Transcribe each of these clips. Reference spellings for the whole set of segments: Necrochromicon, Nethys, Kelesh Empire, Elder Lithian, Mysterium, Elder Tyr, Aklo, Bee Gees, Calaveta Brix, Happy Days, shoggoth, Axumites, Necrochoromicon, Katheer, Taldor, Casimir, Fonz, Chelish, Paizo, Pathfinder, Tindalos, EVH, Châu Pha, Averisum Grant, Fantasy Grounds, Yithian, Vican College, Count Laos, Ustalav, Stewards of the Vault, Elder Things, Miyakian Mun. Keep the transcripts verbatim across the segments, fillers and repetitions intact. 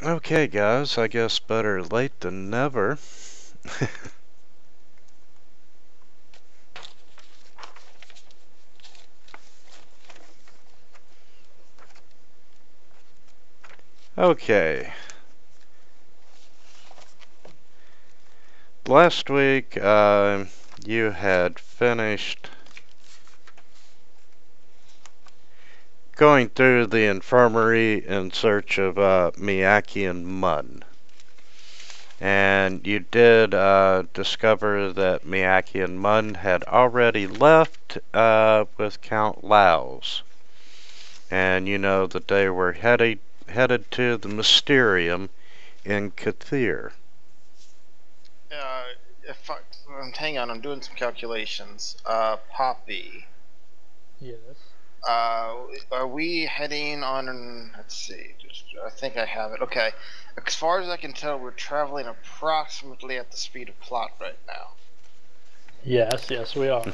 Okay, guys, I guess better late than never. Okay. Last week, uh, you had finished going through the infirmary in search of uh, Miyakian Mun. And you did uh, discover that Miyakian Mun had already left uh, with Count Laos. And you know that they were headed, headed to the Mysterium in Katheer. Uh, if I, hang on, I'm doing some calculations. Uh, Poppy. Yes. Uh, are we heading on? Let's see. Just, I think I have it. Okay. As far as I can tell, we're traveling approximately at the speed of plot right now. Yes. Yes, we are.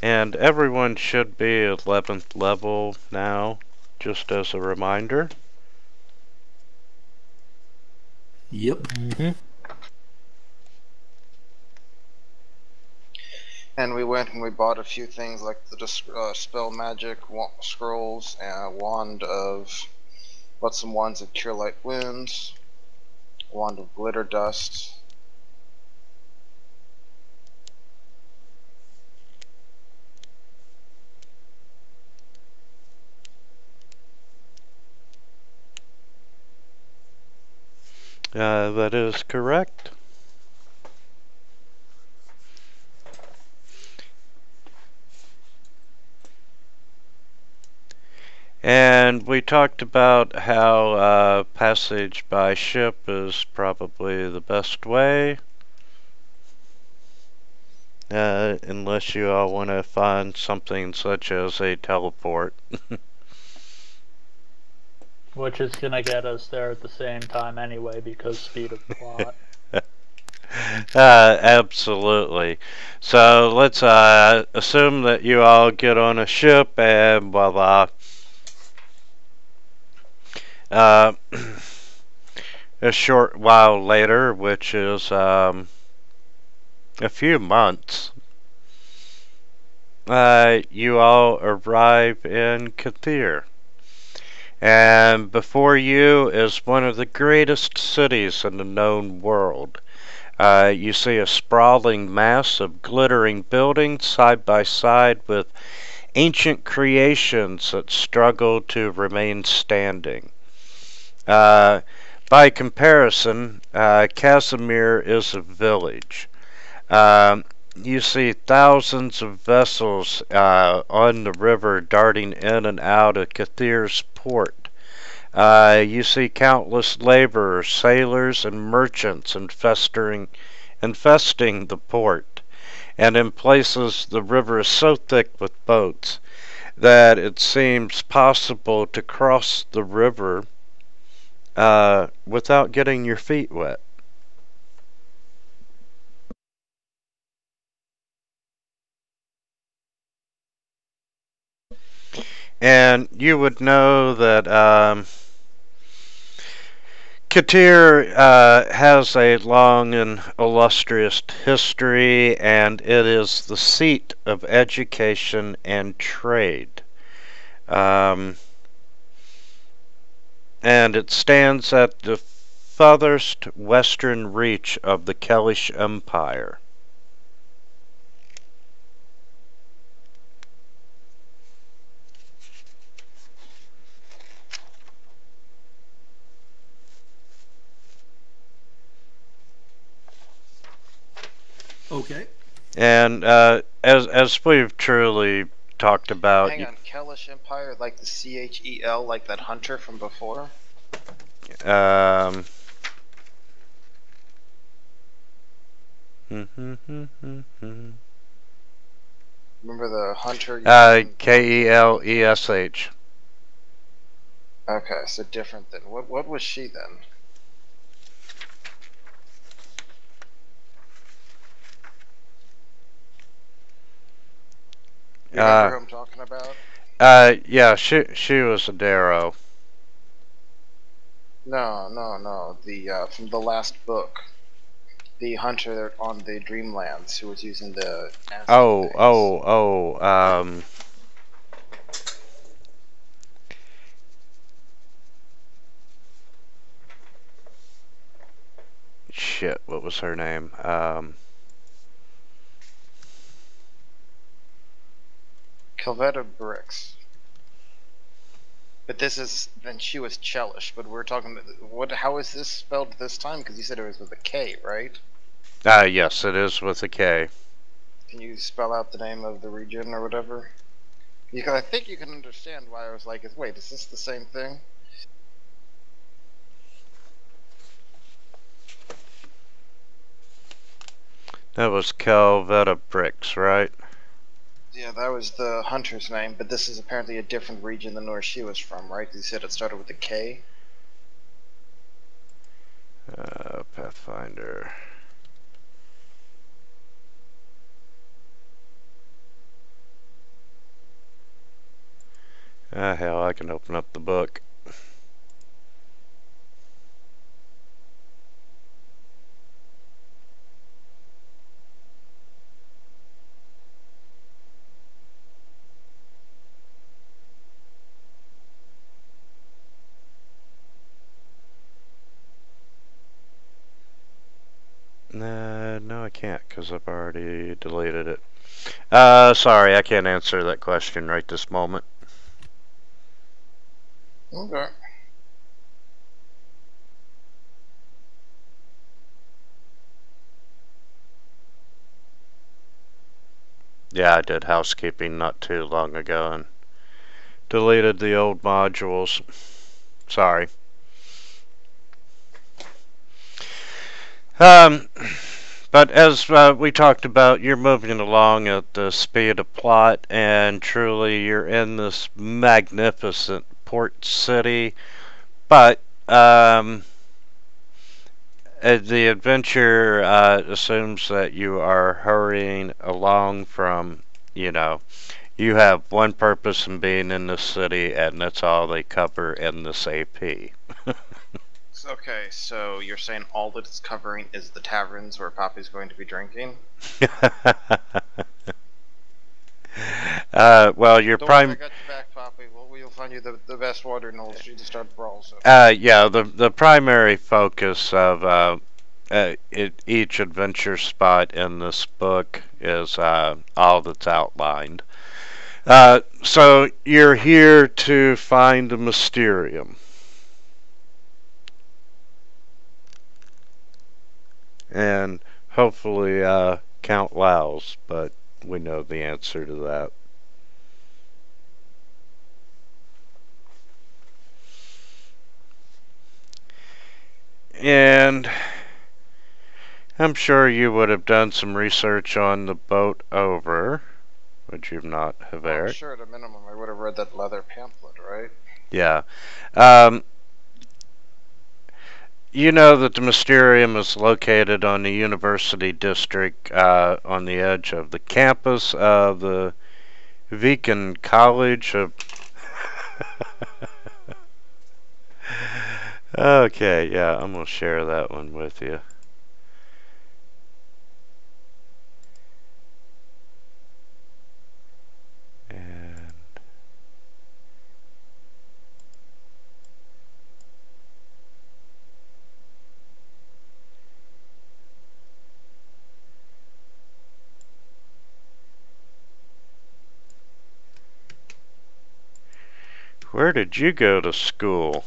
And everyone should be eleventh level now, just as a reminder. Yep. Mm-hmm. And we went and we bought a few things like the uh, spell magic wa scrolls, uh, wand of, bought some wands of cure light wounds, wand of glitter dust. Uh, that is correct. And we talked about how uh, passage by ship is probably the best way, uh, unless you all want to find something such as a teleport. Which is gonna get us there at the same time anyway, because speed of plot. uh, absolutely. So let's uh, assume that you all get on a ship and blah blah. Uh, a short while later, which is um, a few months, uh, you all arrive in Katheer. And before you is one of the greatest cities in the known world. Uh, you see a sprawling mass of glittering buildings side by side with ancient creations that struggle to remain standing. Uh, by comparison, uh, Casimir is a village. Um, You see thousands of vessels uh, on the river darting in and out of Katheer's port. Uh, you see countless laborers, sailors, and merchants infesting, infesting the port. And in places the river is so thick with boats that it seems possible to cross the river uh, without getting your feet wet. And you would know that um, Katheer uh, has a long and illustrious history, and it is the seat of education and trade. Um, and it stands at the furthest western reach of the Kelesh Empire. Okay. And uh, as as we've truly talked about, hang on, Kelesh Empire, like the C H E L, like that hunter from before. Um. Remember the hunter? Uh, K E L E S H. Okay, so different than what? What was she then? You remember uh, who I'm talking about? Uh, yeah, she she was a Darrow. No, no, no. The uh, from the last book, the hunter on the Dreamlands who was using the. Oh, things. oh, oh. Um. Shit, what was her name? Um, Calaveta Brix. But this is, then she was Chelish, but we're talking, what? How is this spelled this time? Because you said it was with a K, right? Ah, uh, yes, it is with a K. Can you spell out the name of the region or whatever? Because I think you can understand why I was like, wait, is this the same thing? That was Calaveta Brix, right? Yeah, that was the hunter's name, but this is apparently a different region than where she was from, right? You said it started with a K? Uh, Pathfinder. Ah, hell, I can open up the book. Uh, no, I can't, because I've already deleted it. Uh, sorry, I can't answer that question right this moment. Okay. Yeah, I did housekeeping not too long ago and deleted the old modules. Sorry. Um, but as uh, we talked about, you're moving along at the speed of plot, and truly you're in this magnificent port city, but um, the adventure uh, assumes that you are hurrying along from, you know, you have one purpose in being in this city, and that's all they cover in this A P. Okay, so you're saying all that it's covering is the taverns where Poppy's going to be drinking? uh, well, you're prime. I got you back, Poppy. We'll, we'll find you the, the best water in the whole street to start brawls. So. Uh, yeah, the the primary focus of uh, uh, it, each adventure spot in this book is uh, all that's outlined. Uh, so you're here to find the Mysterium. And hopefully uh, Count Laos, but we know the answer to that. And I'm sure you would have done some research on the boat over, which you've not, have aired. I'm sure at a minimum I would have read that leather pamphlet, right? Yeah. Um, You know that the Mysterium is located on the University District uh, on the edge of the campus of the Vican College of... Okay, yeah, I'm going to share that one with you. Where did you go to school?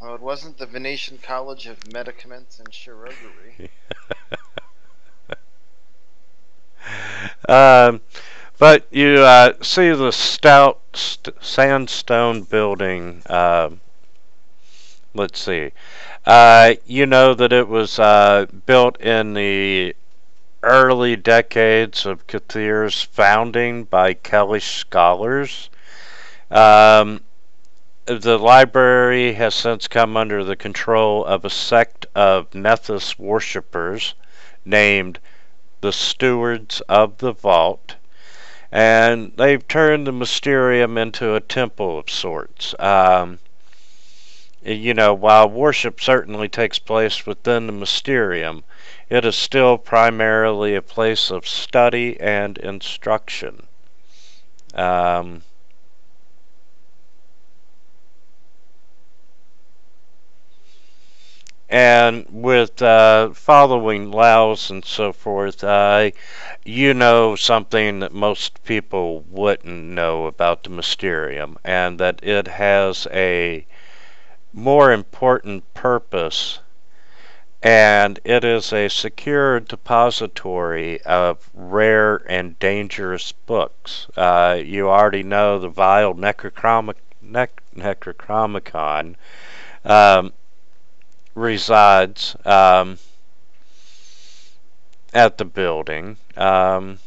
Well, it wasn't the Venetian College of Medicaments and Chirurgery. um, but you uh, see the stout st sandstone building. Uh, let's see. Uh, you know that it was uh, built in the early decades of Katheer's founding by Kelesh scholars. Um, the library has since come under the control of a sect of Nethys worshippers named the Stewards of the Vault, and they've turned the Mysterium into a temple of sorts. Um, you know, while worship certainly takes place within the Mysterium, it is still primarily a place of study and instruction. Um, and with uh, following Laos and so forth, uh, you know something that most people wouldn't know about the Mysterium, and that it has a more important purpose, and it is a secure depository of rare and dangerous books. Uh, you already know the vile Necrochromic, nec Necrochoromicon um, resides um, at the building. Um,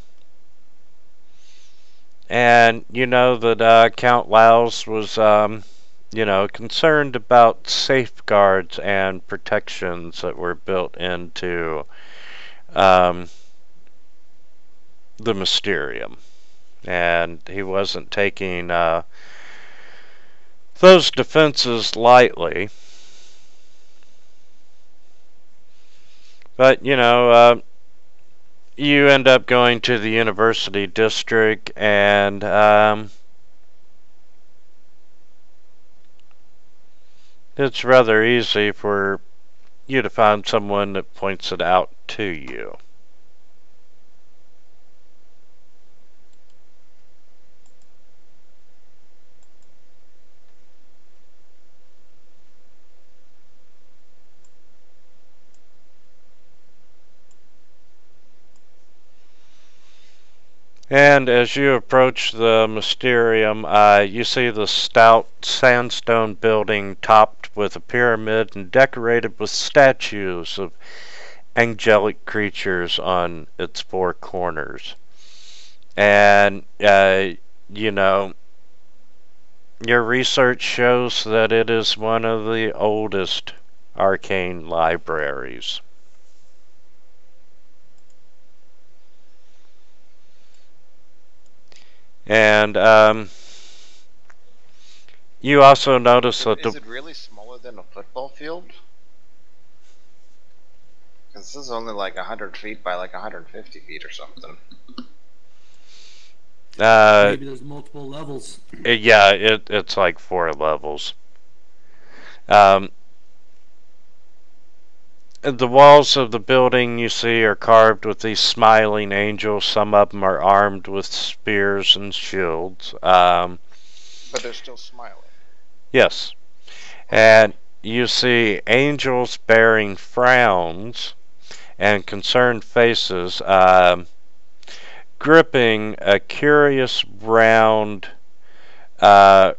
and you know that uh, Count Laos was... Um, you know, concerned about safeguards and protections that were built into um, the Mysterium. And he wasn't taking uh, those defenses lightly. But, you know, uh, you end up going to the university district and... Um, it's rather easy for you to find someone that points it out to you. And as you approach the Mysterium, uh, you see the stout sandstone building topped with a pyramid and decorated with statues of angelic creatures on its four corners. And, uh, you know, your research shows that it is one of the oldest arcane libraries. And um, you also notice that... Is it really smaller than a football field? Because this is only like one hundred feet by like one hundred fifty feet or something. Uh, Maybe there's multiple levels. It, yeah, it, it's like four levels. Um, the walls of the building you see are carved with these smiling angels. Some of them are armed with spears and shields. Um, but they're still smiling. Yes. And you see angels bearing frowns and concerned faces, um, gripping a curious round uh,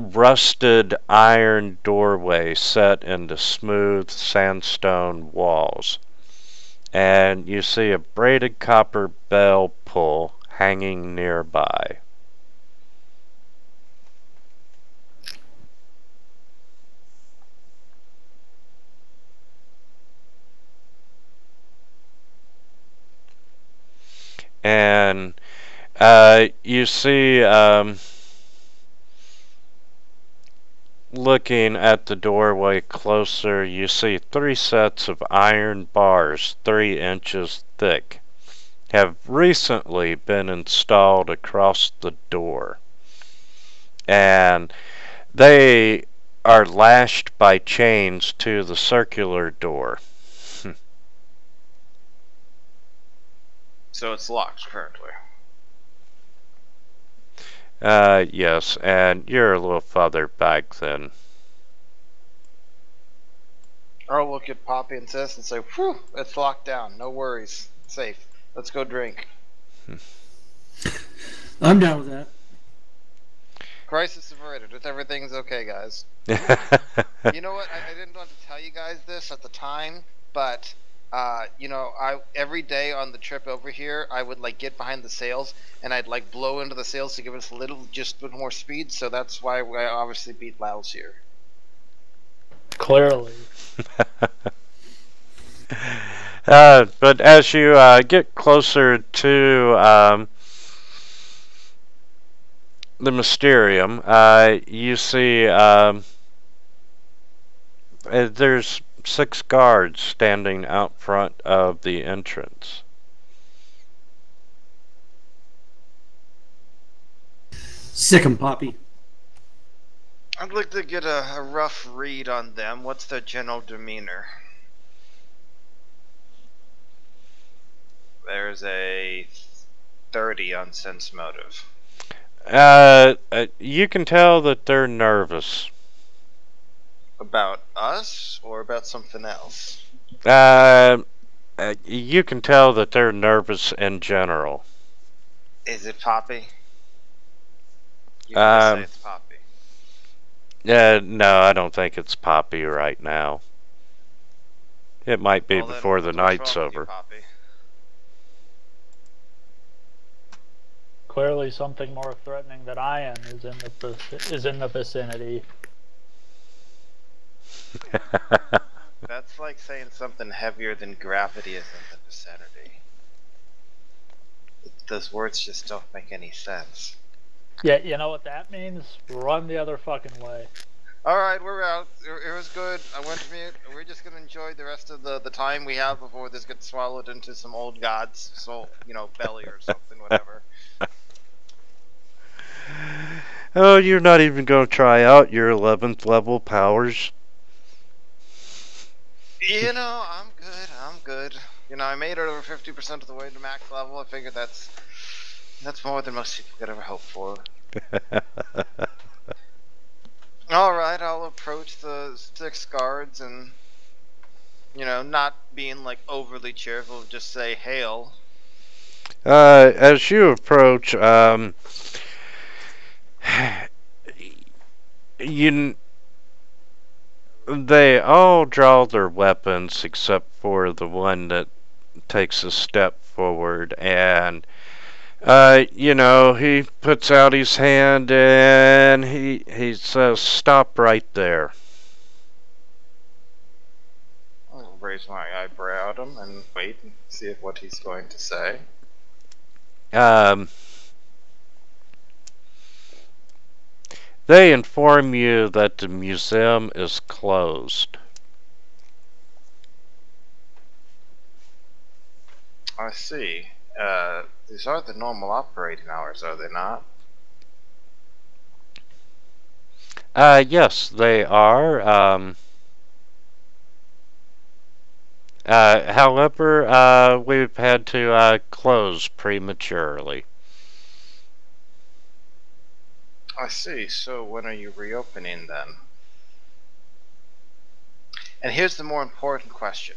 rusted iron doorway set into smooth sandstone walls, and you see a braided copper bell pull hanging nearby. And uh, you see um, looking at the doorway closer, you see three sets of iron bars, three inches thick, have recently been installed across the door. And they are lashed by chains to the circular door. So it's locked currently. Uh, yes, and you're a little further back then. I'll look at Poppy and Sis and say, whew, it's locked down, no worries, it's safe, let's go drink. I'm down with that. Crisis averted, it's, everything's okay, guys. You know what, I, I didn't want to tell you guys this at the time, but... Uh, you know, I every day on the trip over here, I would like get behind the sails and I'd like blow into the sails to give us a little, just a bit more speed. So that's why I obviously beat Laos here. Clearly. uh, but as you uh, get closer to um, the Mysterium, uh, you see um, there's six guards standing out front of the entrance. Sick 'em, Poppy. I'd like to get a, a rough read on them. What's their general demeanor? There's a thirty on sense motive. Uh, uh, you can tell that they're nervous. About us or about something else? Uh, uh you can tell that they're nervous in general. Is it Poppy? You can um, say it's Poppy. Uh, no, I don't think it's Poppy right now. It might be well, before the night's over. You, clearly, something more threatening than I am is in the is in the vicinity. That's like saying something heavier than gravity is in the vicinity. Those words just don't make any sense. Yeah, you know what that means? Run the other fucking way. Alright, we're out. It was good. I went to mute. We're just going to enjoy the rest of the, the time we have before this gets swallowed into some old god's soul, you know, belly or something, whatever. Oh, you're not even going to try out your eleventh level powers. You know, I'm good. I'm good. You know, I made it over fifty percent of the way to max level. I figured that's... That's more than most people could ever hope for. Alright, I'll approach the six guards and, you know, not being like overly cheerful, just say hail. Uh, as you approach, um, you, they all draw their weapons except for the one that takes a step forward and Uh, you know, he puts out his hand and he he says, "Stop right there." I'll raise my eyebrow at him and wait and see if what he's going to say. Um, they inform you that the museum is closed. I see. Uh, these aren't the normal operating hours, are they not? Uh, yes, they are. Um, uh, however, uh, we've had to uh, close prematurely. I see. So when are you reopening then? And here's the more important question.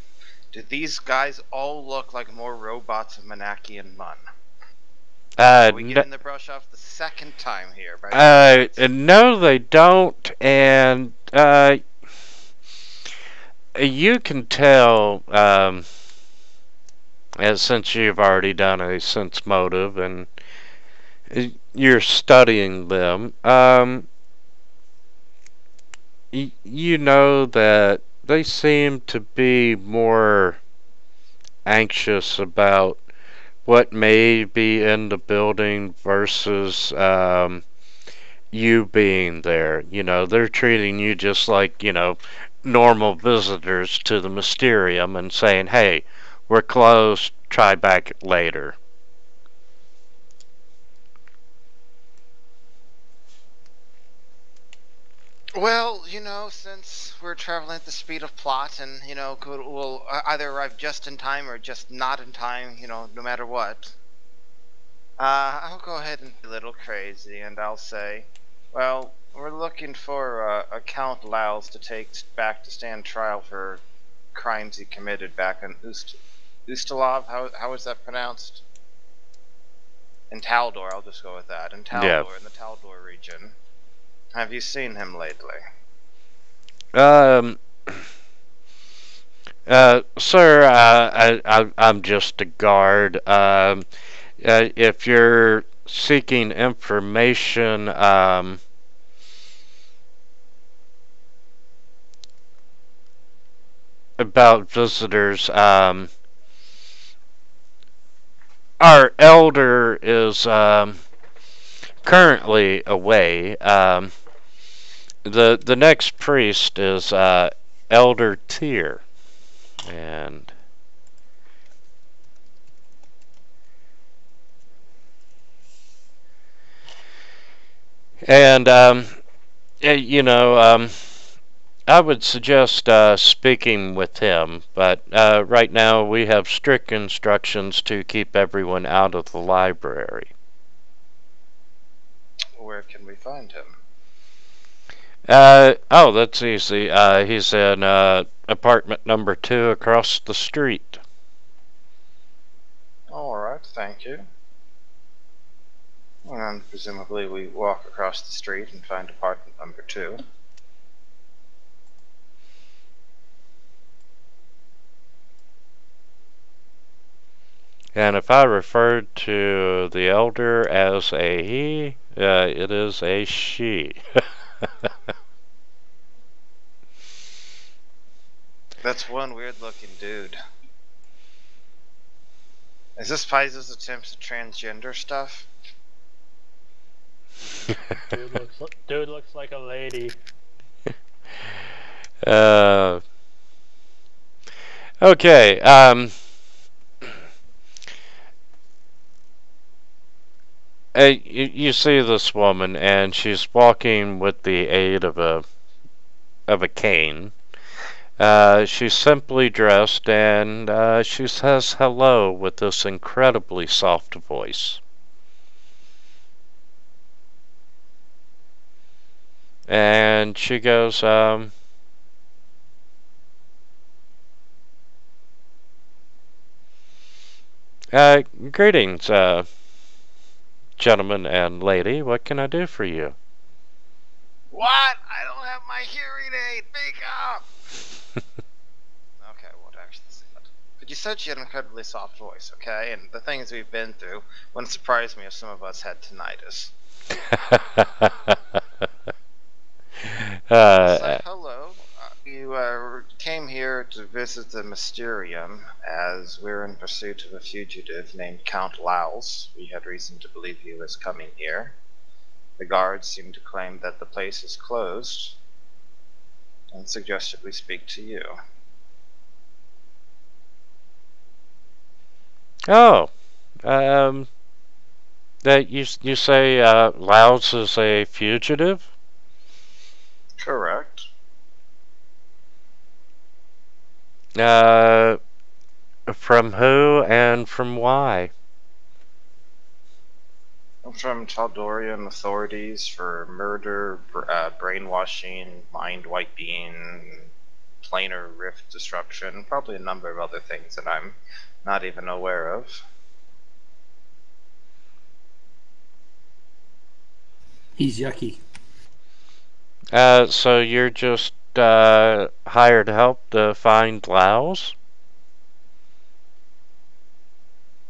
Do these guys all look like more robots of Miyakian Mun? Uh, so we get no, in the brush off the second time here, right? Uh, no, they don't, and uh, you can tell, um, as since you've already done a sense motive and you're studying them, um, y you know that they seem to be more anxious about what may be in the building versus um, you being there. You know, they're treating you just like, you know, normal visitors to the Mysterium and saying, "Hey, we're closed, try back later." Well, you know, since we're traveling at the speed of plot and, you know, could, we'll either arrive just in time or just not in time, you know, no matter what, uh, I'll go ahead and be a little crazy and I'll say, well, we're looking for uh, a Count Laos to take back to stand trial for crimes he committed back in Ust Ustalav, how, how is that pronounced? In Taldor, I'll just go with that, in Taldor, yeah. In the Taldor region. Have you seen him lately? Um, uh, sir, uh, I, I, I'm just a guard. Um, uh, if you're seeking information, um, about visitors. Um, our elder is um, currently away. Um, the the next priest is uh, Elder Tyr, and and um, you know. Um, I would suggest uh, speaking with him, but uh, right now we have strict instructions to keep everyone out of the library. Where can we find him? Uh, oh, that's easy. Uh, he's in uh, apartment number two across the street. All right, thank you. And presumably we walk across the street and find apartment number two. And if I refer to the elder as a he, uh, it is a she. That's one weird-looking dude. Is this Paizo's attempts at transgender stuff? Dude, looks, dude looks like a lady. uh, okay, um... Uh, you, you see this woman, and she's walking with the aid of a of a cane. Uh, she's simply dressed, and uh, she says hello with this incredibly soft voice. And she goes, um, uh, greetings, uh, gentlemen and lady, what can I do for you? What? I don't have my hearing aid! Speak up! Okay, I won't actually say that. But you said she had an incredibly soft voice, okay? And the things we've been through wouldn't surprise me if some of us had tinnitus. uh, so, hello. Uh, you uh, came here to visit the Mysterium, as we're in pursuit of a fugitive named Count Laos. We had reason to believe he was coming here. The guards seem to claim that the place is closed, and suggested we speak to you. Oh, um, that you you say uh, Laos is a fugitive? Correct. Uh, from who and from why? From Taldorian authorities for murder, br uh, brainwashing, mind wiping, planar rift disruption, probably a number of other things that I'm not even aware of. He's yucky. Uh, so you're just Uh, hired help to find Laos?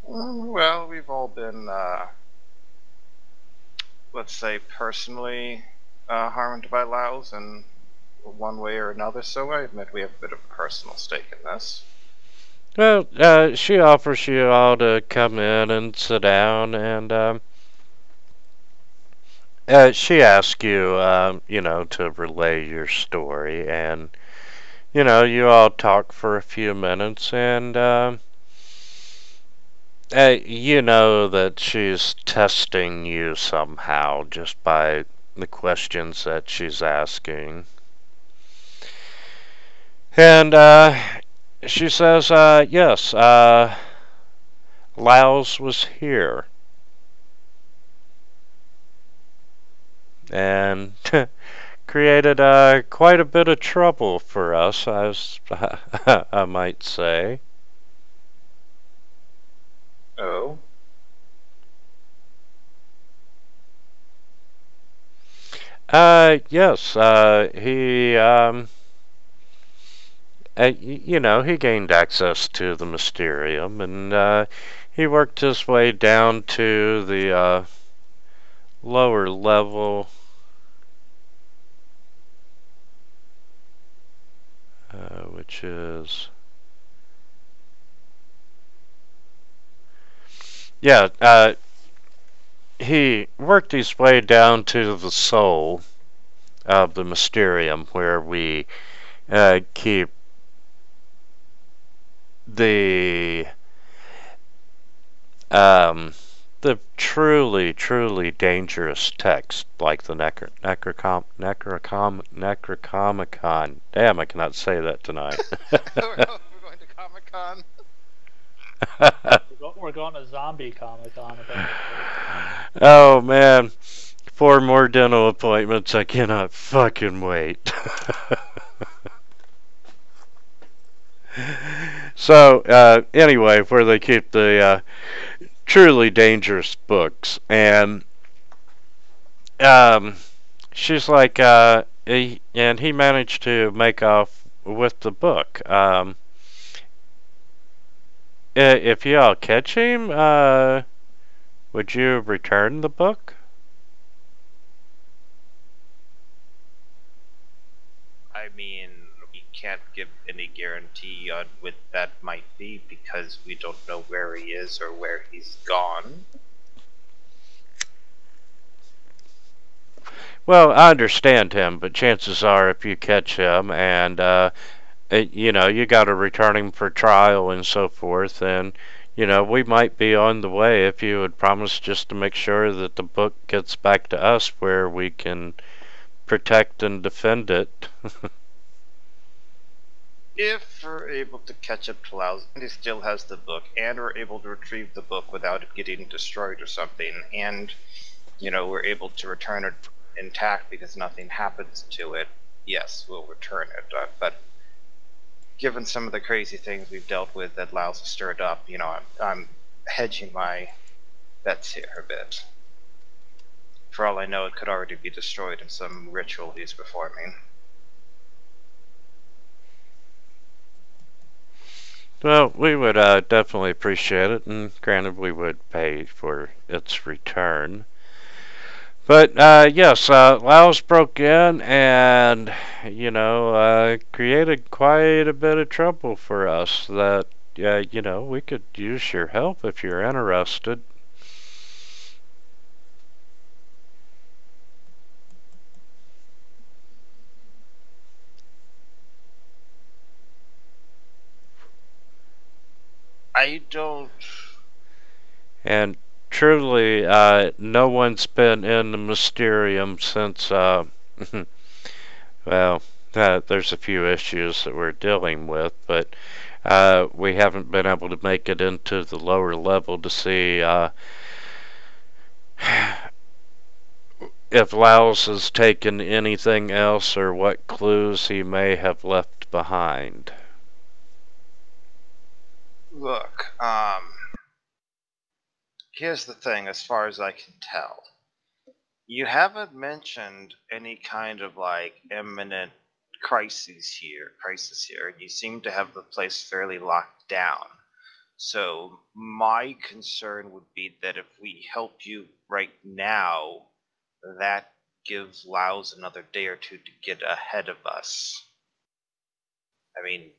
Well, we've all been, uh, let's say, personally uh, harmed by Laos in one way or another, so I admit we have a bit of a personal stake in this. Well, uh, she offers you all to come in and sit down, and um, Uh, she asks you, um, you know, to relay your story, and, you know, you all talk for a few minutes, and, um, uh, you know that she's testing you somehow just by the questions that she's asking. And, uh, she says, uh, yes, uh, Laos was here. And created uh, quite a bit of trouble for us, I, was, I might say. Oh? Uh, yes, uh, he, um, uh, you know, he gained access to the Mysterium, and uh, he worked his way down to the uh, lower level. Uh, which which is... Yeah, uh, he worked his way down to the soul of the Mysterium, where we uh, keep the um, the truly, truly dangerous text, like the necro necrocom necrocom necrochoromicon. Damn, I cannot say that tonight. We're going to Comic Con. We're going to Zombie Comic Con. Oh man, four more dental appointments. I cannot fucking wait. So uh, anyway, where they keep the uh, truly dangerous books, and um, she's like, uh, he, and he managed to make off with the book. Um, If y'all catch him, uh, would you return the book? I mean, we can't give any guarantee on what that might be because we don't know where he is or where he's gone. Well, I understand him, but chances are if you catch him and, uh, It, you know, you got to return him for trial and so forth, and you know, we might be on the way if you would promise just to make sure that the book gets back to us where we can protect and defend it. If we're able to catch up to Laos and he still has the book, and we're able to retrieve the book without it getting destroyed or something, and you know, we're able to return it intact because nothing happens to it, yes, we'll return it, uh, but given some of the crazy things we've dealt with that Laos has stirred up, you know, I'm, I'm hedging my bets here a bit. For all I know, it could already be destroyed in some ritual he's performing. Well, we would uh, definitely appreciate it, and granted we would pay for its return. But, uh, yes, uh, Laos broke in and, you know, uh, created quite a bit of trouble for us that, uh, you know, we could use your help if you're interested. I don't... And... Truly, uh, no one's been in the Mysterium since, uh, well, uh, there's a few issues that we're dealing with, but uh, we haven't been able to make it into the lower level to see uh, if Laos has taken anything else or what clues he may have left behind. Look, um... here's the thing, as far as I can tell. You haven't mentioned any kind of, like, imminent crises here, crisis here. You seem to have the place fairly locked down. So my concern would be that if we help you right now, that gives Laos another day or two to get ahead of us. I mean...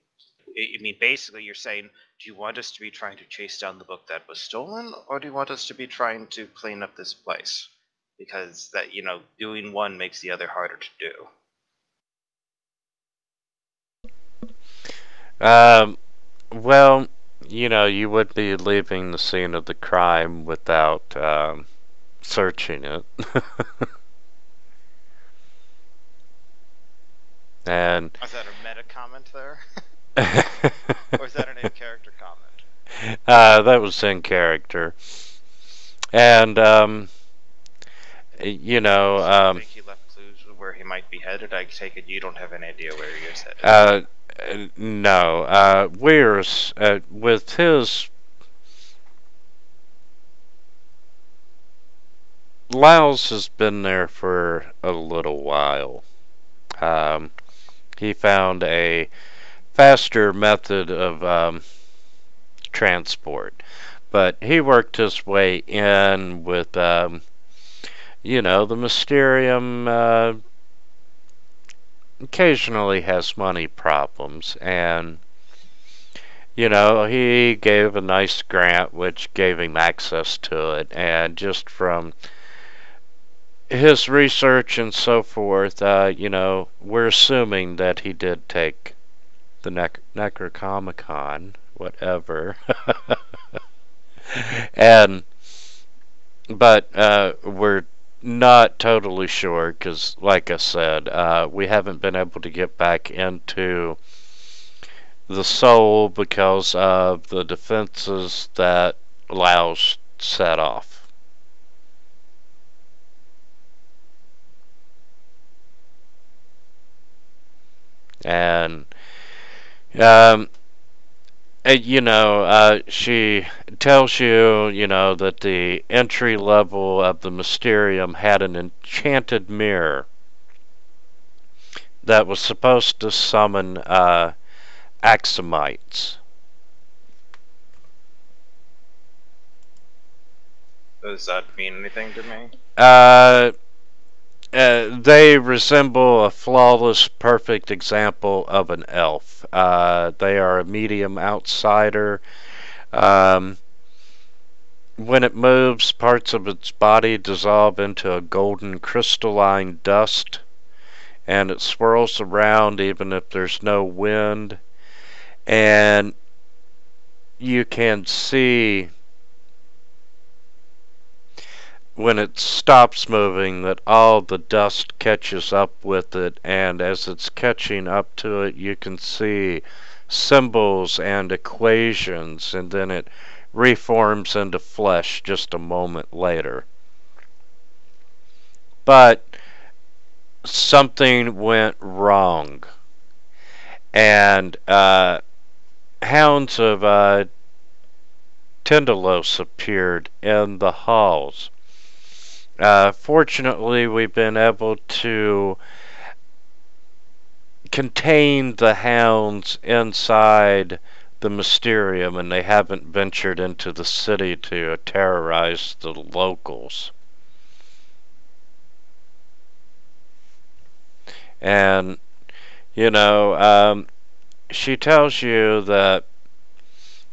I mean, basically, you're saying, do you want us to be trying to chase down the book that was stolen, or do you want us to be trying to clean up this place? Because that, you know, doing one makes the other harder to do. Um, well, you know, you would be leaving the scene of the crime without um, searching it. And is that a meta comment there? Or is that an in-character comment? Uh, that was in-character. And, um, you know... So um, I think he left clues where he might be headed. I take it you don't have an idea where he is headed. Uh, no. Uh, we're, uh, with his... Laos has been there for a little while. Um, he found a... faster method of um, transport, but he worked his way in with um, you know, the Mysterium uh, occasionally has money problems, and you know, he gave a nice grant which gave him access to it, and just from his research and so forth, uh, you know, we're assuming that he did take the nec Necrochoromicon, whatever. and, but uh, we're not totally sure, because, like I said, uh, we haven't been able to get back into the soul because of the defenses that Laos set off. And, um, you know, uh, she tells you, you know, that the entry level of the Mysterium had an enchanted mirror that was supposed to summon uh, Axumites. Does that mean anything to me? Uh... Uh, they resemble a flawless, perfect example of an elf. Uh, they are a medium outsider. Um, when it moves, parts of its body dissolve into a golden crystalline dust, and it swirls around even if there's no wind. And you can see, when it stops moving, that all the dust catches up with it, and as it's catching up to it, you can see symbols and equations, and then it reforms into flesh just a moment later. But something went wrong, and uh, hounds of uh, Tindalos appeared in the halls. Uh, fortunately, we've been able to contain the hounds inside the Mysterium, and they haven't ventured into the city to terrorize the locals. And, you know, um, she tells you that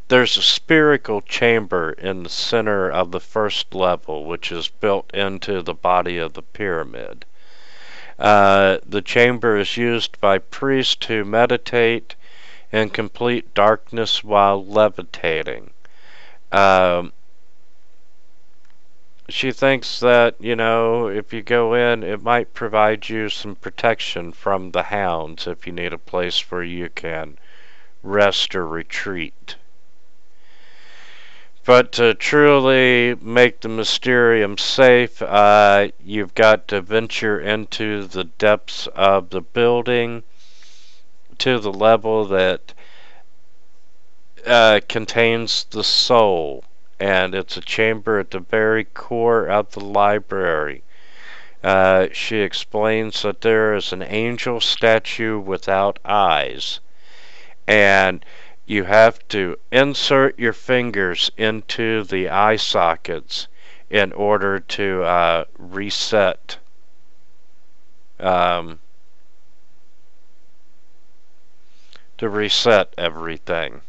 there's a spherical chamber in the center of the first level, which is built into the body of the pyramid. Uh, the chamber is used by priests who meditate in complete darkness while levitating. Um, she thinks that, you know, if you go in, it might provide you some protection from the hounds if you need a place where you can rest or retreat. But to truly make the Mysterium safe, uh, you've got to venture into the depths of the building to the level that uh, contains the soul. And it's a chamber at the very core of the library. Uh, she explains that there is an angel statue without eyes, and you have to insert your fingers into the eye sockets in order to uh, reset um, to reset everything.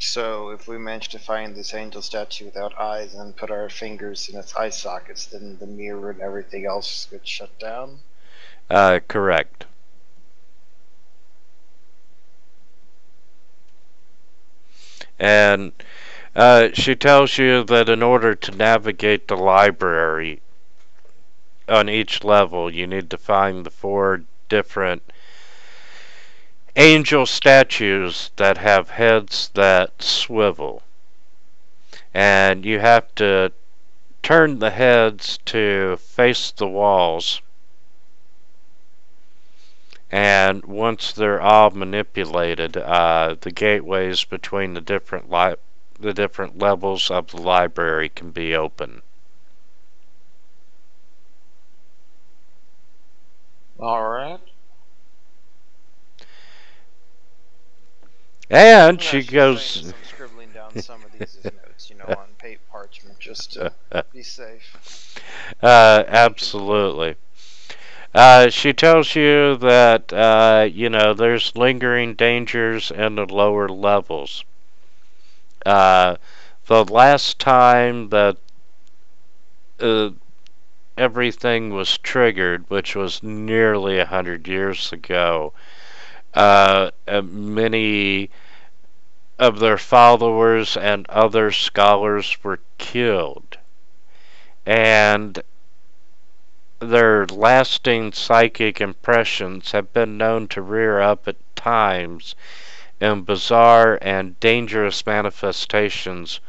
So if we manage to find this angel statue without eyes and put our fingers in its eye sockets, then the mirror and everything else gets shut down? Uh, correct. And uh, she tells you that in order to navigate the library on each level, you need to find the four different angel statues that have heads that swivel. And you have to turn the heads to face the walls. And once they're all manipulated, uh, the gateways between the different li the different levels of the library can be open. All right. And yeah, she goes, I'm scribbling down some of these as notes, you know, on paper parchment, just to be safe. Uh, absolutely. Uh, she tells you that, uh, you know, there's lingering dangers in the lower levels. Uh, the last time that uh, everything was triggered, which was nearly a hundred years ago, uh, many of their followers and other scholars were killed. And their lasting psychic impressions have been known to rear up at times in bizarre and dangerous manifestations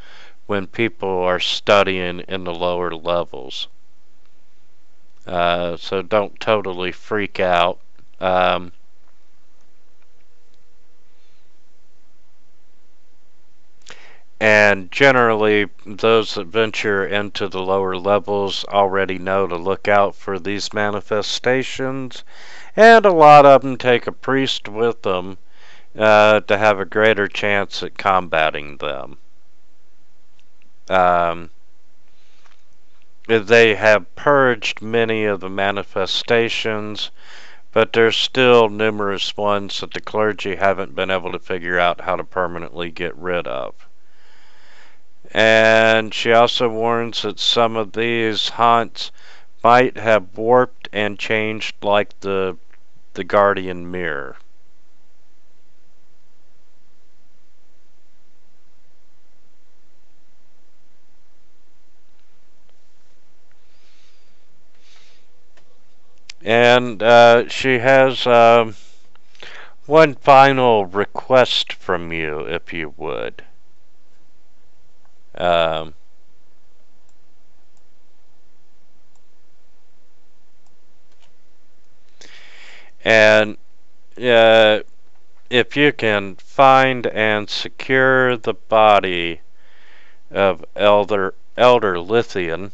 when people are studying in the lower levels. Uh, so don't totally freak out. Um, And generally, those that venture into the lower levels already know to look out for these manifestations, and a lot of them take a priest with them uh, to have a greater chance at combating them. Um, they have purged many of the manifestations, but there's still numerous ones that the clergy haven't been able to figure out how to permanently get rid of. And she also warns that some of these haunts might have warped and changed like the the guardian mirror. And uh, she has um, one final request from you, if you would. Um, and uh, if you can find and secure the body of Elder Elder Lithian,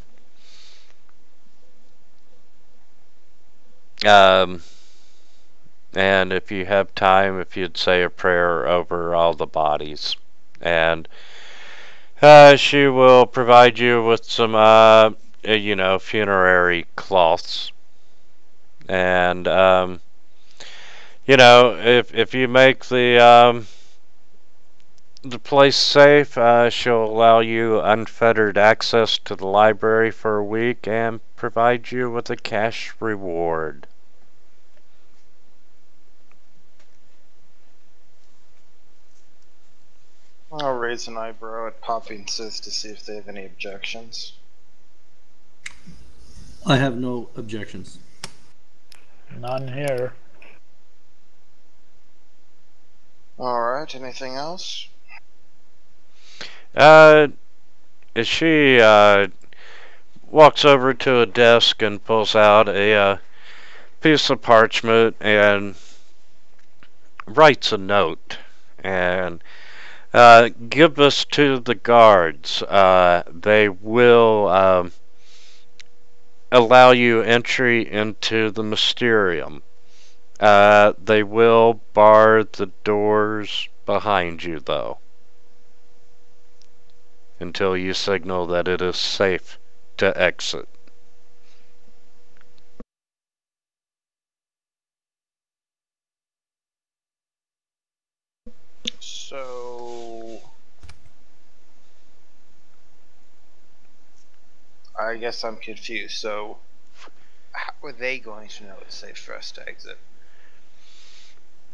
um, and if you have time, if you'd say a prayer over all the bodies, and Uh, she will provide you with some, uh, you know, funerary cloths. And, um, you know, if, if you make the, um, the place safe, uh, she'll allow you unfettered access to the library for a week and provide you with a cash reward. I'll raise an eyebrow at Poppy and Sis to see if they have any objections. I have no objections. None here. Alright, anything else? Uh, she, uh, walks over to a desk and pulls out a, uh, piece of parchment and writes a note and Uh, give this to the guards. Uh, they will um, allow you entry into the Mysterium. Uh, they will bar the doors behind you, though, until you signal that it is safe to exit. So I guess I'm confused. So, how are they going to know it's safe for us to exit?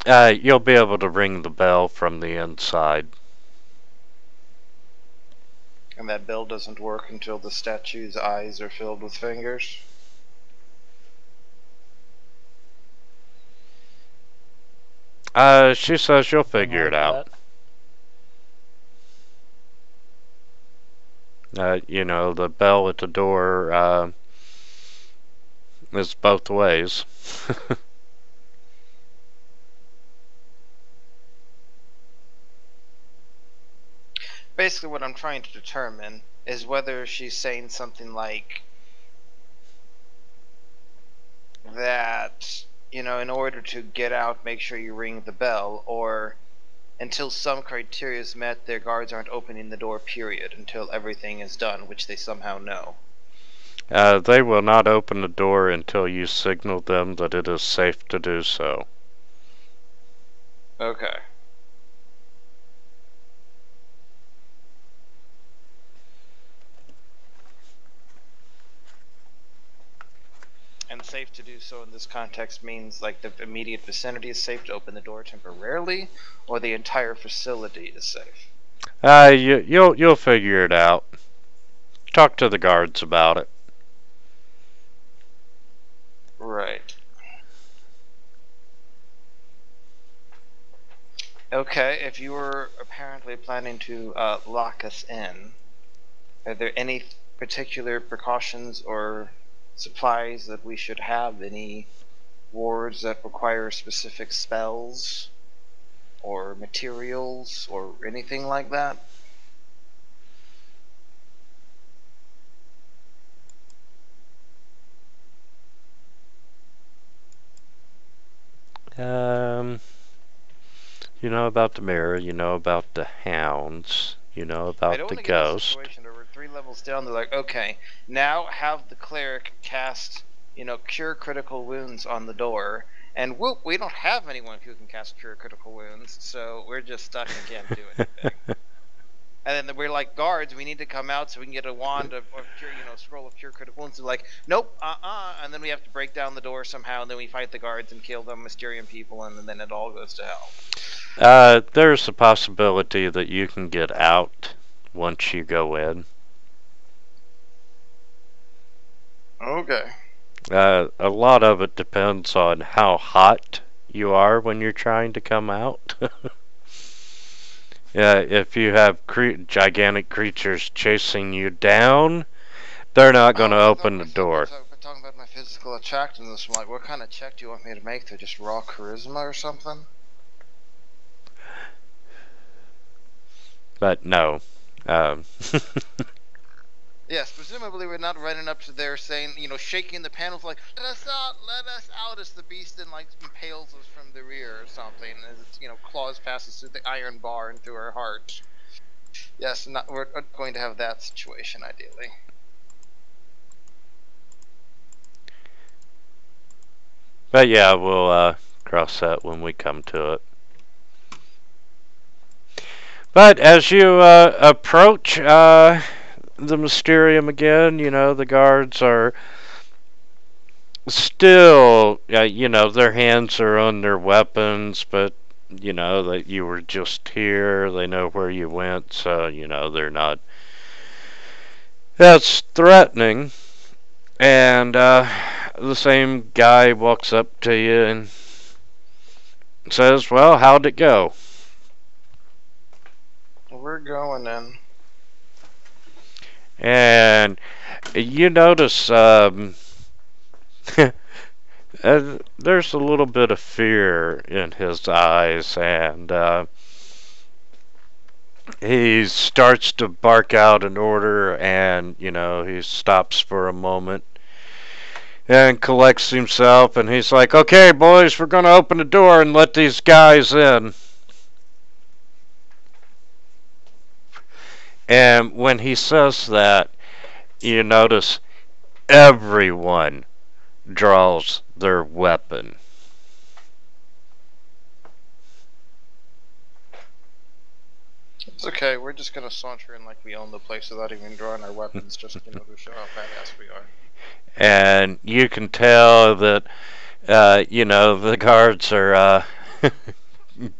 Uh, you'll be able to ring the bell from the inside. And that bell doesn't work until the statue's eyes are filled with fingers? Uh, she says you'll figure it out. Uh, you know, the bell at the door uh, is both ways. Basically, what I'm trying to determine is whether she's saying something like that, you know, in order to get out, make sure you ring the bell, or until some criteria is met, their guards aren't opening the door, period, until everything is done, which they somehow know. Uh, they will not open the door until you signal them that it is safe to do so. Okay. And safe to do so in this context means like the immediate vicinity is safe to open the door temporarily, or the entire facility is safe? Uh, you, you'll, you'll figure it out. Talk to the guards about it. Right. Okay, if you were apparently planning to uh, lock us in, are there any particular precautions or supplies that we should have? Any wards that require specific spells or materials or anything like that? Um, you know about the mirror, you know about the hounds, you know about the ghost. Three levels down, they're like, okay, now have the cleric cast, you know, cure critical wounds on the door, and whoop, we don't have anyone who can cast cure critical wounds, so we're just stuck and can't do anything. And then we're like, guards, we need to come out so we can get a wand of, of cure, you know, scroll of cure critical wounds. They're like, nope, uh-uh, and then we have to break down the door somehow, and then we fight the guards and kill them, Mysterium people, and then it all goes to hell. Uh, there's a possibility that you can get out once you go in. Okay. Uh, a lot of it depends on how hot you are when you're trying to come out. uh, if you have cre gigantic creatures chasing you down, they're not going to oh, open the door. I was talking about my physical attractiveness. I'm like, what kind of check do you want me to make? They're just raw charisma or something? But no. Um... Yes, presumably we're not running up to there saying, you know, shaking the panels like, let us out, let us out, as the beast then, like, impales us from the rear or something, as its, you know, claws passes through the iron bar and through our heart. Yes, not, we're not going to have that situation, ideally. But yeah, we'll uh, cross that when we come to it. But as you uh, approach... Uh, the Mysterium again, you know, the guards are still, uh, you know, their hands are on their weapons, but, you know, that you were just here, they know where you went, so, you know, they're not, that's threatening. And uh, the same guy walks up to you and says, well, how'd it go? We're going in. And you notice um, there's a little bit of fear in his eyes, and uh, he starts to bark out an order, and, you know, he stops for a moment and collects himself, and he's like, okay, boys, we're going to open the door and let these guys in. And when he says that, you notice everyone draws their weapon. It's okay, we're just going to saunter in like we own the place without even drawing our weapons, just you know, to show how badass we are. And you can tell that, uh, you know, the guards are uh,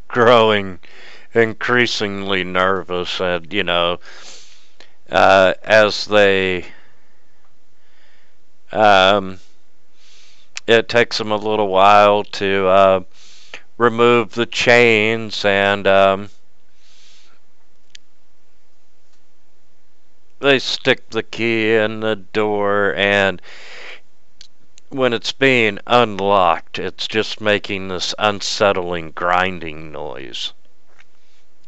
growing... increasingly nervous, and you know, uh, as they, um, it takes them a little while to uh, remove the chains, and um, they stick the key in the door, and when it's being unlocked, it's just making this unsettling grinding noise.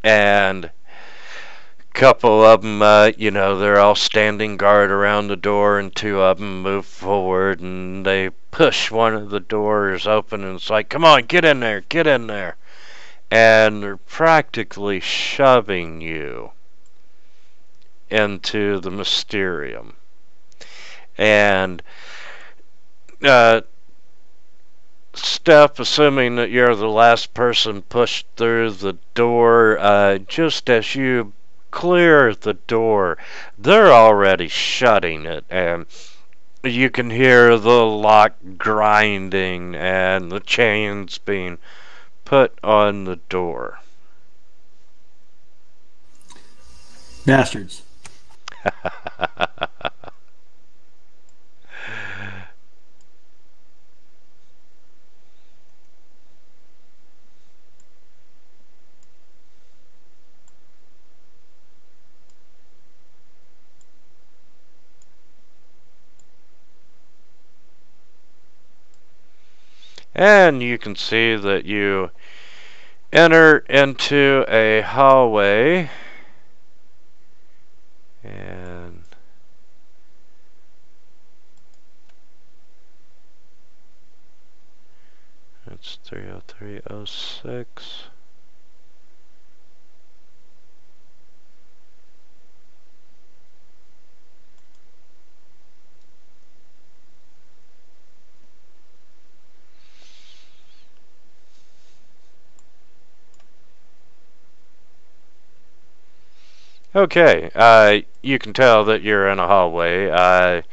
And a couple of them, uh, you know, they're all standing guard around the door, and two of them move forward, and they push one of the doors open, and it's like, come on, get in there, get in there. And they're practically shoving you into the Mysterium. and uh, Steph, assuming that you're the last person pushed through the door, uh, just as you clear the door, they're already shutting it, and you can hear the lock grinding and the chains being put on the door. Bastards. And you can see that you enter into a hallway, and that's three oh three oh six. Okay, uh, you can tell that you're in a hallway. Uh,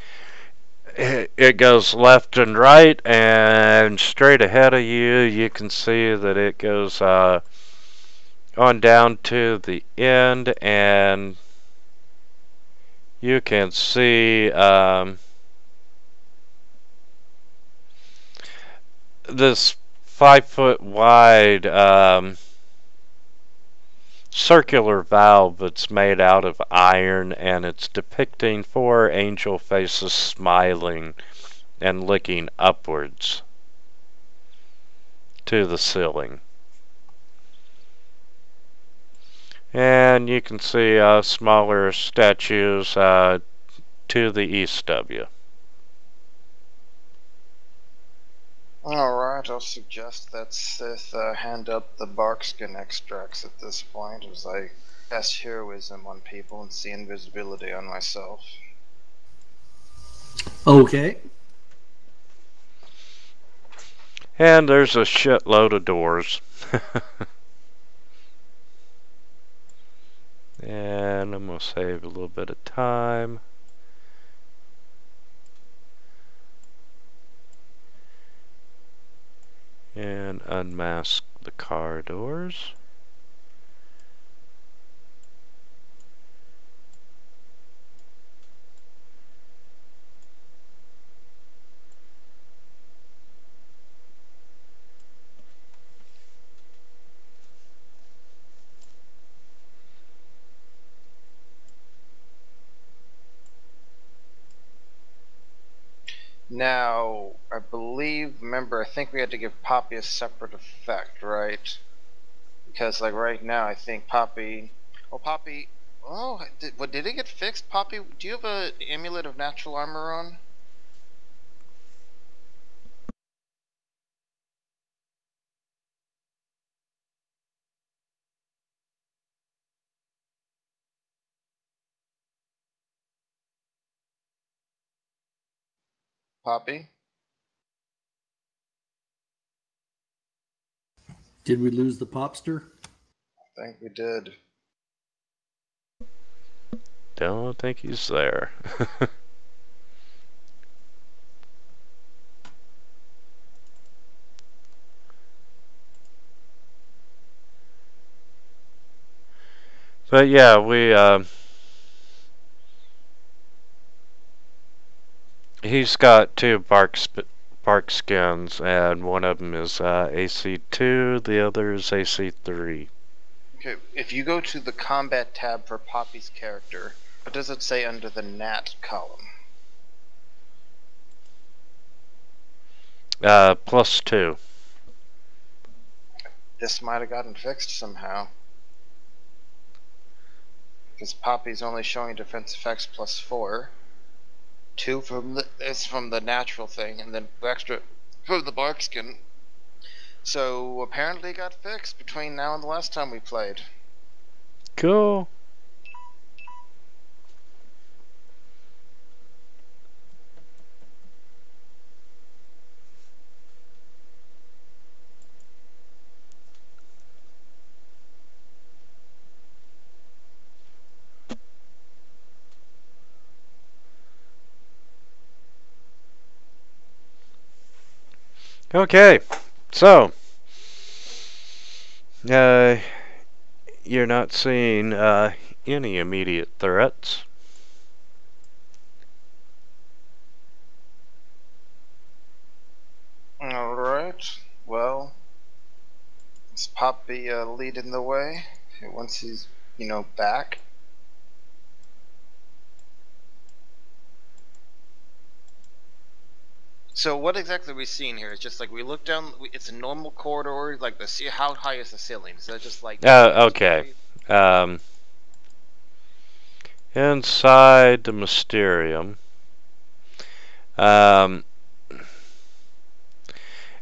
it goes left and right, and straight ahead of you, you can see that it goes uh, on down to the end, and you can see um, this five-foot-wide... Um, circular valve that's made out of iron, and it's depicting four angel faces smiling and looking upwards to the ceiling. And you can see uh, smaller statues uh, to the east of you. Alright, I'll suggest that Sith uh, hand up the barkskin extracts at this point, as I cast heroism on people and see invisibility on myself. Okay. And there's a shitload of doors. And I'm going to save a little bit of time. And unmask the car doors. Now, I believe, remember, I think we had to give Poppy a separate effect, right? Because, like, right now, I think Poppy... Oh, Poppy... Oh, did, what, did it get fixed? Poppy, do you have an amulet of natural armor on? Poppy? Did we lose the popster? I think we did. Don't think he's there. But yeah, we... Uh, He's got two bark, sp bark skins, and one of them is uh, A C two, the other is A C three. Okay, if you go to the combat tab for Poppy's character, what does it say under the Nat column? Uh, plus two. This might have gotten fixed somehow. Because Poppy's only showing defense effects plus four. Two from the, it's from the natural thing, and then extra from the barkskin. So apparently it got fixed between now and the last time we played. Cool. Okay, so uh, you're not seeing uh, any immediate threats. All right. Well, let's pop the uh, lead in the way once he's, you know, back. So what exactly are we seeing here? It's just like we look down. It's a normal corridor. Like the see how high is the ceiling? Is that just like? Uh, okay. Um, inside the Mysterium. Um,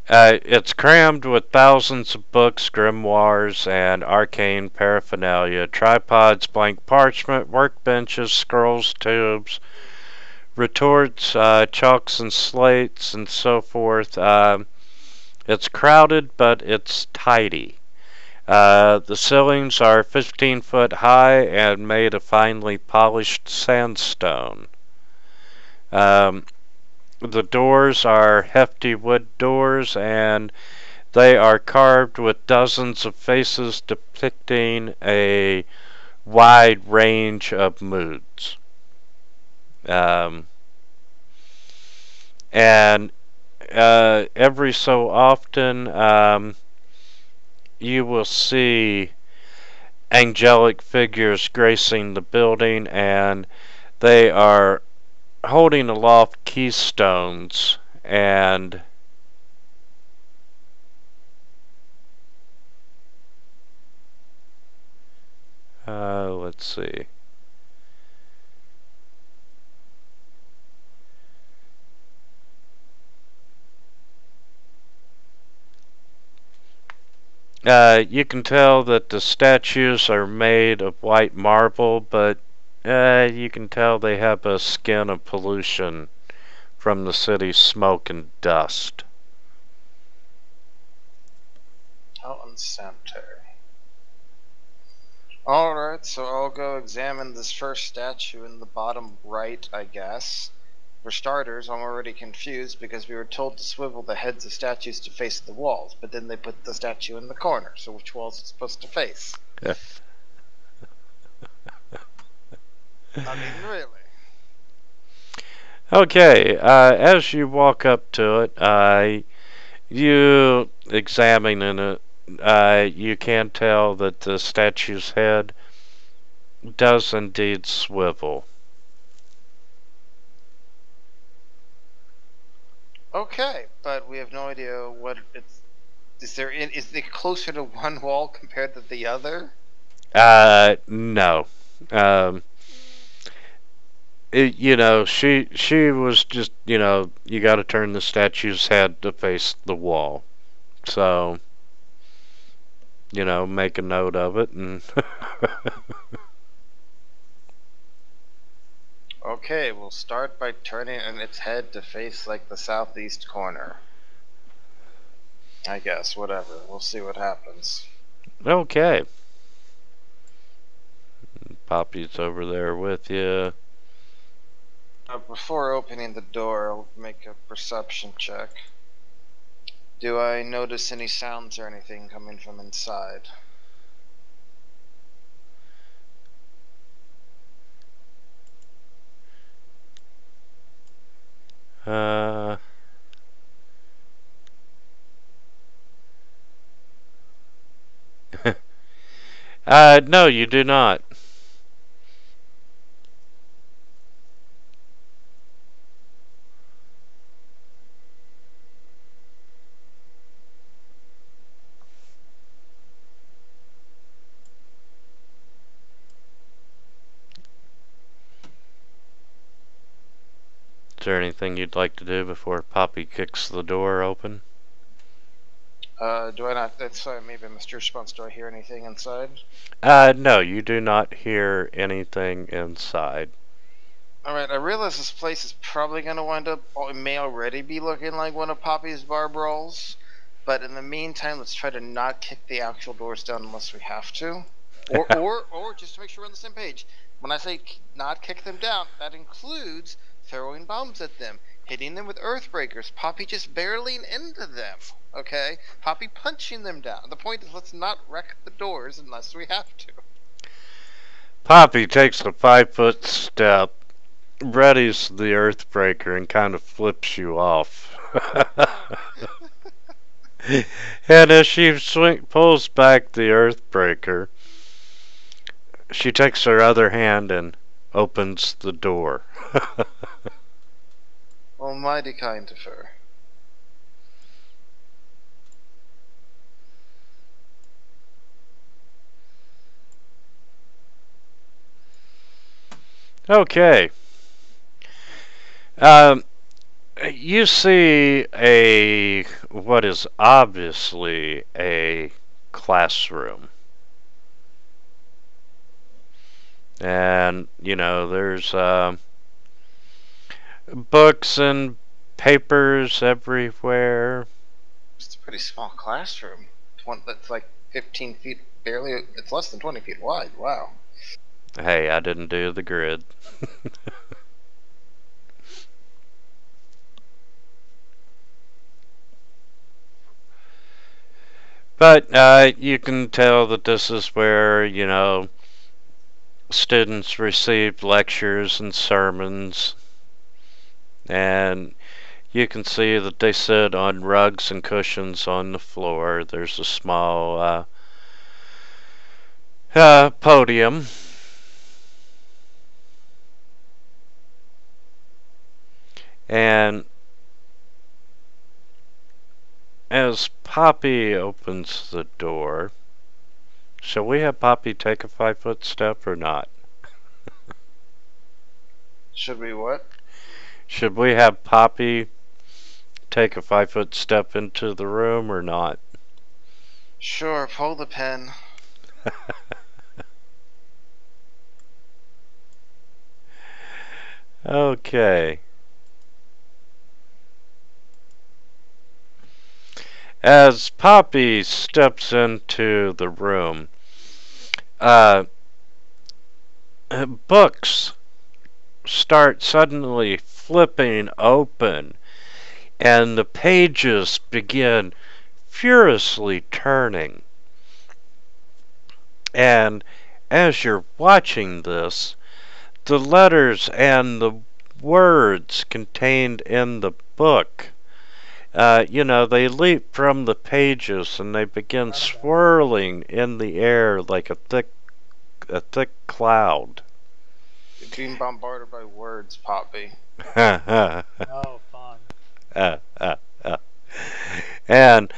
uh, it's crammed with thousands of books, grimoires, and arcane paraphernalia: tripods, blank parchment, workbenches, scrolls, tubes, retorts, uh, chalks and slates, and so forth. Uh, it's crowded, but it's tidy. Uh, the ceilings are fifteen foot high and made of finely polished sandstone. Um, the doors are hefty wood doors, and they are carved with dozens of faces depicting a wide range of moods. Um, and uh, every so often um, you will see angelic figures gracing the building, and they are holding aloft keystones and uh, let's see. Uh, you can tell that the statues are made of white marble, but uh, you can tell they have a skin of pollution from the city's smoke and dust. How unsanitary. Alright, so I'll go examine this first statue in the bottom right, I guess. For starters, I'm already confused because we were told to swivel the heads of statues to face the walls, but then they put the statue in the corner, so which wall is it supposed to face? I mean, really. Okay, uh, as you walk up to it, uh, you examining it, uh, you can tell that the statue's head does indeed swivel. Okay, but we have no idea what it's. Is there? In, is it closer to one wall compared to the other? Uh, no. Um, it, you know, she she was just, you know, you got to turn the statue's head to face the wall, so you know, make a note of it and. Okay, we'll start by turning its head to face, like, the southeast corner. I guess, whatever. We'll see what happens. Okay. Poppy's over there with you. Uh, before opening the door, I'll make a perception check. Do I notice any sounds or anything coming from inside? Uh, uh, no, you do not. Is there anything you'd like to do before Poppy kicks the door open? Uh, do I not? That's uh, maybe Mister Response. Do I hear anything inside? Uh, no, you do not hear anything inside. Alright, I realize this place is probably going to wind up, it may already be looking like one of Poppy's bar brawls, but in the meantime, let's try to not kick the actual doors down unless we have to. Or, or, or just to make sure we're on the same page, when I say not kick them down, that includes throwing bombs at them. hitting them with earthbreakers, Poppy just barreling into them, okay? Poppy punching them down. The point is, let's not wreck the doors unless we have to. Poppy takes the five-foot step, readies the earthbreaker, and kind of flips you off. And as she swing, pulls back the earthbreaker, she takes her other hand and opens the door. Almighty kind of her. Okay. Um, you see a what is obviously a classroom. And, you know, there's uh, books and papers everywhere. It's a pretty small classroom. It's one that's like fifteen feet, barely, it's less than twenty feet wide. Wow. Hey, I didn't do the grid. But uh, you can tell that this is where, you know, students received lectures and sermons, and you can see that they sit on rugs and cushions on the floor. There's a small uh, uh, podium, and as Poppy opens the door, shall we have Poppy take a five-foot step or not? Should we what? Should we have Poppy take a five-foot step into the room or not? Sure, pull the pen. Okay. As Poppy steps into the room, uh, books start suddenly flipping open, and the pages begin furiously turning. And as you're watching this, the letters and the words contained in the book, Uh, you know, they leap from the pages and they begin swirling in the air like a thick, a thick cloud. You're being bombarded by words, Poppy. Oh, fun. Uh, uh, uh. And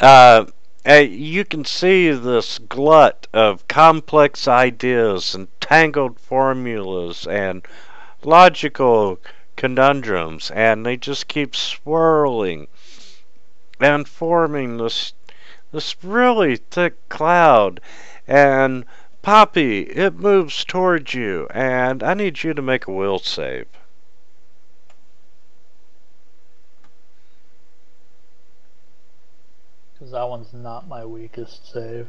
uh, you can see this glut of complex ideas and tangled formulas and logical conundrums, and they just keep swirling and forming this this really thick cloud. And Poppy, it moves towards you, and I need you to make a will save. Because that one's not my weakest save.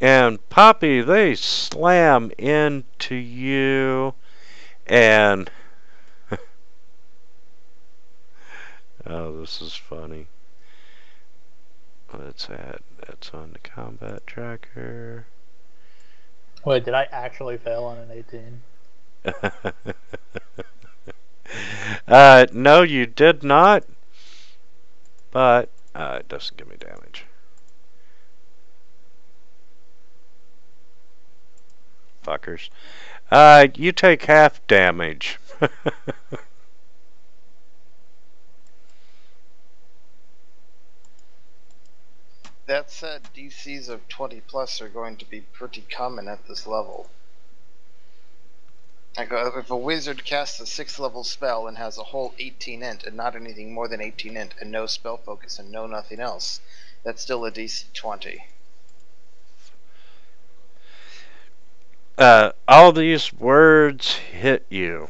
And Poppy, they slam into you, and oh, this is funny. Let's add that's on the combat tracker. Wait, did I actually fail on an eighteen? uh, no, you did not. But uh, it doesn't give me damage. Fuckers. Uh, you take half damage. That said, D Cs of twenty plus are going to be pretty common at this level. Like if a wizard casts a sixth level spell and has a whole eighteen int and not anything more than eighteen int and no spell focus and no nothing else, that's still a D C twenty. Uh, all these words hit you,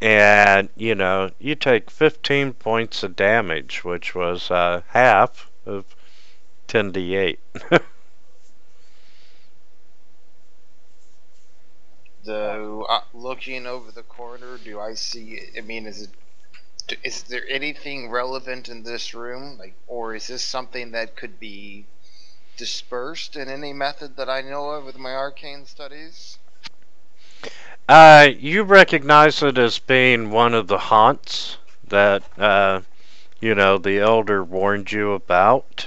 and you know you take fifteen points of damage, which was uh, half of ten d eight. So, uh, looking over the corner, do I see, I mean, is it, is there anything relevant in this room, like, or is this something that could be dispersed in any method that I know of with my arcane studies? Uh, you recognize it as being one of the haunts that, uh, you know, the Elder warned you about.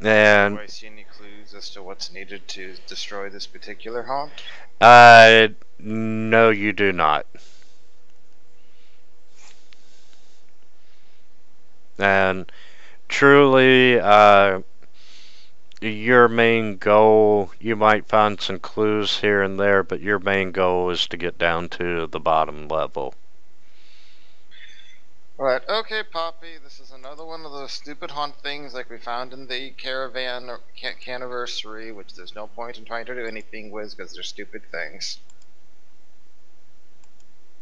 And do I see any clues as to what's needed to destroy this particular haunt? Uh, no, you do not. And truly, uh, your main goal, you might find some clues here and there, but your main goal is to get down to the bottom level. Alright, okay, Poppy, this is another one of those stupid haunt things like we found in the caravan or can anniversary, which there's no point in trying to do anything with because they're stupid things.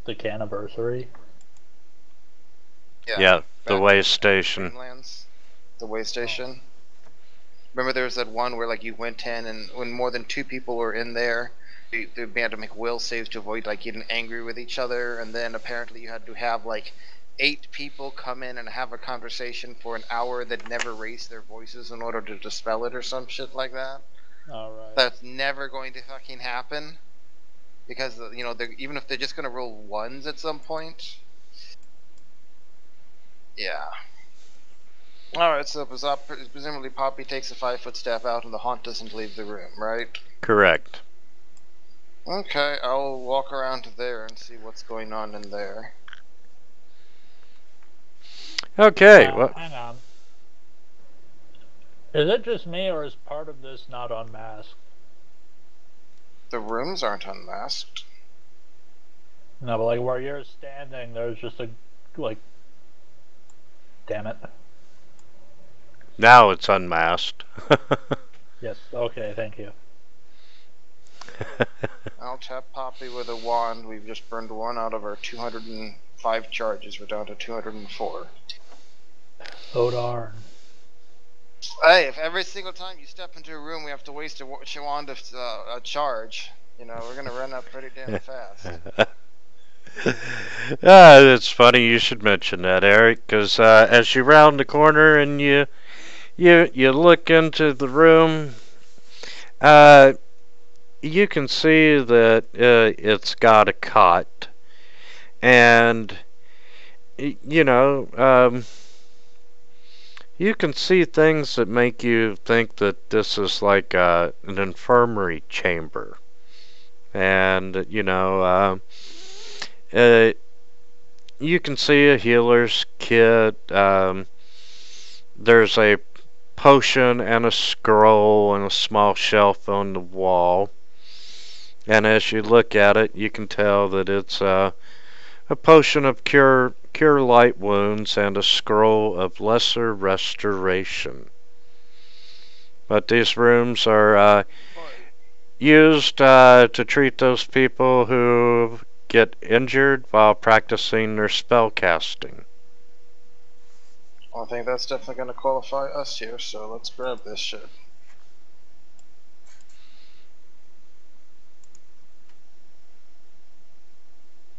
The canniversary? Yeah, yeah, the way station. The way station? Remember there was that one where like you went in and when more than two people were in there, they, they had to make will saves to avoid like getting angry with each other, and then apparently you had to have like eight people come in and have a conversation for an hour that never raised their voices in order to dispel it or some shit like that. Alright. That's never going to fucking happen. Because, you know, even if they're just going to roll ones at some point. Yeah. Alright, so presumably Poppy takes a five-foot step out and the haunt doesn't leave the room, right? Correct. Okay, I'll walk around to there and see what's going on in there. Okay, uh, well... Hang on. Is it just me, or is part of this not unmasked? The rooms aren't unmasked. No, but like where you're standing, there's just a... like... Damn it. Now it's unmasked. Yes, okay, thank you. I'll tap Poppy with a wand. We've just burned one out of our two hundred five charges. We're down to two hundred four. Oh darn. Hey, if every single time you step into a room we have to waste a wand of uh, a charge, you know, we're gonna run up pretty damn fast. Ah, it's funny you should mention that, Eric, because uh, as you round the corner and you you you look into the room, uh, you can see that uh, it's got a cot, and you know um, you can see things that make you think that this is like uh, an infirmary chamber, and you know. Uh, Uh, you can see a healer's kit. Um, there's a potion and a scroll and a small shelf on the wall. And as you look at it, you can tell that it's uh, a potion of cure cure light wounds and a scroll of lesser restoration. But these rooms are uh, used uh, to treat those people who get injured while practicing their spell casting. Well, I think that's definitely going to qualify us here, so let's grab this shit.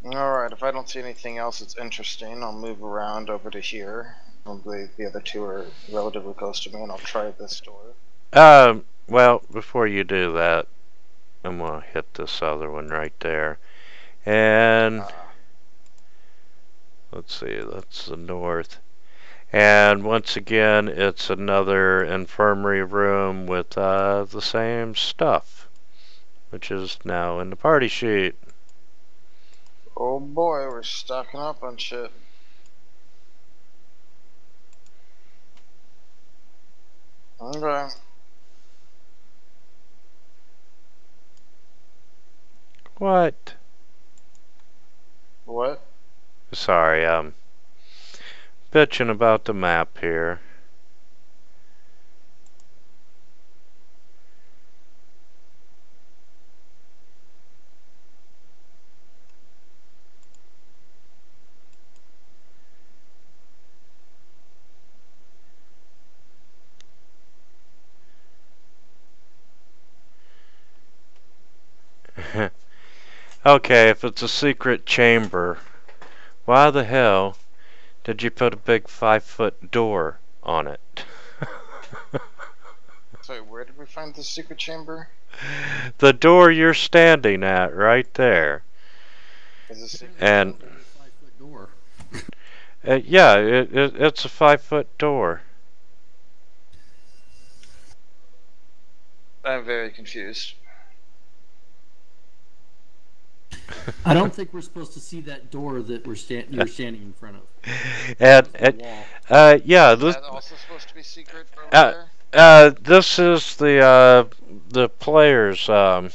Alright, if I don't see anything else that's interesting, I'll move around over to here. Probably the other two are relatively close to me, and I'll try this door. Um, well, before you do that, I'm going to hit this other one right there. And let's see, that's the north, and once again it's another infirmary room with uh, the same stuff, which is now in the party sheet. Oh boy, we're stocking up on shit. Okay. What? What? Sorry, um, bitching about the map here. Okay, if it's a secret chamber, why the hell did you put a big five foot door on it? So where did we find the secret chamber? The door you're standing at right there. Is a secret and chamber? Five foot door. uh, yeah, it, it, it's a five foot door. I'm very confused. I don't think we're supposed to see that door that we're sta you're standing in front of. And, and uh, yeah, this, is that also supposed to be secret over uh, there? Uh, this is the uh, the player's um,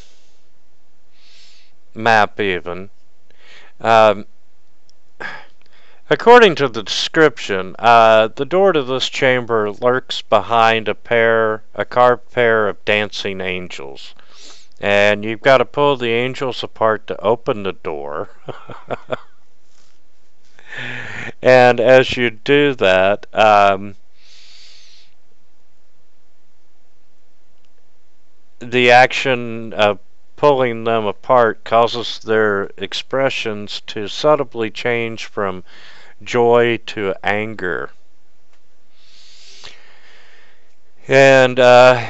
map. Even um, according to the description, uh, the door to this chamber lurks behind a pair, a carved pair of dancing angels. And you've got to pull the angels apart to open the door. And as you do that, um, the action of pulling them apart causes their expressions to subtly change from joy to anger. And uh,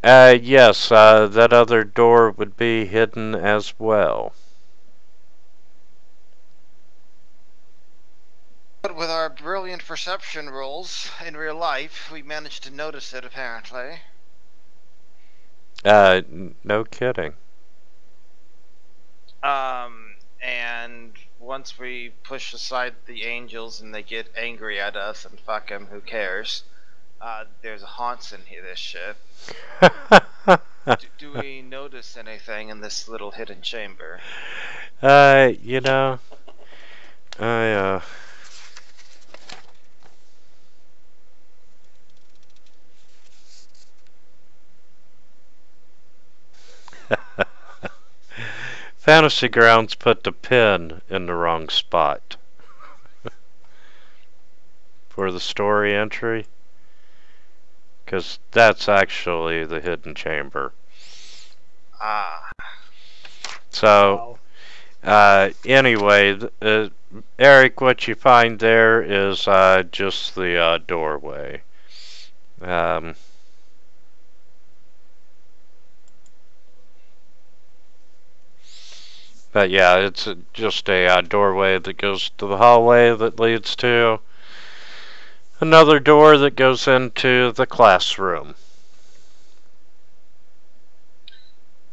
Uh, yes, uh, that other door would be hidden as well. But with our brilliant perception rolls in real life, we managed to notice it, apparently. Uh, no kidding. Um, and once we push aside the angels and they get angry at us and fuck them, who cares? Uh, there's haunts in here, this shit. do, do we notice anything in this little hidden chamber? Uh, you know, I, uh... Fantasy Grounds put the pin in the wrong spot. For the story entry. Because that's actually the hidden chamber. Ah. So, uh, anyway, uh, Eric, what you find there is uh, just the uh, doorway. Um, but yeah, it's uh, just a uh, doorway that goes to the hallway that leads to another door that goes into the classroom.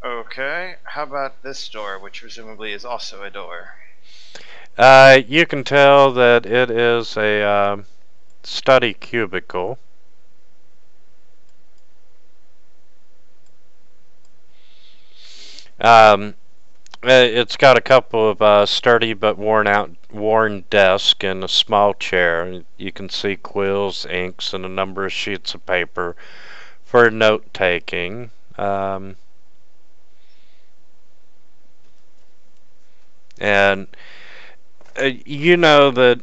Okay, how about this door, which presumably is also a door? Uh, you can tell that it is a uh, study cubicle. Um, it's got a couple of uh, sturdy but worn out worn desk and a small chair. You can see quills, inks, and a number of sheets of paper for note taking. Um, and uh, you know that,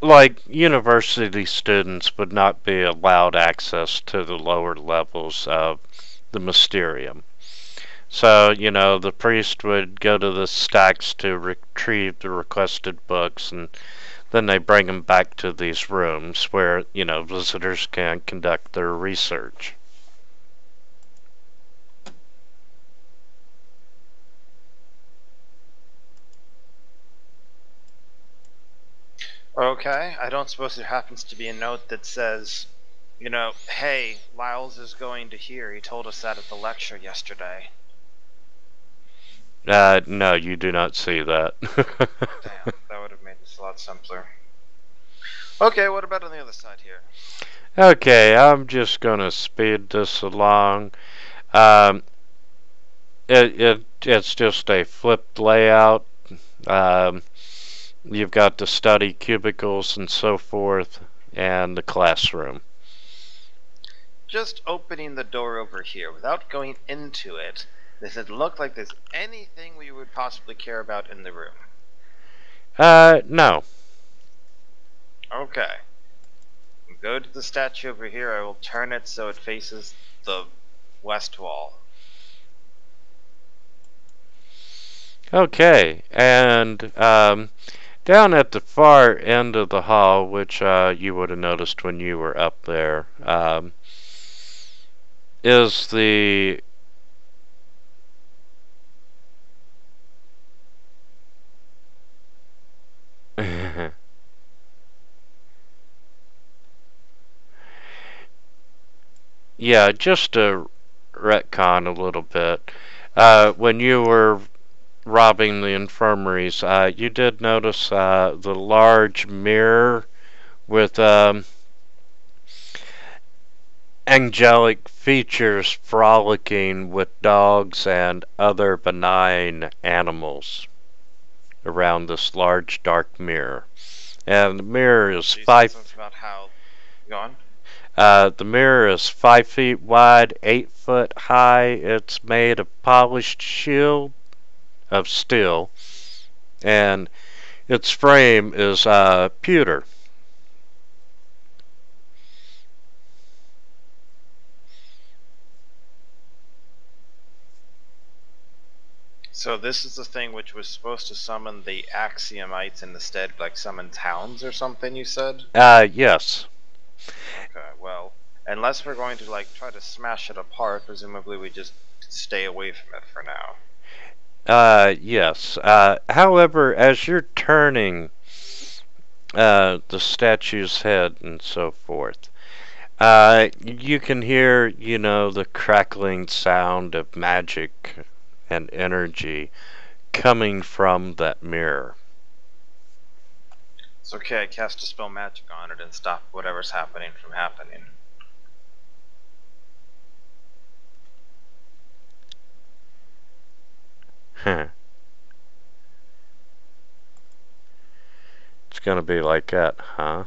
like, university students would not be allowed access to the lower levels of the Mysterium. So, you know, the priest would go to the stacks to retrieve the requested books, and then they bring them back to these rooms where, you know, visitors can conduct their research. Okay, I don't suppose there happens to be a note that says, you know, hey, Lyles is going to here. He told us that at the lecture yesterday. Uh, no, you do not see that. Damn, that would have made this a lot simpler. Okay, what about on the other side here? Okay, I'm just gonna speed this along. Um, it, it it's just a flipped layout. Um, you've got the study cubicles and so forth, and the classroom. Just opening the door over here without going into it. Does it look like there's anything we would possibly care about in the room? Uh, no. Okay. Go to the statue over here. I will turn it so it faces the west wall. Okay, and um, down at the far end of the hall, which uh, you would have noticed when you were up there, um, is the yeah, just to retcon a little bit, uh, when you were robbing the infirmaries, uh, you did notice uh, the large mirror with um, angelic features frolicking with dogs and other benign animals around this large dark mirror. And the mirror is five about how gone? Uh, the mirror is five feet wide, eight foot high. It's made of polished shield of steel, and its frame is uh, pewter. So this is the thing which was supposed to summon the Axumites and instead like summon towns or something, you said? Uh, yes. Okay, well, unless we're going to like try to smash it apart, presumably we just stay away from it for now. Uh, yes. Uh, however, as you're turning uh, the statue's head and so forth, uh, you can hear, you know, the crackling sound of magic and energy coming from that mirror. It's okay, I cast a spell magic on it and stop whatever's happening from happening. Huh. It's gonna be like that, huh?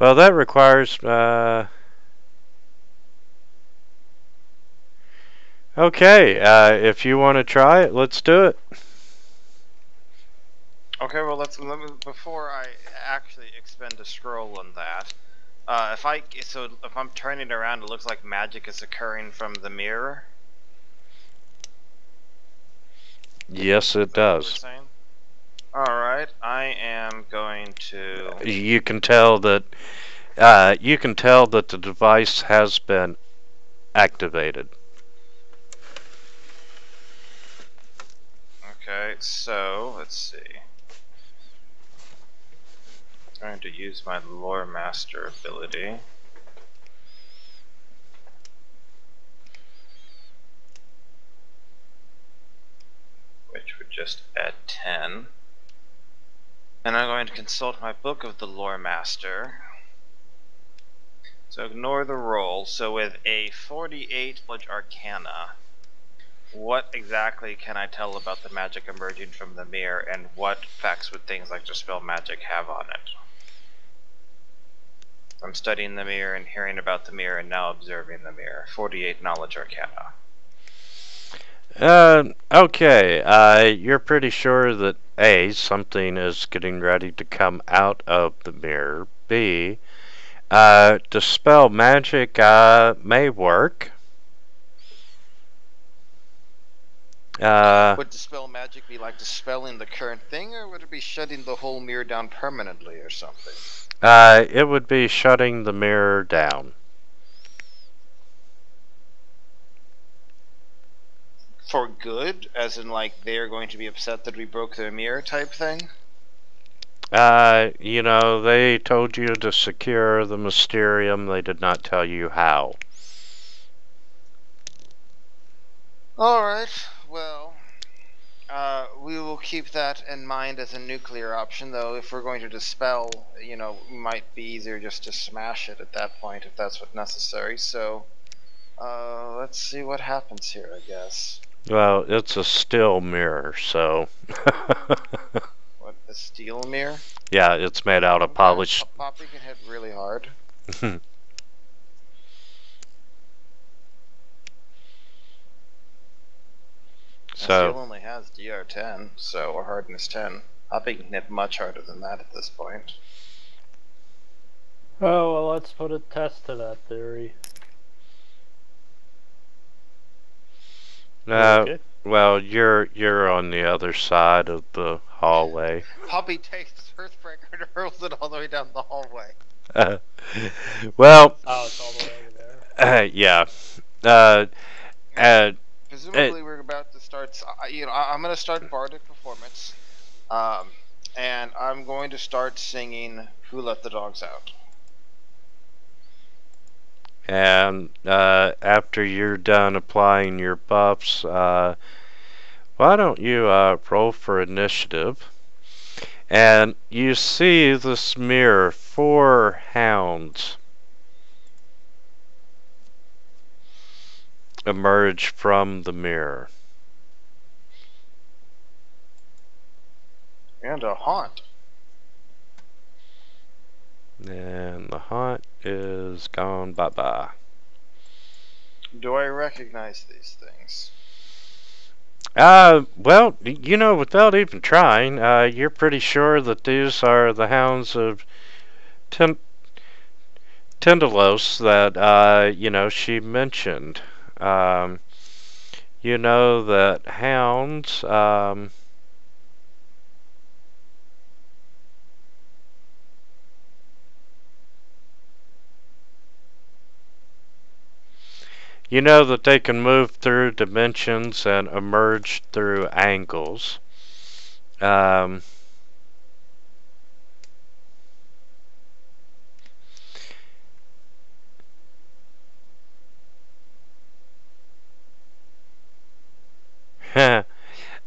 Well, that requires, uh... okay, uh, if you want to try it, let's do it. Okay, well, let's, let me, before I actually expend a scroll on that, uh, if I, so if I'm turning around, it looks like magic is occurring from the mirror? Yes, it does. Alright, I am going to... You can tell that, uh, you can tell that the device has been activated. Okay, so let's see. I'm going to use my Lore Master ability. Which would just add ten. And I'm going to consult my book of the Lore Master. So ignore the roll. So with a forty-eight Large Arcana, what exactly can I tell about the magic emerging from the mirror, and what effects would things like dispel magic have on it? I'm studying the mirror and hearing about the mirror and now observing the mirror. forty-eight Knowledge Arcana. Uh, okay, uh, you're pretty sure that A, something is getting ready to come out of the mirror. B, uh, dispel magic uh, may work. Uh, would dispel magic be like dispelling the current thing, or would it be shutting the whole mirror down permanently or something? Uh, it would be shutting the mirror down. For good? As in like they're going to be upset that we broke their mirror type thing? Uh, you know, they told you to secure the Mysterium, they did not tell you how. Alright. Well, uh, we will keep that in mind as a nuclear option, though if we're going to dispel, you know, it might be easier just to smash it at that point if that's what's necessary, so uh, let's see what happens here, I guess. Well, it's a steel mirror, so... What, a steel mirror? Yeah, it's made out of polished... Popping can hit really hard. So steel only has D R ten, so or hardness ten. I think you can hit much harder than that at this point. Oh well, let's put a test to that theory. Uh, okay. Well, you're you're on the other side of the hallway. Poppy takes Earthbreaker and hurls it all the way down the hallway. Uh, well, oh, it's all the way over there. Uh, yeah. Uh, uh, Presumably, uh, we're about to start. You know, I'm going to start bardic performance, um, and I'm going to start singing "Who Let the Dogs Out." And uh, after you're done applying your buffs, uh, why don't you uh, roll for initiative? And you see this mirror, four hounds emerge from the mirror. And a haunt. And the haunt is gone bye-bye. Do I recognize these things? Uh, well, you know, without even trying, uh, you're pretty sure that these are the hounds of Tin Tindalos that, uh, you know, she mentioned. Um, you know that hounds, um... You know that they can move through dimensions and emerge through angles. Um,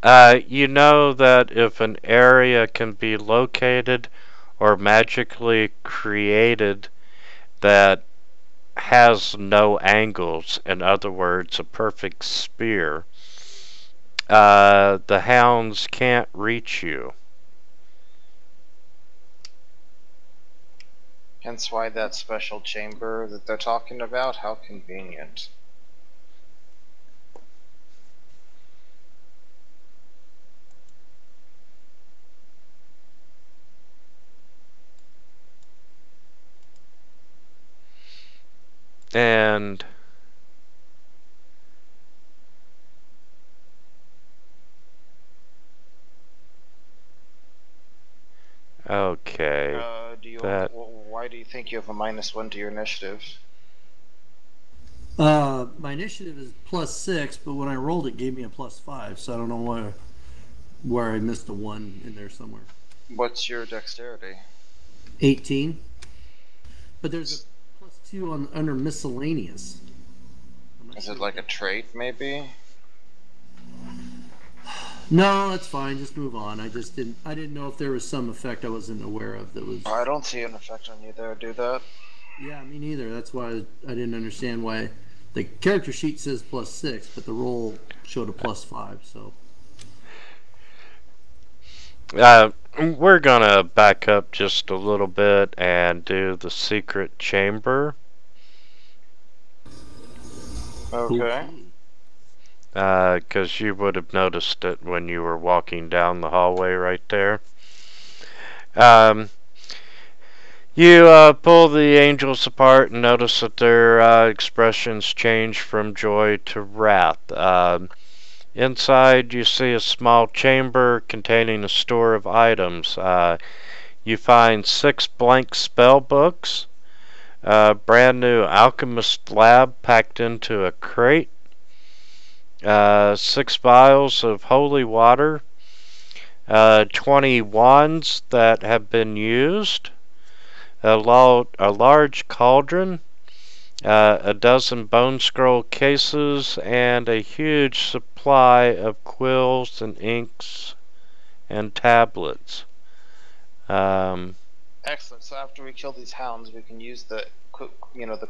uh, you know that if an area can be located or magically created that has no angles, in other words, a perfect sphere, uh, the hounds can't reach you. Hence why that special chamber that they're talking about, how convenient. And okay. Uh, do you that... Why do you think you have a minus one to your initiative? Uh, my initiative is plus six, but when I rolled, it gave me a plus five, so I don't know where where I missed a one in there somewhere. What's your dexterity? Eighteen. But there's a you on under miscellaneous. Is it like a trait, maybe? No, that's fine. Just move on. I just didn't. I didn't know if there was some effect I wasn't aware of that was. I don't see an effect on you there. Do that. Yeah, me neither. That's why I didn't understand why the character sheet says plus six, but the roll showed a plus five. So. Uh, we're gonna back up just a little bit and do the secret chamber. Okay. Uh, because you would have noticed it when you were walking down the hallway right there. Um, you uh, pull the angels apart and notice that their uh, expressions change from joy to wrath. Um, Inside, you see a small chamber containing a store of items. Uh, you find six blank spell books, a brand new alchemist lab packed into a crate, uh, six vials of holy water, uh, twenty wands that have been used, a, lo a large cauldron, Uh, a dozen bone scroll cases, and a huge supply of quills and inks and tablets. Um, Excellent. So after we kill these hounds, we can use the you know the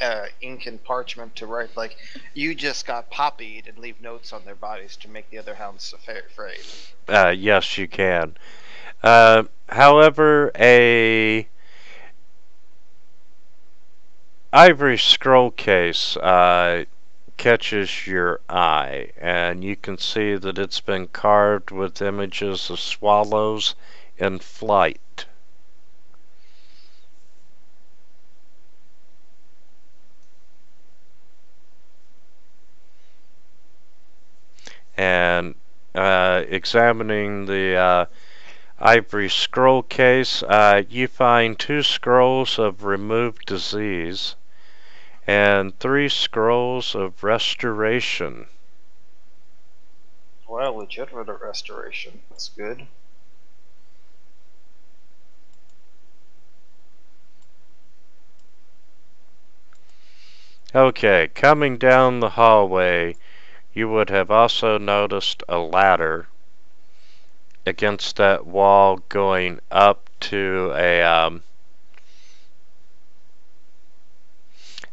uh, ink and parchment to write like, "You just got poppied," and leave notes on their bodies to make the other hounds afraid. Uh, yes, you can. Uh, however, a ivory scroll case uh, catches your eye, and you can see that it's been carved with images of swallows in flight. and uh, examining the uh, ivory scroll case, uh, you find two scrolls of removed disease and three scrolls of restoration. Well, legitimate restoration. That's good. Okay, coming down the hallway, you would have also noticed a ladder against that wall going up to a um,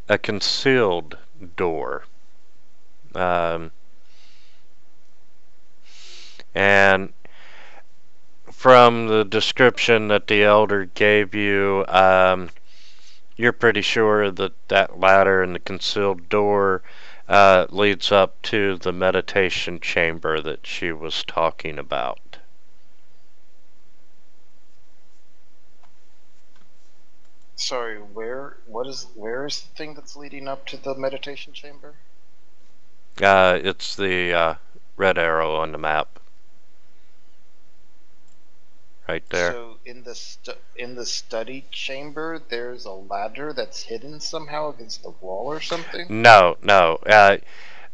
a concealed door. Um, and from the description that the elder gave you, um, you're pretty sure that that ladder and the concealed door uh, leads up to the meditation chamber that she was talking about. Sorry, where? What is? Where is the thing that's leading up to the meditation chamber? Uh, it's the uh, red arrow on the map, right there. So in the stu in the study chamber, there's a ladder that's hidden somehow against the wall or something. No, no. Uh,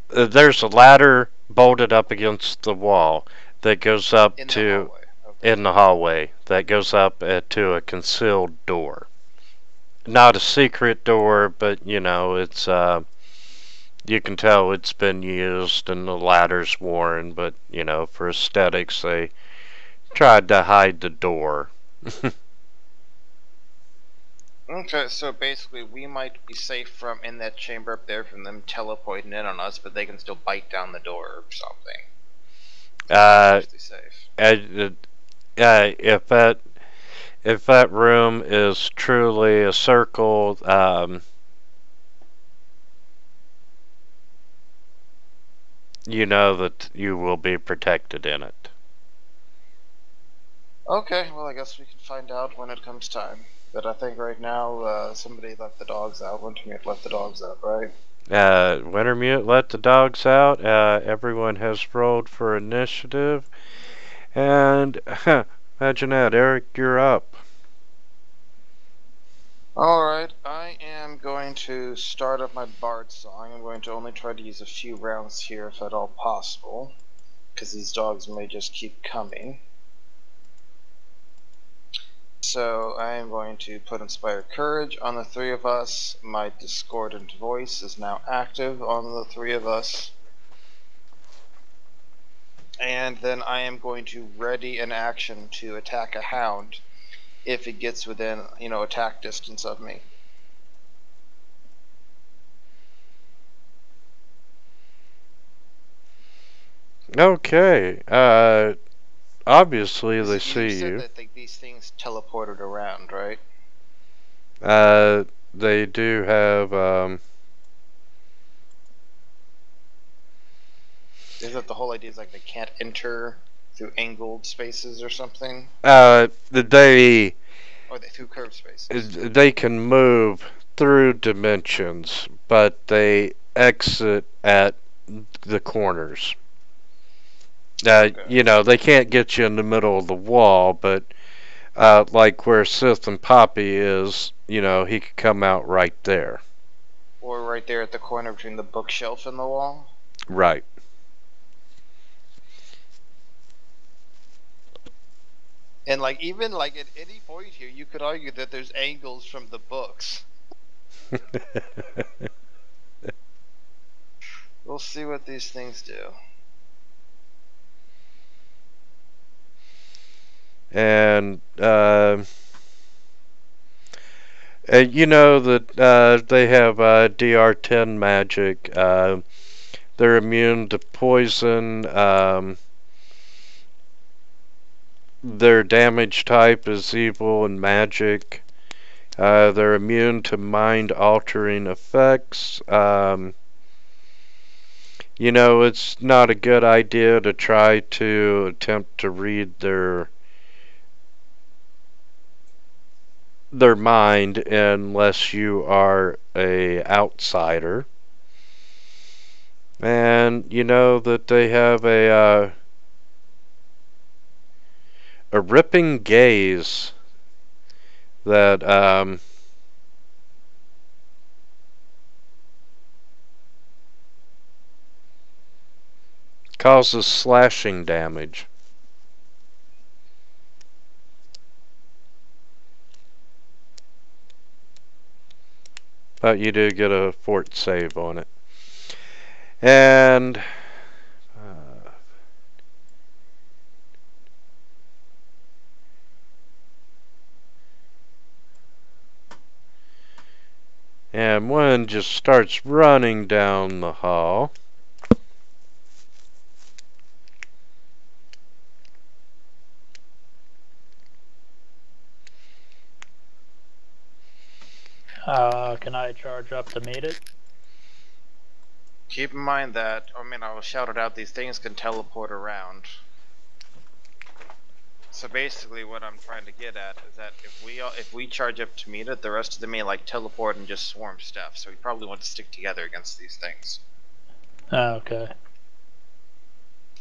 there's a ladder bolted up against the wall that goes up in to the hallway. Okay. in the hallway that goes up uh, to a concealed door. Not a secret door, but you know, it's uh you can tell it's been used and the ladder's worn, but you know, for aesthetics they tried to hide the door. Okay, so basically we might be safe from in that chamber up there from them teleporting in on us, but they can still bite down the door or something. So uh, safe. Uh, uh if that If that room is truly a circle, um, you know that you will be protected in it. Okay, well I guess we can find out when it comes time. But I think right now uh, somebody left the dogs out. Wintermute left the dogs out, right? Uh, Wintermute let the dogs out. Uh, everyone has rolled for initiative. And... Imagine that, Eric, you're up. Alright, I am going to start up my bard song. I'm going to only try to use a few rounds here if at all possible, because these dogs may just keep coming. So I am going to put Inspire Courage on the three of us. My discordant voice is now active on the three of us. And then I am going to ready an action to attack a hound if it gets within, you know, attack distance of me. Okay. Uh, obviously they see you. You said that these things teleported around, right? Uh, they do have, um... Is that the whole idea? Is like they can't enter through angled spaces or something? Uh, they. Or they through curved spaces. They can move through dimensions, but they exit at the corners. Uh, okay. You know, they can't get you in the middle of the wall, but uh, like where Sith and Poppy is, you know, he could come out right there. Or right there at the corner between the bookshelf and the wall? Right. And like even like at any point here, you could argue that there's angles from the books. We'll see what these things do. And uh, uh, you know that uh, they have uh, D R ten magic. Uh, they're immune to poison. Um, Their damage type is evil and magic. Uh, they're immune to mind-altering effects. Um, you know, it's not a good idea to try to attempt to read their their mind unless you are an outsider. And you know that they have a uh, a ripping gaze that um, causes slashing damage. But you do get a fort save on it. And uh, and one just starts running down the hall. Uh, can I charge up to meet it? Keep in mind that, I mean, I was shouted out, these things can teleport around. So basically what I'm trying to get at is that if we all, if we charge up to meet it, the rest of them may like teleport and just swarm stuff. So we probably want to stick together against these things. Oh, okay.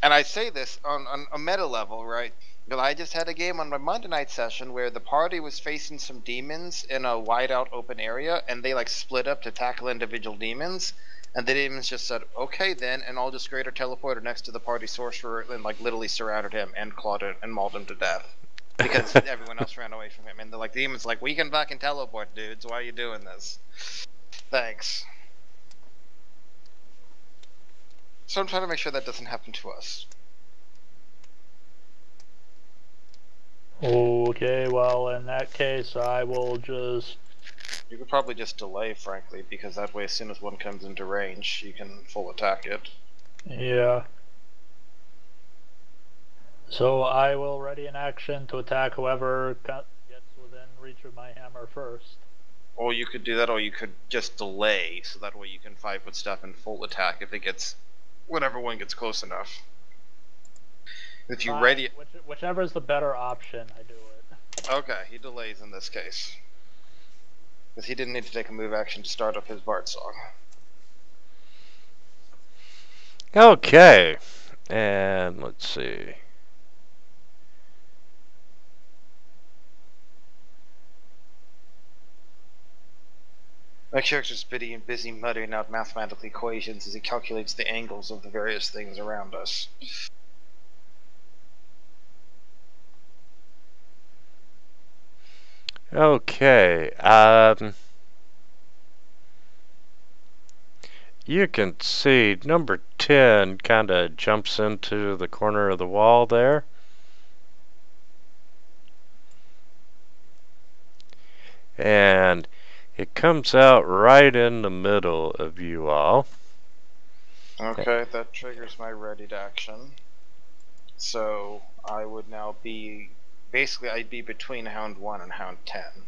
And I say this on, on a meta level, right? Because I just had a game on my Monday night session where the party was facing some demons in a wide out open area, and they like split up to tackle individual demons, and the demons just said, okay then, and all just greater teleported next to the party sorcerer and like literally surrounded him and clawed him and mauled him to death. Because everyone else ran away from him, and they're like, the demons like, we can fucking teleport, dudes, why are you doing this? Thanks. So I'm trying to make sure that doesn't happen to us. Okay, well, in that case, I will just... You could probably just delay, frankly, because that way as soon as one comes into range, you can full attack it. Yeah. So I will ready an action to attack whoever gets within reach of my hammer first. Or you could do that, or you could just delay, so that way you can fight with stuff and full attack if it gets... whenever one gets close enough. If you ready, which, whichever is the better option, I do it. Okay, he delays in this case, because he didn't need to take a move action to start up his bard song. Okay, and let's see. My character's busy and busy muttering out mathematical equations as he calculates the angles of the various things around us. Okay, um, you can see number ten kind of jumps into the corner of the wall there. And it comes out right in the middle of you all. Okay, that triggers my readied action. So I would now be... Basically, I'd be between Hound one and Hound ten.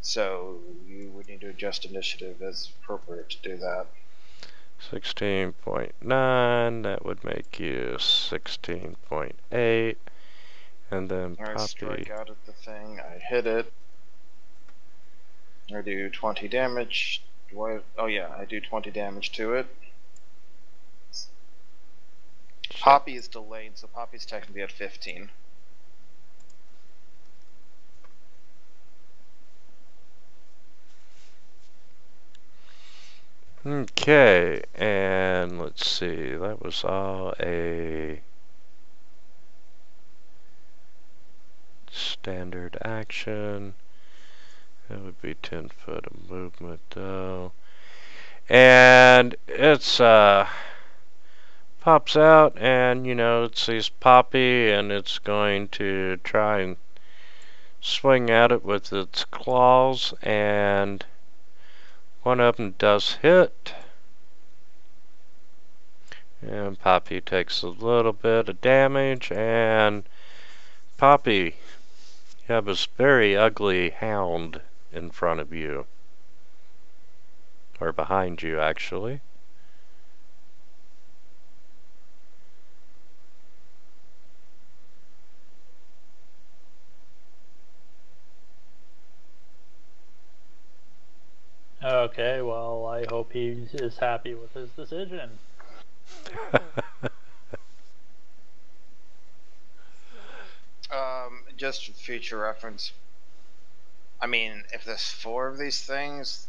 So, you would need to adjust initiative as appropriate to do that. sixteen point nine, that would make you sixteen point eight. And then I Poppy. Strike out at the thing, I hit it. I do twenty damage. Do I, oh yeah, I do twenty damage to it. Shit. Poppy is delayed, so Poppy's technically at fifteen. Okay, and let's see, that was all a standard action. That would be ten foot of movement though. And it's uh pops out, and you know, it sees Poppy, and it's going to try and swing at it with its claws, and one of them does hit, and Poppy takes a little bit of damage. And Poppy, you have this very ugly hound in front of you, or behind you actually. Okay, well, I hope he is happy with his decision. um, just for future reference. I mean, if there's four of these things,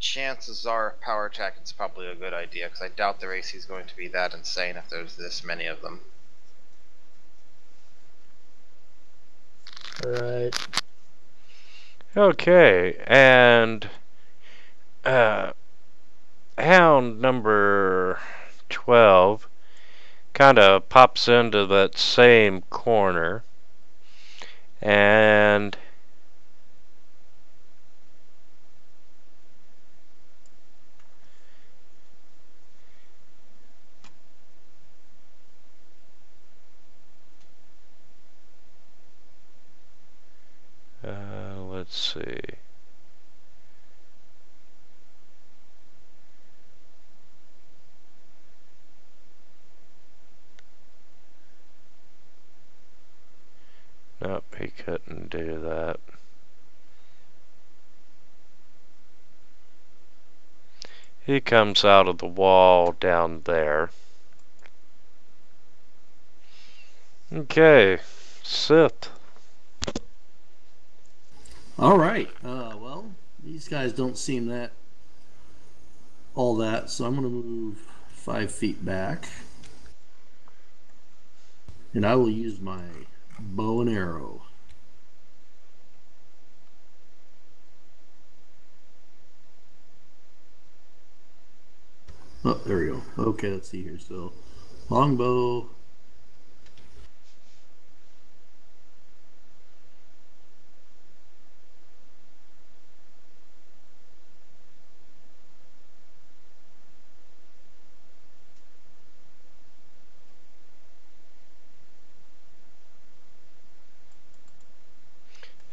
chances are a power attack is probably a good idea, because I doubt their A C is going to be that insane if there's this many of them. Right. Okay, and uh, hound number twelve kind of pops into that same corner, and uh, let's see. Nope, he couldn't do that. He comes out of the wall down there. Okay, Sith. Alright, uh, well, these guys don't seem that all that, so I'm going to move five feet back. And I will use my bow and arrow. Oh, there we go. Okay, let's see here. So, longbow.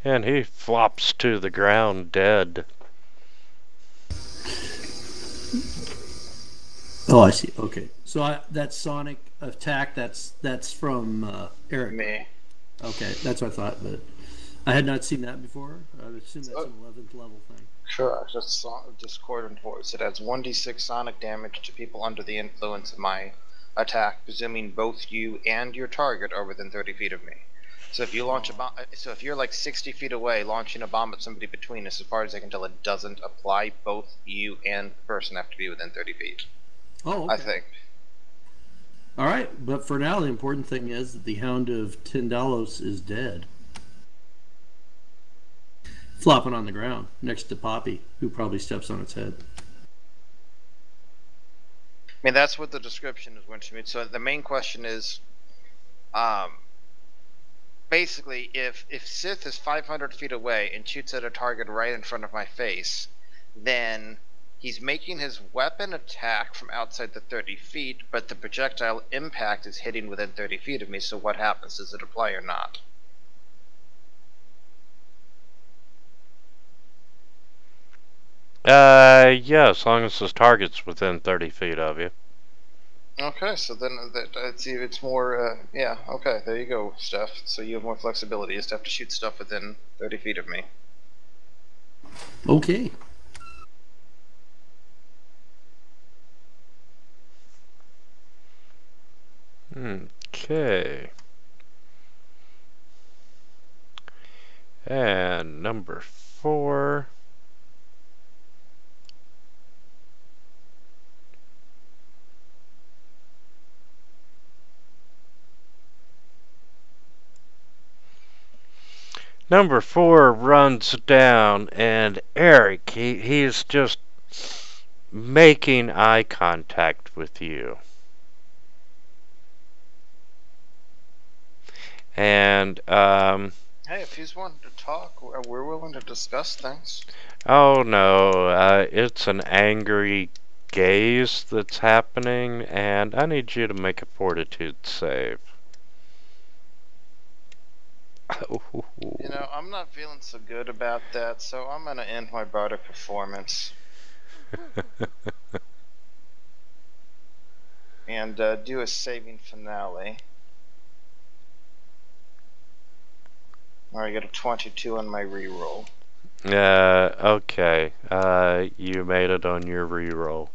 And he flops to the ground dead. Oh, I see. Okay. So I, that sonic attack, that's that's from uh, Eric. Me. Okay, that's what I thought, but I had not seen that before. I would assume that's oh. an eleventh level thing. Sure, it's just discordant voice. It adds one d six sonic damage to people under the influence of my attack, presuming both you and your target are within thirty feet of me. So if you launch a bomb, so if you're like sixty feet away, launching a bomb at somebody between us, as far as I can tell, it doesn't apply. Both you and the person have to be within thirty feet. Oh, okay. I think. All right, but for now, the important thing is that the Hound of Tindalos is dead, flopping on the ground next to Poppy, who probably steps on its head. I mean, that's what the description is going to mean. So the main question is, um. basically, if, if Sith is five hundred feet away and shoots at a target right in front of my face, then he's making his weapon attack from outside the thirty feet, but the projectile impact is hitting within thirty feet of me, so what happens? Does it apply or not? Uh, yeah, as long as this target's within thirty feet of you. Okay, so then it's, it's more, uh, yeah, okay, there you go, Steph. So you have more flexibility. You just have to shoot stuff within thirty feet of me. Okay. Okay. And number four. Number four runs down, and Eric, he, he's just making eye contact with you. And, um... hey, if he's wanting to talk, we're willing to discuss things. Oh, no, uh, it's an angry gaze that's happening, and I need you to make a fortitude save. You know, I'm not feeling so good about that, so I'm going to end my barter performance. And uh, do a saving finale. Alright, I got a twenty-two on my reroll. Uh, okay. Uh, you made it on your reroll.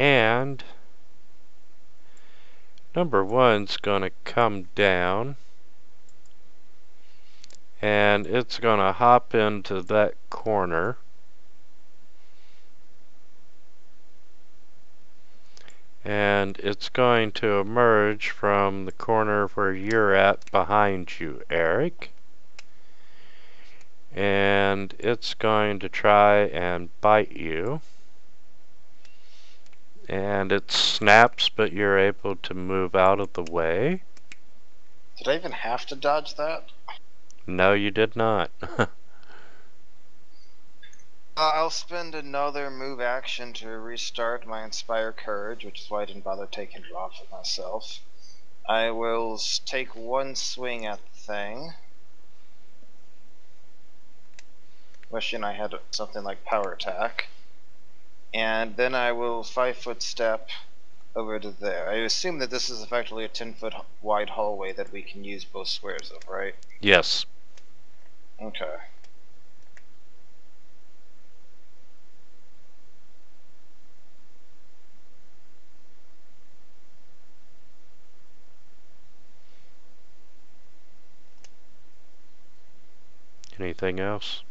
and number one's gonna come down and it's gonna hop into that corner and it's going to emerge from the corner where you're at behind you, Eric, and it's going to try and bite you, and it snaps, but you're able to move out of the way. Did I even have to dodge that? No, you did not. uh, I'll spend another move action to restart my Inspire Courage, which is why I didn't bother taking it off of myself. I will take one swing at the thing. Wishing I had something like Power Attack. And then I will five foot step over to there. I assume that this is effectively a ten foot wide hallway that we can use both squares of, right? Yes. Okay. Anything else?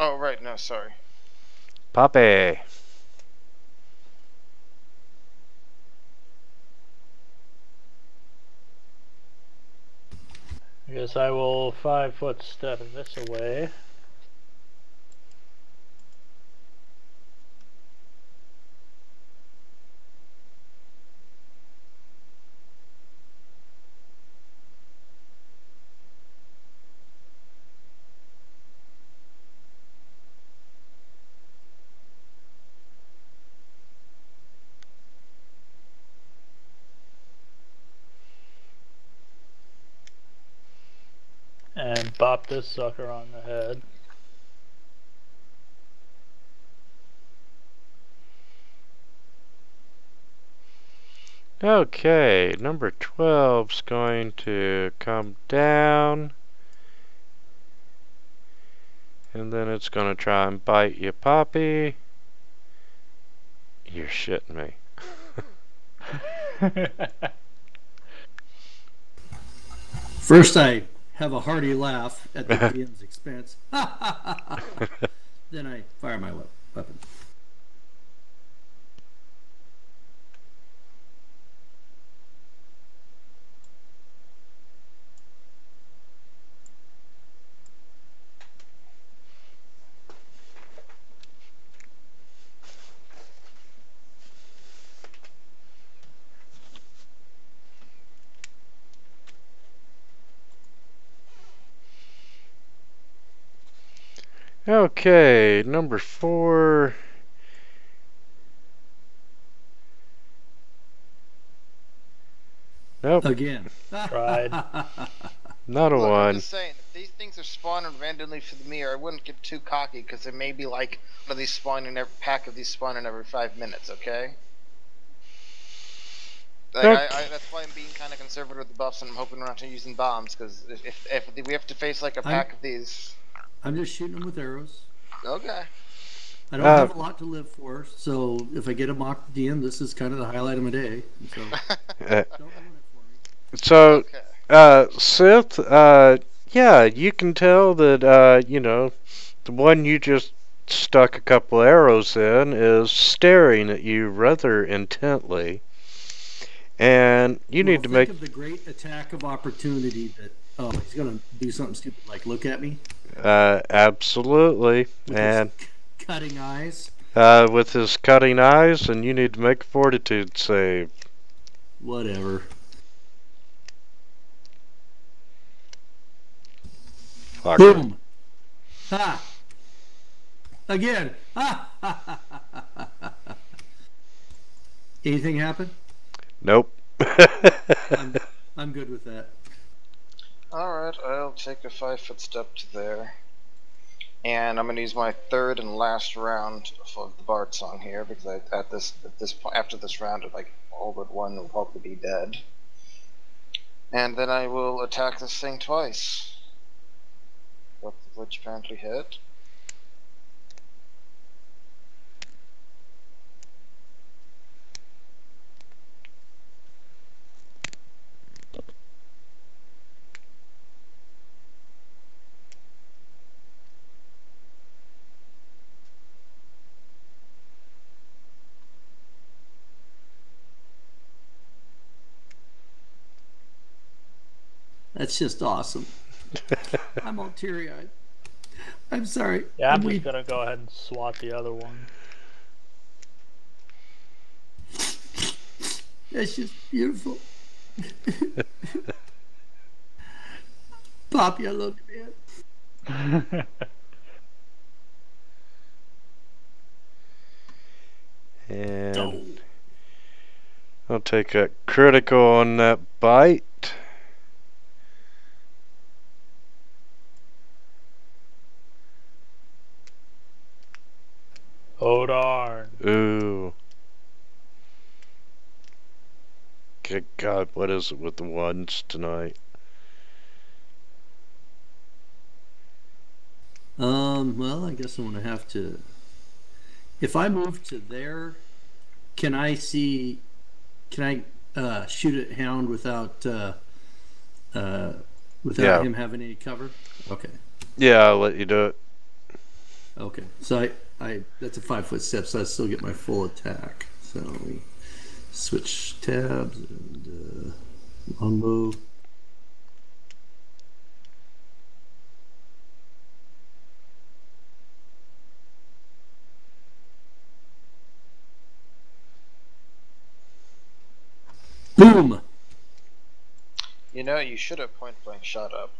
Oh, right, no, sorry. Poppy. I guess I will five foot step this away. And bop this sucker on the head. Okay, number twelve's going to come down. And then it's going to try and bite you, Poppy. You're shitting me. First I have a hearty laugh at the D M's expense. Then I fire my weapon. Okay, number four Nope. Again. Tried. Not a Look, one. I'm just saying, if these things are spawning randomly for the mirror, I wouldn't get too cocky, because there may be like one of these spawning every pack of these spawning every five minutes, okay? Like, okay. I, I, that's why I'm being kind of conservative with the buffs, and I'm hoping we're not using bombs, because if, if, if we have to face like a pack I'm... of these... I'm just shooting them with arrows. Okay. I don't uh, have a lot to live for, so if I get a mock D M, this is kind of the highlight of my day. So uh, don't ruin it for me. So, okay. uh, Sith, uh, yeah, you can tell that, uh, you know, the one you just stuck a couple arrows in is staring at you rather intently, and you well, need to think make of the great attack of opportunity that. Oh, he's gonna do something stupid like look at me. Uh, absolutely, with and his c cutting eyes. Uh, with his cutting eyes, and you need to make a fortitude save. Whatever. Fuck. Boom. Ha. Again. Ha. Ha, ha, ha, ha. Anything happen? Nope. I'm, I'm good with that. Alright, I'll take a five foot step to there. And I'm going to use my third and last round of the Bard song here, because I, at this at this point, after this round, like all but one will probably be dead. And then I will attack this thing twice. Both of which apparently hit. That's just awesome. I'm all teary-eyed. I'm sorry. Yeah, I'm we... just gonna go ahead and swat the other one. That's just beautiful. Poppy, I love you, man. And oh. I'll take a critical on that bite. Oh darn. Ooh. Good God, what is it with the ones tonight? Um, well, I guess I'm going to have to... If I move to there, can I see... Can I uh, shoot at Hound without uh, uh, without yeah. him having any cover? Okay. Yeah, I'll let you do it. Okay, so I... I, that's a five foot step, so I still get my full attack. So let me switch tabs and uh, long move. Boom! You know, you should have point blank shot up.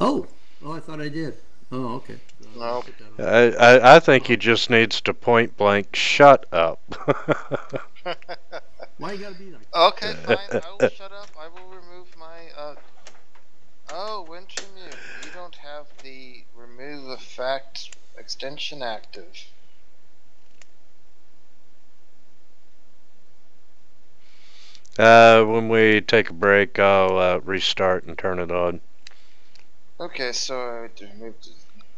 Oh! Oh, I thought I did. Oh, okay. Nope. I, I I think he just needs to point blank shut up. Why you gotta be like that? Okay, fine. I will shut up. I will remove my uh. Oh, when to mute? You don't have the remove effect extension active. Uh, when we take a break, I'll uh, restart and turn it on. Okay, so I removed it.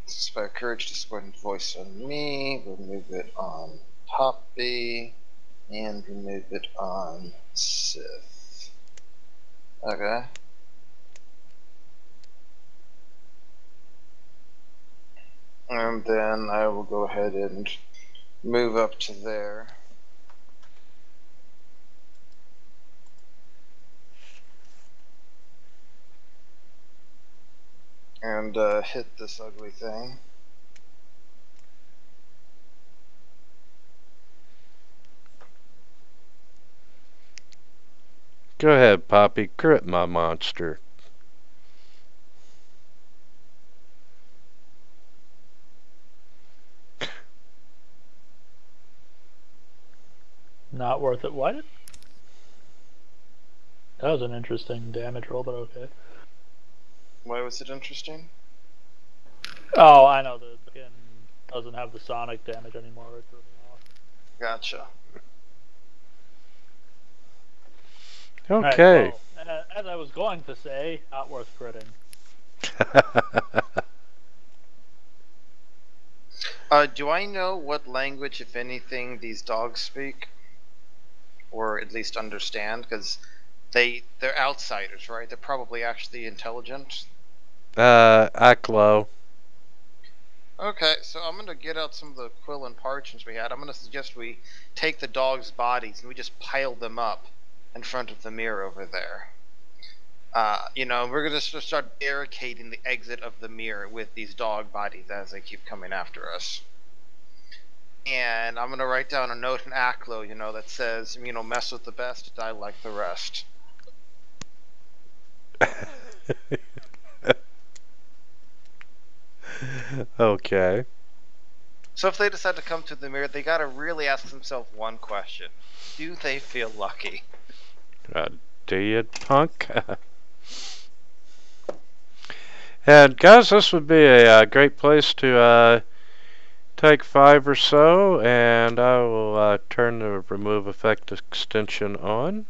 Inspire courage, discordant voice on me, remove it on Poppy, and remove it on Sith. Okay. And then I will go ahead and move up to there. And uh, hit this ugly thing. Go ahead, Poppy, crit my monster. Not worth it. Why did... That was an interesting damage roll, but okay. Why was it interesting? Oh, I know, the skin doesn't have the sonic damage anymore. It threw me off. Gotcha. Okay. Right, well, as I was going to say, not worth critting. uh, do I know what language, if anything, these dogs speak? Or at least understand? Because they, they're outsiders, right? They're probably actually intelligent. Uh, Aklo. Okay, so I'm going to get out some of the quill and parchments we had. I'm going to suggest we take the dogs' bodies and we just pile them up in front of the mirror over there. Uh, you know, we're going to start barricading the exit of the mirror with these dog bodies as they keep coming after us. And I'm going to write down a note in Aklo, you know, that says, you know, mess with the best, die like the rest. Okay. So if they decide to come to the mirror, they gotta really ask themselves one question: do they feel lucky? Uh, do you, punk? And guys, this would be a, a great place to uh, take five or so, and I will uh, turn the remove effect extension on.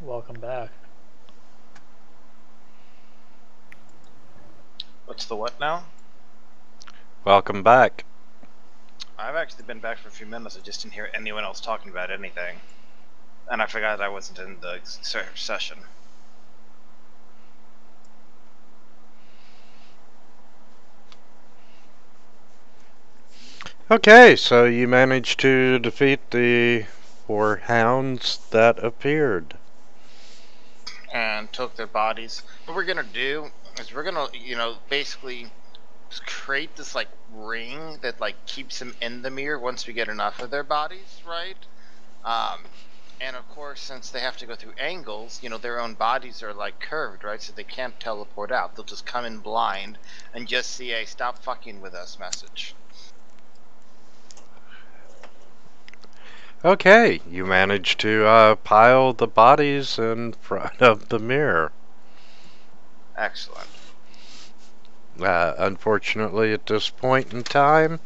Welcome back. What's the what now? Welcome back. I've actually been back for a few minutes. I just didn't hear anyone else talking about anything. And I forgot I wasn't in the search session. Okay, so you managed to defeat the four hounds that appeared. And took their bodies. What we're gonna do is we're gonna, you know, basically create this like ring that like keeps them in the mirror once we get enough of their bodies, right? Um, and of course, since they have to go through angles, you know, their own bodies are like curved, right? So they can't teleport out. They'll just come in blind and just see a "stop fucking with us" message. Okay, you managed to uh, pile the bodies in front of the mirror. Excellent. Uh, unfortunately, at this point in time,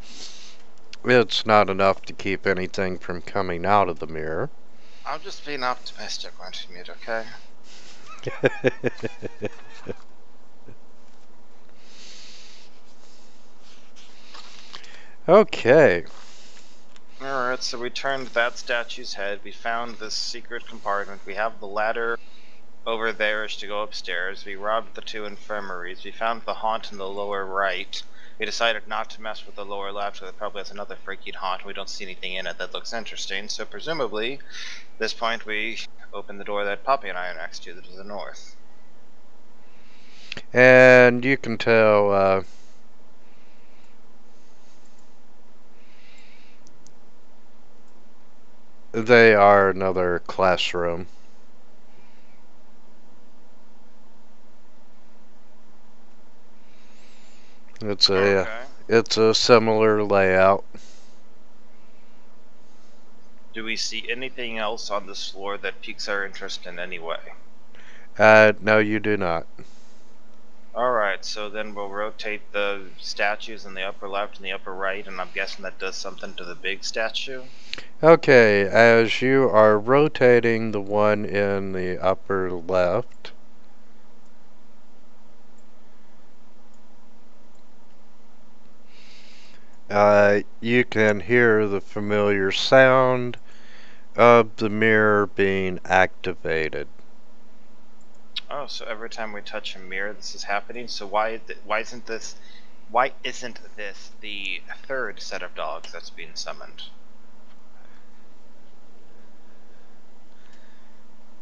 it's not enough to keep anything from coming out of the mirror. I'm just being optimistic once you meet, okay? Okay. Alright, so we turned that statue's head, we found this secret compartment, we have the ladder over there is to go upstairs, we robbed the two infirmaries, we found the haunt in the lower right, we decided not to mess with the lower left because it probably has another freaky haunt, we don't see anything in it that looks interesting, so presumably, at this point we open the door that Poppy and I are next to, that is the north. And you can tell, uh... they are another classroom. It's a okay. It's a similar layout. Do we see anything else on this floor that piques our interest in any way? Uh, no, you do not. Alright, so then we'll rotate the statues in the upper left and the upper right, and I'm guessing that does something to the big statue? Okay, as you are rotating the one in the upper left, uh, you can hear the familiar sound of the mirror being activated. Oh, so every time we touch a mirror, this is happening. So why why isn't this why isn't this the third set of dogs that's being summoned?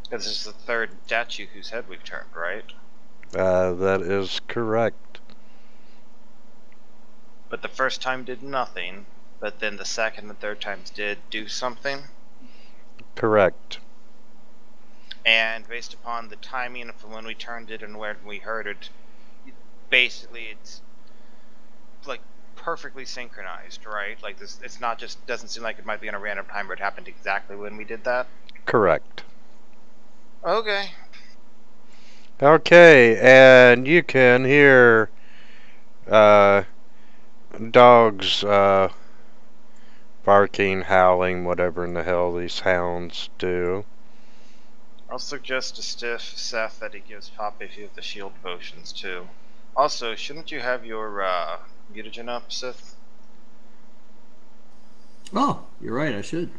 This is the third statue whose head we've turned, right? Uh, that is correct. But the first time did nothing, but then the second and third times did do something? Correct. And based upon the timing of when we turned it and when we heard it, basically it's like perfectly synchronized, right? Like this, it's not just doesn't seem like it might be on a random time, but it happened exactly when we did that. Correct. Okay. Okay, and you can hear uh, dogs uh, barking, howling, whatever in the hell these hounds do. I'll suggest to Stiff Seth that he gives Poppy a few of the shield potions too. Also, shouldn't you have your uh, mutagen up, Seth? Oh, you're right, I should.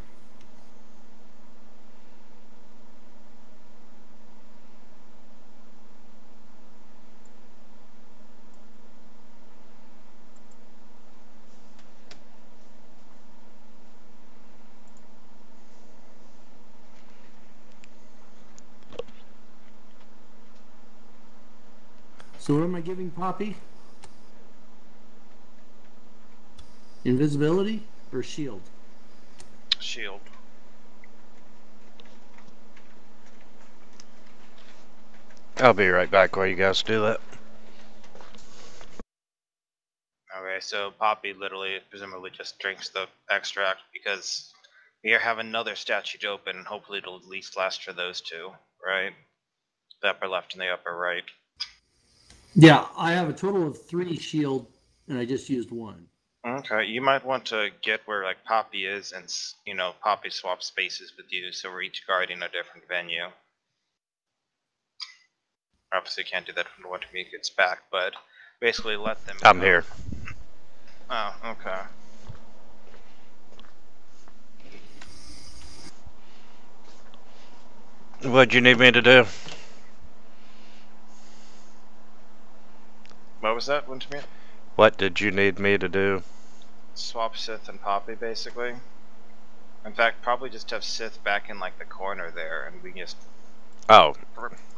So what am I giving Poppy? Invisibility or shield? Shield. I'll be right back while you guys do that. Okay, so Poppy literally, presumably just drinks the extract because we have another statute open and hopefully it'll at least last for those two, right? The upper left and the upper right. Yeah, I have a total of three shield, and I just used one. Okay, you might want to get where like Poppy is, and you know Poppy swap spaces with you, so we're each guarding a different venue. obviously can't do that from what Tamik gets back, but basically let them... I'm here. Oh, okay. What'd you need me to do? What was that, Wintermute? What did you need me to do? Swap Sith and Poppy, basically. In fact, probably just have Sith back in, like, the corner there, and we just... Oh.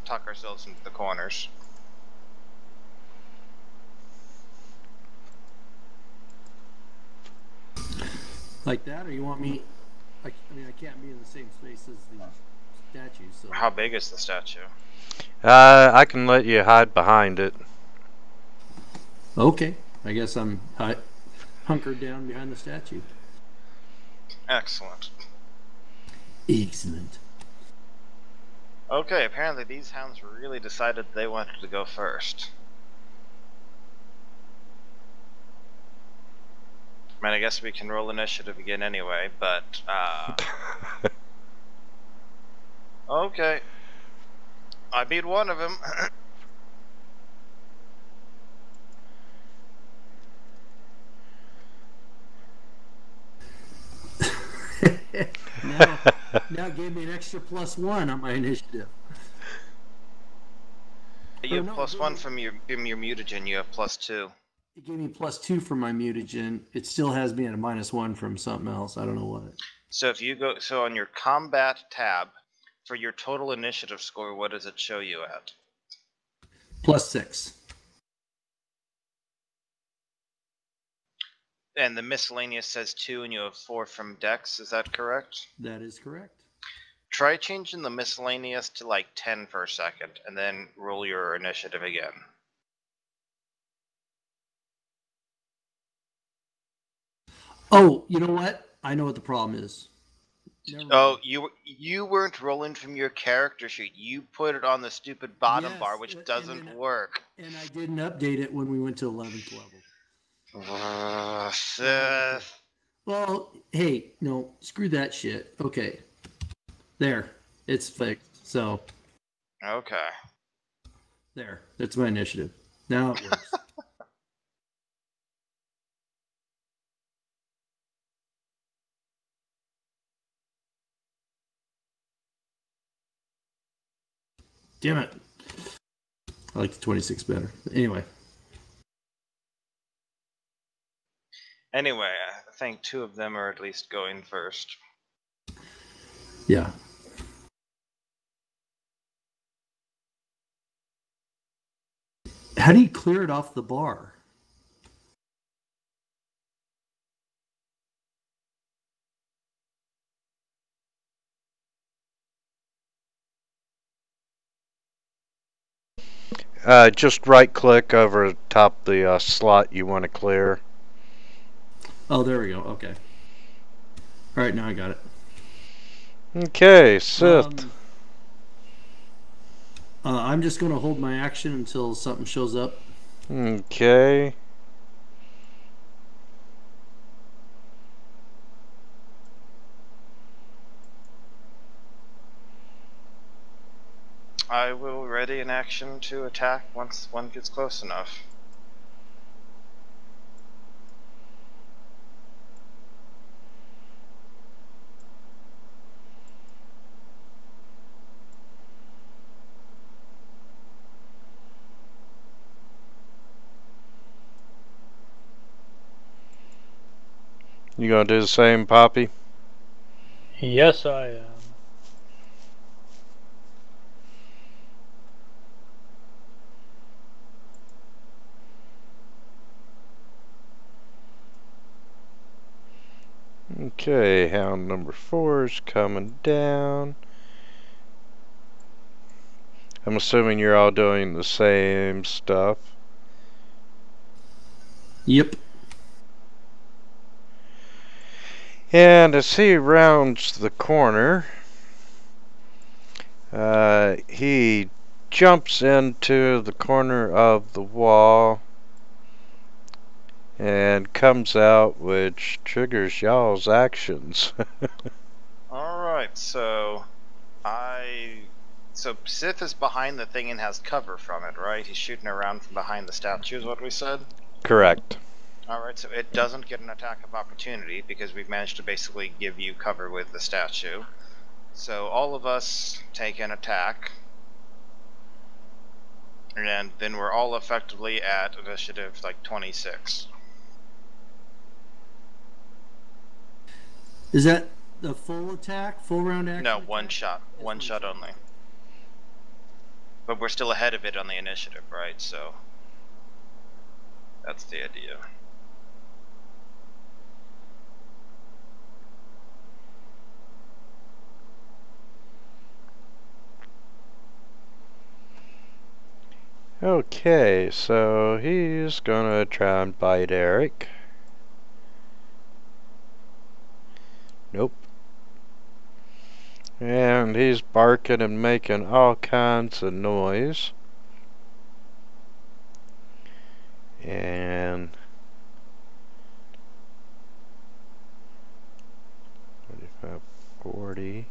Tuck ourselves into the corners. Like that, or you want me... I, I mean, I can't be in the same space as the... statue, so. How big is the statue? Uh, I can let you hide behind it. Okay, I guess I'm hi hunkered down behind the statue. Excellent. Excellent. Okay, apparently these hounds really decided they wanted to go first. I mean, I guess we can roll initiative again anyway, but, uh... Okay. I beat one of them. now, now gave me an extra plus one on my initiative. You have no, plus one me, from your from your mutagen. You have plus two. It gave me plus two from my mutagen. It still has me at a minus one from something else. I don't know what. So if you go so on your combat tab. For your total initiative score, what does it show you at? Plus six. And the miscellaneous says two, and you have four from Dex, is that correct? That is correct. Try changing the miscellaneous to like ten for a second, and then roll your initiative again. Oh, you know what? I know what the problem is. Oh, you you weren't rolling from your character sheet. You put it on the stupid bottom yes, bar, which doesn't and work. And I didn't update it when we went to eleventh level. Uh, Seth. Well, hey, no, screw that shit. Okay. There. It's fixed, so. Okay. There. That's my initiative. Now it works. Damn it. I like the twenty-six better. Anyway. Anyway, I think two of them are at least going first. Yeah. How do you clear it off the bar? Uh, just right-click over top the uh, slot you want to clear. Oh, there we go. Okay. All right, now I got it. Okay, Sith. Um, uh, I'm just going to hold my action until something shows up. Okay. I will ready an action to attack once one gets close enough. You gonna do the same, Poppy? Yes, I am. Okay, hound number four is coming down. I'm assuming you're all doing the same stuff. Yep. And as he rounds the corner, uh, he jumps into the corner of the wall and comes out, which triggers y'all's actions. Alright, so I So Sith is behind the thing and has cover from it, right? He's shooting around from behind the statue is what we said? Correct. Alright, so it doesn't get an attack of opportunity because we've managed to basically give you cover with the statue. So all of us take an attack. And then we're all effectively at initiative like twenty-six. Is that the full attack? Full round action? No, one shot. One shot only. But we're still ahead of it on the initiative, right? So that's the idea. Okay, so he's gonna try and bite Eric. Nope. And he's barking and making all kinds of noise. And twenty-five, forty.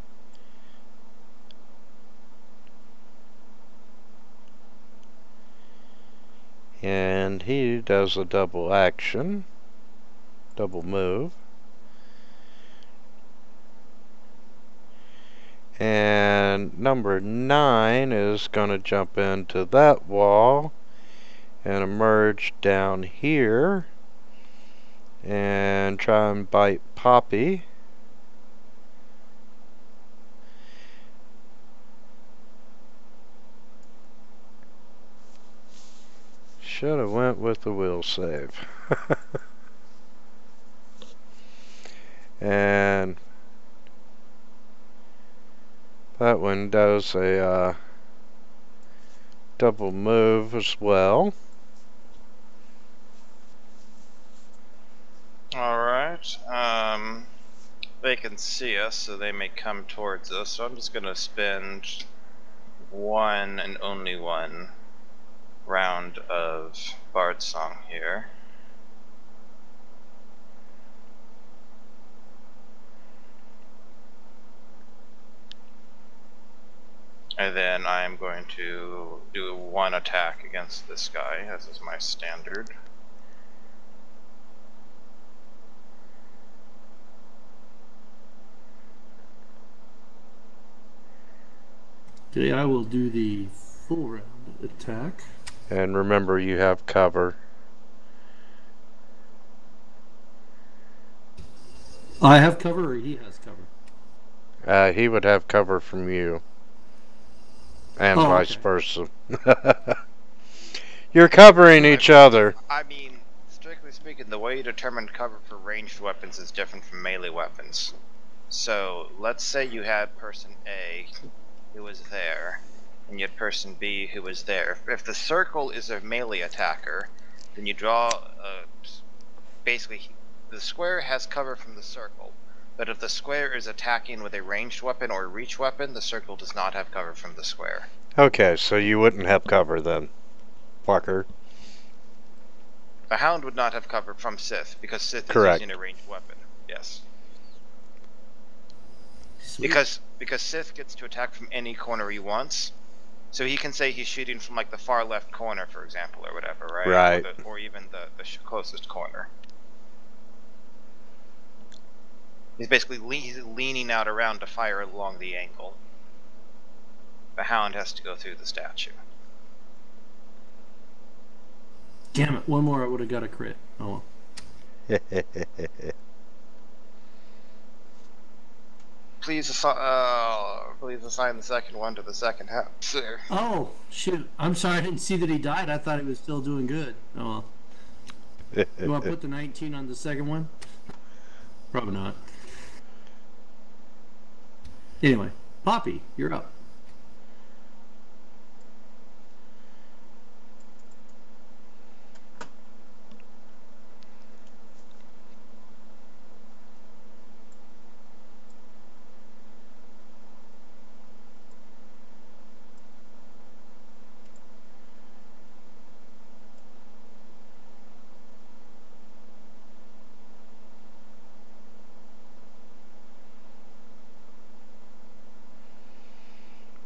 And he does a double action, double move, and number nine is going to jump into that wall and emerge down here and try and bite Poppy. Should have went with the will save. And that one does a uh, double move as well. Alright. Um, they can see us, so they may come towards us. So I'm just going to spend one and only one round of Bard Song here. And then I'm going to do one attack against this guy, as is my standard. Okay, I will do the full round attack. And remember, you have cover. I have cover, or he has cover? Uh, he would have cover from you. And oh, vice okay. versa. You're covering each other. I mean, strictly speaking, the way you determine cover for ranged weapons is different from melee weapons. So, let's say you had person A who was there, and you had person B who was there. If the circle is a melee attacker, then you draw a, basically the square has cover from the circle, but if the square is attacking with a ranged weapon or a reach weapon, the circle does not have cover from the square. Okay, so you wouldn't have cover then, fucker. The Hound would not have cover from Sith, because Sith Correct. is using a ranged weapon. Yes. Sweet. Because because Sith gets to attack from any corner he wants. So he can say he's shooting from like the far left corner, for example, or whatever, right? Right. Or, the, or even the, the closest corner. He's basically le he's leaning out around to fire along the angle. The Hound has to go through the statue. Damn it! One more, I would have got a crit. Oh. Well. Please, assi uh, please assign the second one to the second half, sir. Oh, shoot. I'm sorry, I didn't see that he died. I thought he was still doing good. Oh, well. You want to put the nineteen on the second one? Probably not. Anyway, Poppy, you're up.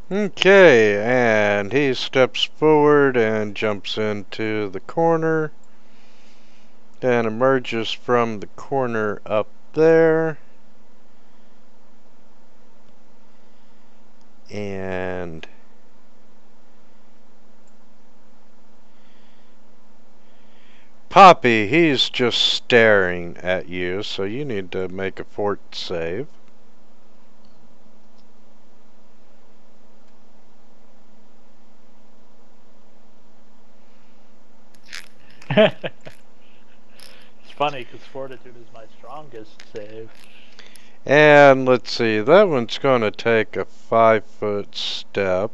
Okay, and he steps forward and jumps into the corner and emerges from the corner up there. And Poppy, he's just staring at you, so you need to make a fort save. It's funny because fortitude is my strongest save. And let's see, that one's going to take a five foot step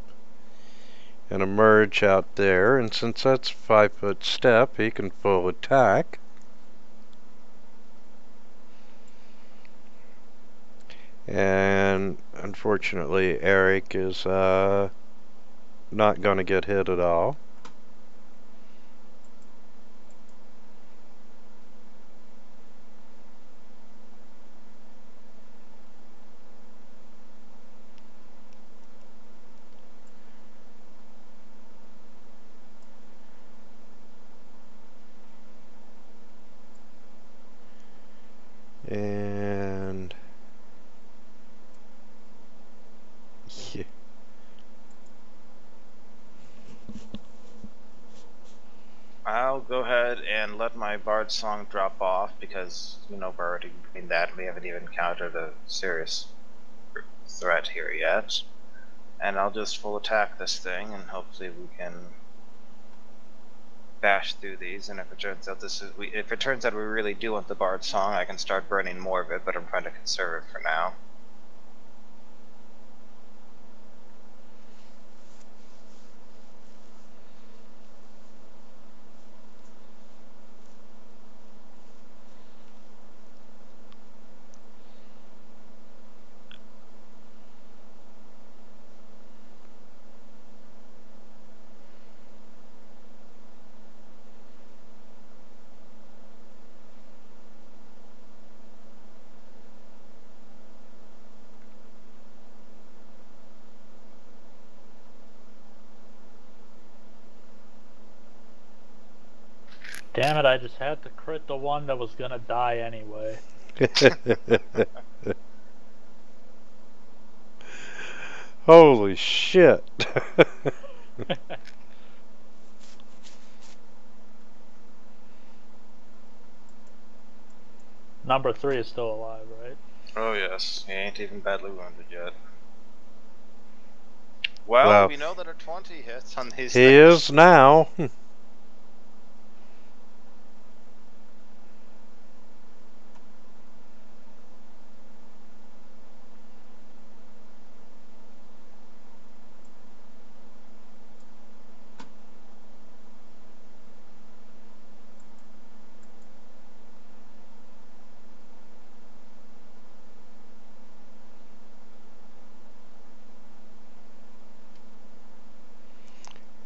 and emerge out there, and since that's a five foot step, he can full attack. And unfortunately Eric is uh, not going to get hit at all. And yeah. I'll go ahead and let my bard song drop off because, you know, we're already doing that. We haven't even encountered a serious threat here yet. And I'll just full attack this thing and hopefully we can bash through these, and if it turns out this is we if it turns out we really do want the bard song, I can start burning more of it, but I'm trying to conserve it for now. Damn it, I just had to crit the one that was gonna die anyway. Holy shit. Number three is still alive, right? Oh yes, he ain't even badly wounded yet. Well, well we know that a twenty hits on these he things. He is now.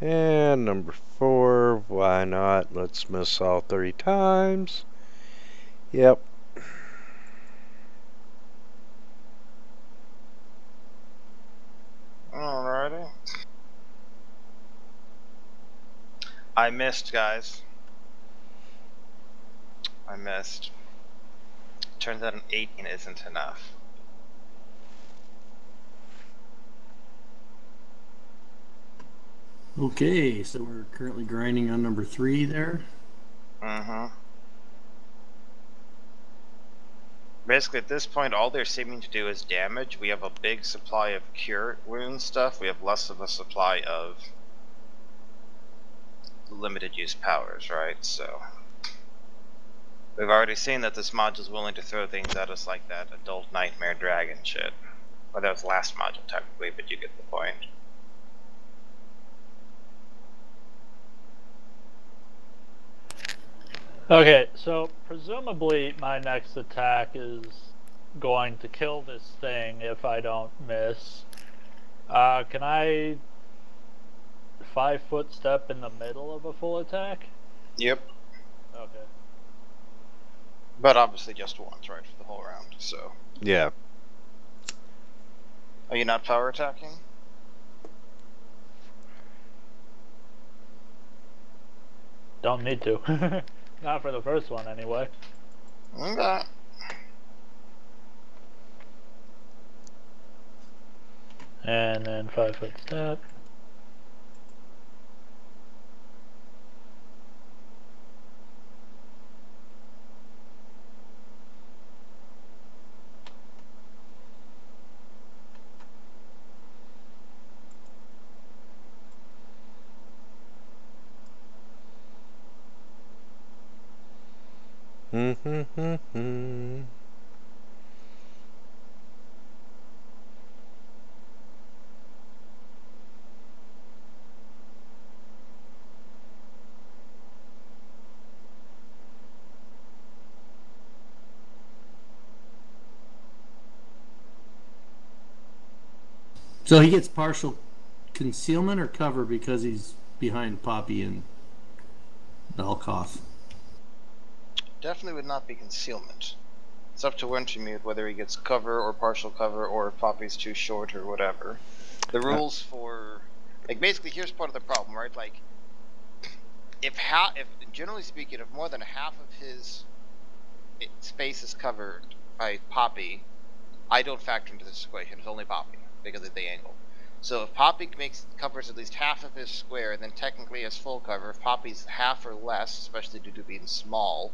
And number four, why not? Let's miss all three times. Yep. Alrighty. I missed, guys. I missed. Turns out an eighteen isn't enough. Okay, so we're currently grinding on number three there. Uh-huh. Basically, at this point, all they're seeming to do is damage. We have a big supply of cure wound stuff. We have less of a supply of limited use powers, right? So we've already seen that this module is willing to throw things at us like that adult nightmare dragon shit. Well, that was last module, technically, but you get the point. Okay, so presumably my next attack is going to kill this thing if I don't miss. Uh, can I five foot step in the middle of a full attack? Yep. Okay. But obviously just once, right, for the whole round, so. Yeah. Are you not power attacking? Don't need to. Not for the first one, anyway. Okay. And then five foot step. Mm-hmm. So he gets partial concealment or cover because he's behind Poppy and Belkoff. Definitely would not be concealment. It's up to Wintermute whether he gets cover or partial cover or if Poppy's too short or whatever. The rules for... Like, basically, here's part of the problem, right? Like, if ha if generally speaking, if more than half of his space is covered by Poppy, I don't factor into this equation. It's only Poppy, because of the angle. So if Poppy makes covers at least half of his square, then technically has full cover. If Poppy's half or less, especially due to being small...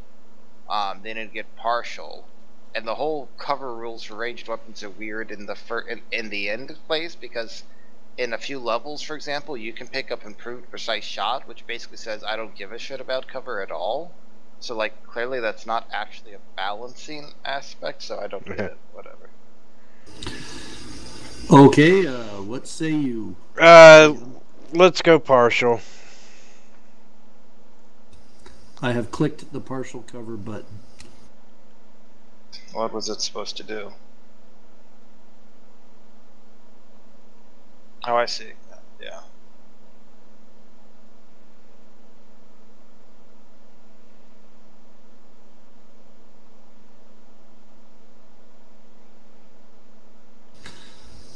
Um, then it'd get partial, and the whole cover rules for ranged weapons are weird in the fir in, in the end place, because in a few levels, for example, you can pick up improved precise shot, which basically says I don't give a shit about cover at all. So like clearly that's not actually a balancing aspect, so I don't get it. Whatever. Okay, uh, what say you? Uh, let's go partial. I have clicked the partial cover button. What was it supposed to do? Oh, I see. Yeah.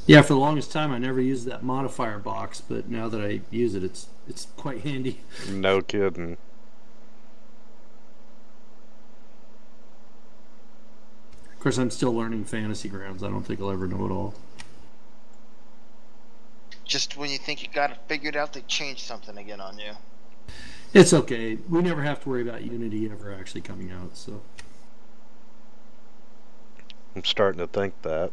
Yeah, for the longest time I never used that modifier box, but now that I use it, it's it's quite handy. No kidding. Of course, I'm still learning Fantasy Grounds. I don't think I'll ever know it all. Just when you think you got it figured out, they changed something again on you. It's okay. We never have to worry about Unity ever actually coming out, so... I'm starting to think that.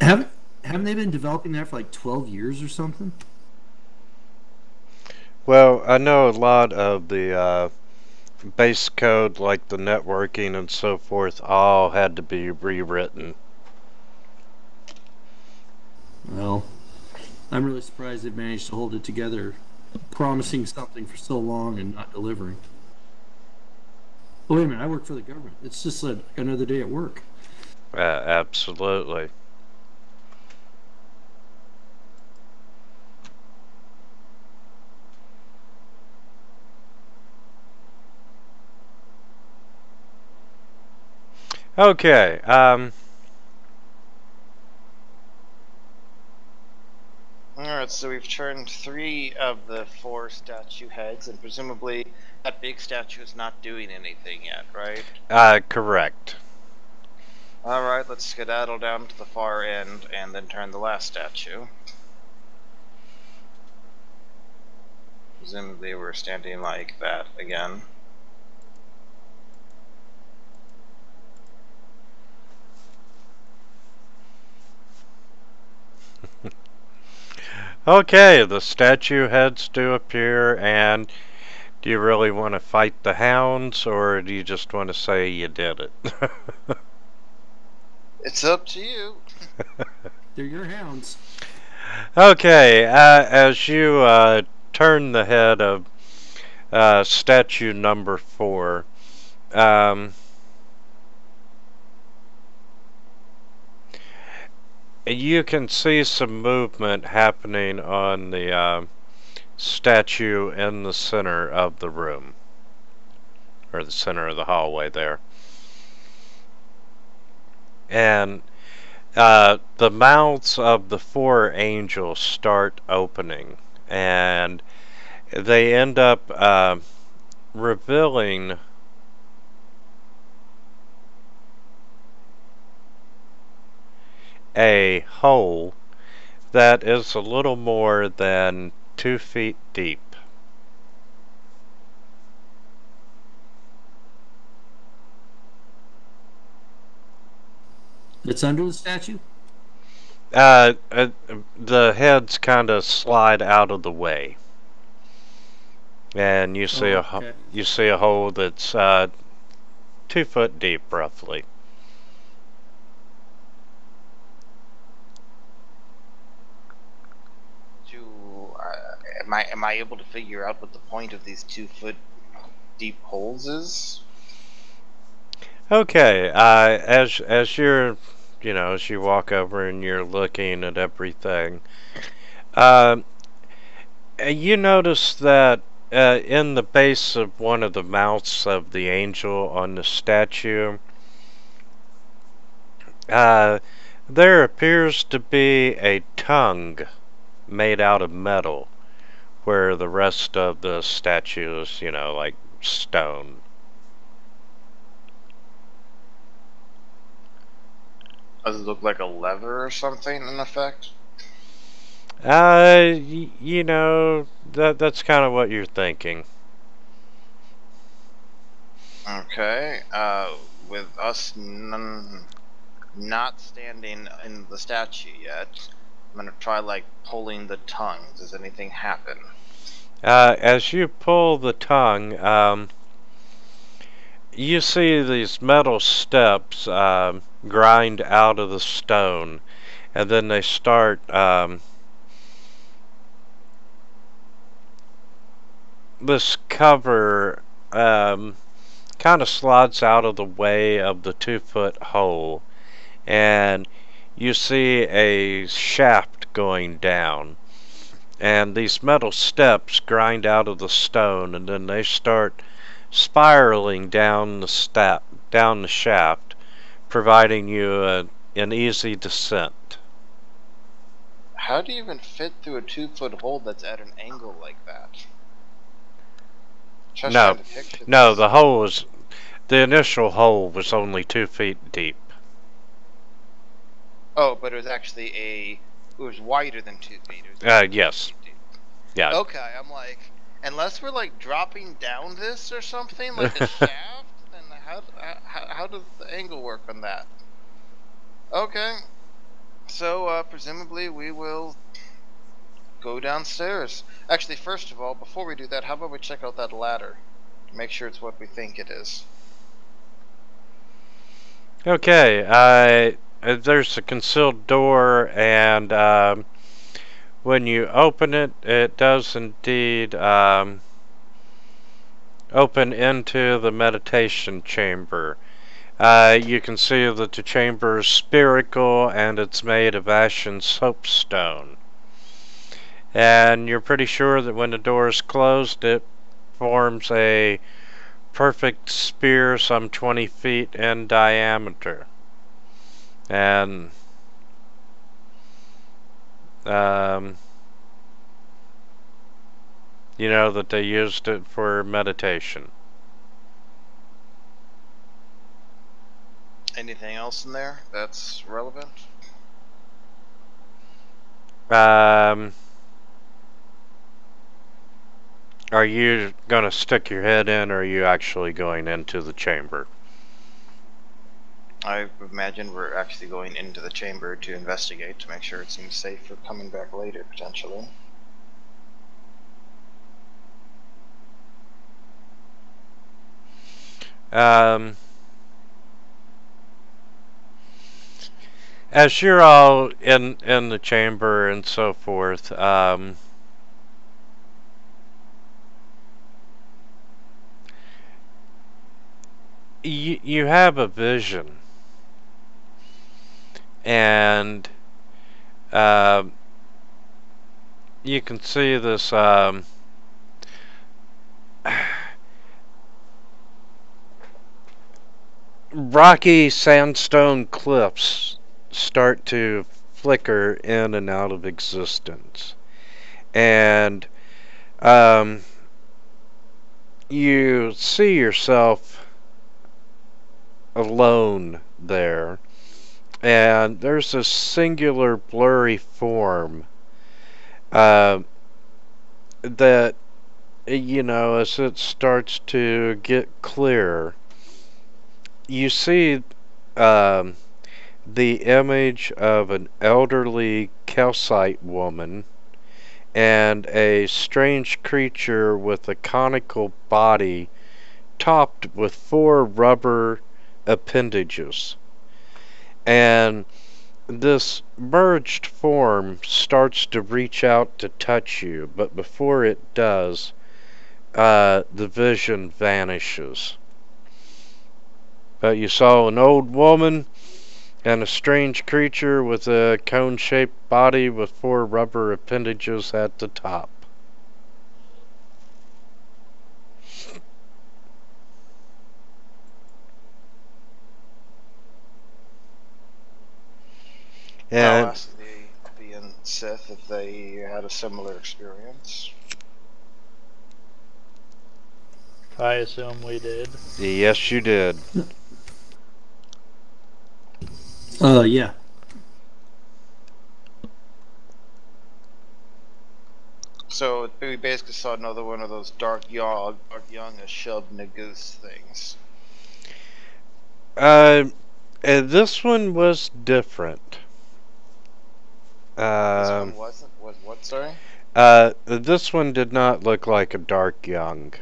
haven't, haven't they been developing that for like twelve years or something? Well, I know a lot of the... Uh... base code, like the networking and so forth, all had to be rewritten. Well, I'm really surprised they've managed to hold it together, promising something for so long and not delivering. Oh, wait a minute, I work for the government. It's just like another day at work. Uh, absolutely. Okay, um... Alright, so we've turned three of the four statue heads, and presumably that big statue is not doing anything yet, right? Uh, correct. Alright, let's skedaddle down to the far end, and then turn the last statue. Presumably we're standing like that again. Okay, the statue heads do appear, and do you really want to fight the hounds, or do you just want to say you did it? It's up to you. They're your hounds. Okay, uh, as you uh, turn the head of uh, statue number four, um, you can see some movement happening on the uh, statue in the center of the room, or the center of the hallway there. And uh, the mouths of the four angels start opening, and they end up uh, revealing a hole that is a little more than two feet deep. It's under the statue? Uh, uh the heads kind of slide out of the way, and you see oh, okay. a you see a hole that's uh, two foot deep, roughly. Do uh, am I am I able to figure out what the point of these two foot deep holes is? Okay, uh, as as you're, you know, as you walk over and you're looking at everything, uh, you notice that uh, in the base of one of the mouths of the angel on the statue, uh, there appears to be a tongue made out of metal, where the rest of the statue is, you know, like stone. Does it look like a lever or something, in effect? Uh, y you know, that that's kind of what you're thinking. Okay, uh, with us n not standing in the statue yet, I'm gonna try, like, pulling the tongue. Does anything happen? Uh, as you pull the tongue, um... you see these metal steps um, grind out of the stone, and then they start um, this cover um, kind of slides out of the way of the two foot hole, and you see a shaft going down, and these metal steps grind out of the stone, and then they start spiraling down the step, down the shaft, providing you a, an easy descent. How do you even fit through a two-foot hole that's at an angle like that? Just no, no, the hole was, the initial hole was only two feet deep. Oh, but it was actually a, it was wider than two feet. Uh, yes. Feet yeah. Okay, I'm like, unless we're like dropping down this or something, like a shaft, then how, how, how does the angle work on that? Okay, so uh, presumably we will go downstairs. Actually, first of all, before we do that, how about we check out that ladder? Make sure it's what we think it is. Okay, uh, there's a concealed door, and um, when you open it, it does indeed um, open into the meditation chamber. Uh, you can see that the chamber is spherical and it's made of ashen soapstone. And you're pretty sure that when the door is closed, it forms a perfect sphere some twenty feet in diameter. And Um, you know that they used it for meditation. Anything else in there that's relevant? Um, are you going to stick your head in, or are you actually going into the chamber? I imagine we're actually going into the chamber to investigate, to make sure it seems safe for coming back later, potentially. Um, as you're all in, in the chamber and so forth, um, you, you have a vision. And uh, you can see this um, rocky sandstone cliffs start to flicker in and out of existence, and Um, you see yourself alone there, and there's a singular blurry form uh, that, you know, as it starts to get clearer, you see um, the image of an elderly calcite woman and a strange creature with a conical body topped with four rubber appendages. And this merged form starts to reach out to touch you, but before it does, uh, the vision vanishes. But you saw an old woman and a strange creature with a cone-shaped body with four rubber appendages at the top. And I'll ask the, the and Sith if they had a similar experience. I assume we did. Yes, you did. Uh, yeah. So we basically saw another one of those dark young, dark young, shub nagus things. Uh, and this one was different. Uh, this one wasn't. Was what? Sorry. Uh, this one did not look like a dark young.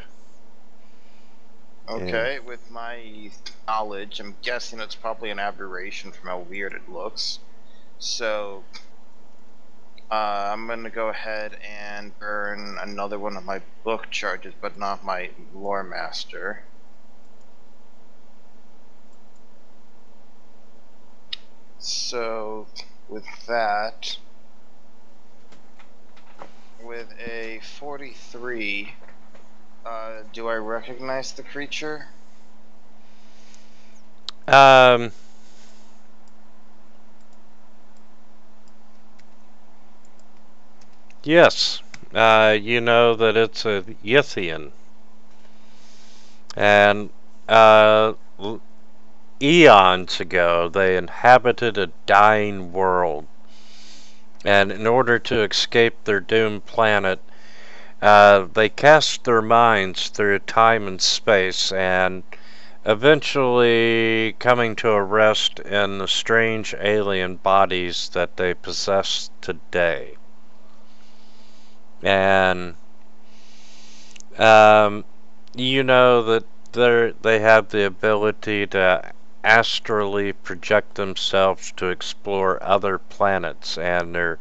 Okay, yeah. With my knowledge, I'm guessing it's probably an aberration from how weird it looks. So, uh, I'm going to go ahead and burn another one of my book charges, but not my lore master. So, with that, with a forty-three... Uh, do I recognize the creature? Um. Yes. Uh, you know that it's a Yithian. And uh, eons ago, they inhabited a dying world. And in order to escape their doomed planet, Uh, they cast their minds through time and space, and eventually coming to a rest in the strange alien bodies that they possess today. And um, you know that they they have the ability to astrally project themselves to explore other planets, and they're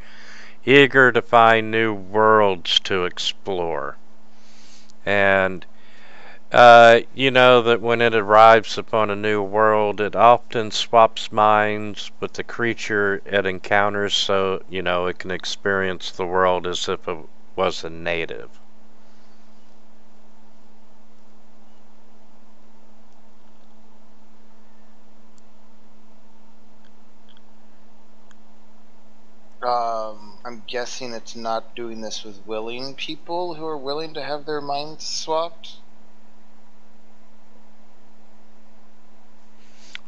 eager to find new worlds to explore. And uh, you know that when it arrives upon a new world, it often swaps minds with the creature it encounters, so you know it can experience the world as if it was a native. Um, I'm guessing it's not doing this with willing people who are willing to have their minds swapped?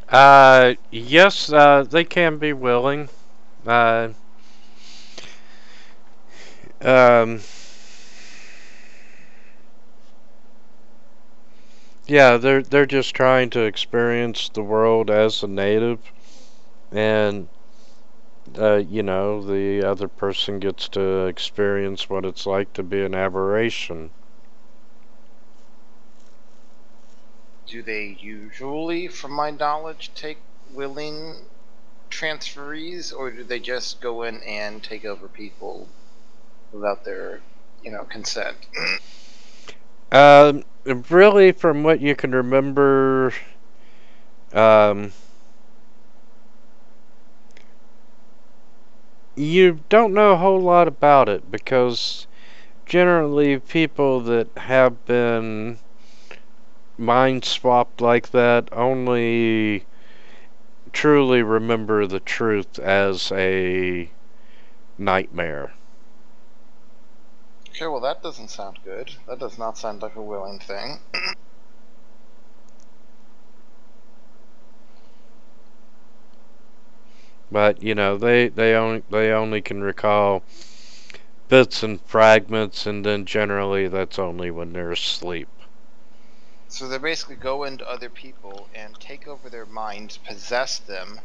Uh, yes, uh, they can be willing. Uh, um, yeah, they're, they're just trying to experience the world as a native, and Uh, you know, the other person gets to experience what it's like to be an aberration. Do they usually, from my knowledge, take willing transferees, or do they just go in and take over people without their, you know, consent? um, really, from what you can remember, um... you don't know a whole lot about it, because generally people that have been mind swapped like that only truly remember the truth as a nightmare. Okay, well that doesn't sound good. That does not sound like a willing thing. But, you know, they, they only they only can recall bits and fragments, and then generally that's only when they're asleep. So they basically go into other people and take over their minds, possess them,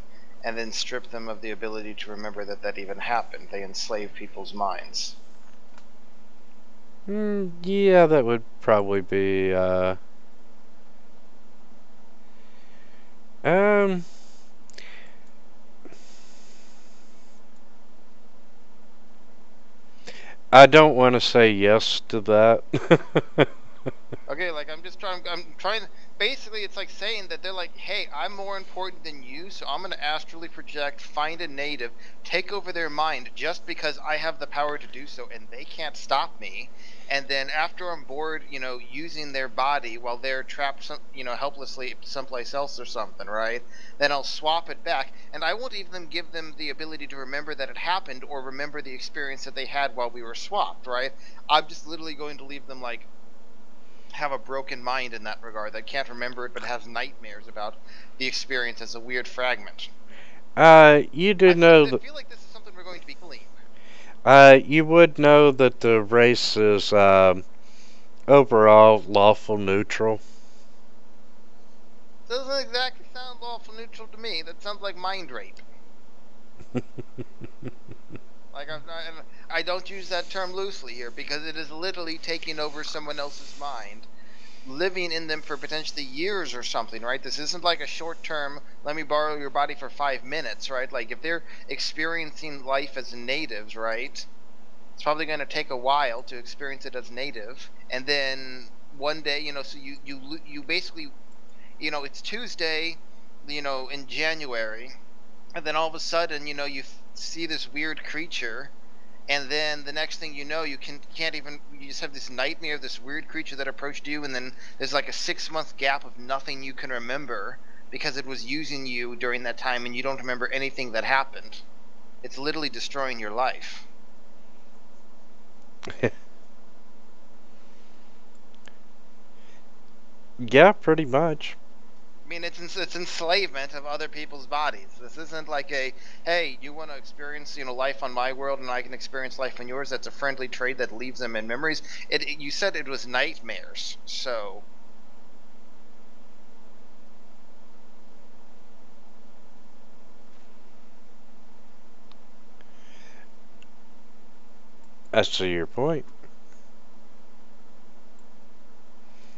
and then strip them of the ability to remember that that even happened. They enslave people's minds. Mm, yeah, that would probably be, uh... Um... I don't want to say yes to that. Okay, like I'm just trying. I'm trying. Basically, it's like saying that they're like, "Hey, I'm more important than you, so I'm gonna astrally project, find a native, take over their mind, just because I have the power to do so, and they can't stop me." And then after I'm bored, you know, using their body while they're trapped, some, you know, helplessly someplace else or something, right? Then I'll swap it back, and I won't even give them the ability to remember that it happened or remember the experience that they had while we were swapped, right? I'm just literally going to leave them like have a broken mind in that regard. That can't remember it, but has nightmares about the experience as a weird fragment. Uh, you do I know. Feel, I feel like this is something we're going to be clean. Uh, you would know that the race is, um, overall lawful neutral. Doesn't exactly sound lawful neutral to me. That sounds like mind rape. Like, I'm not, I don't use that term loosely here, because it is literally taking over someone else's mind, living in them for potentially years or something, right? This isn't like a short-term, let me borrow your body for five minutes, right? Like, if they're experiencing life as natives, right, it's probably going to take a while to experience it as native, and then one day, you know, so you, you, you basically, you know, it's Tuesday, you know, in January, and then all of a sudden, you know, you see this weird creature, and then the next thing you know, you can, can't even, you just have this nightmare of this weird creature that approached you, and then there's like a six month gap of nothing you can remember, because it was using you during that time, and you don't remember anything that happened. It's literally destroying your life. Yeah, pretty much. I mean, it's it's enslavement of other people's bodies. This isn't like a, hey, you want to experience, you know, life on my world, and I can experience life on yours. That's a friendly trade that leaves them in memories. It, it you said it was nightmares, so. That's to your point.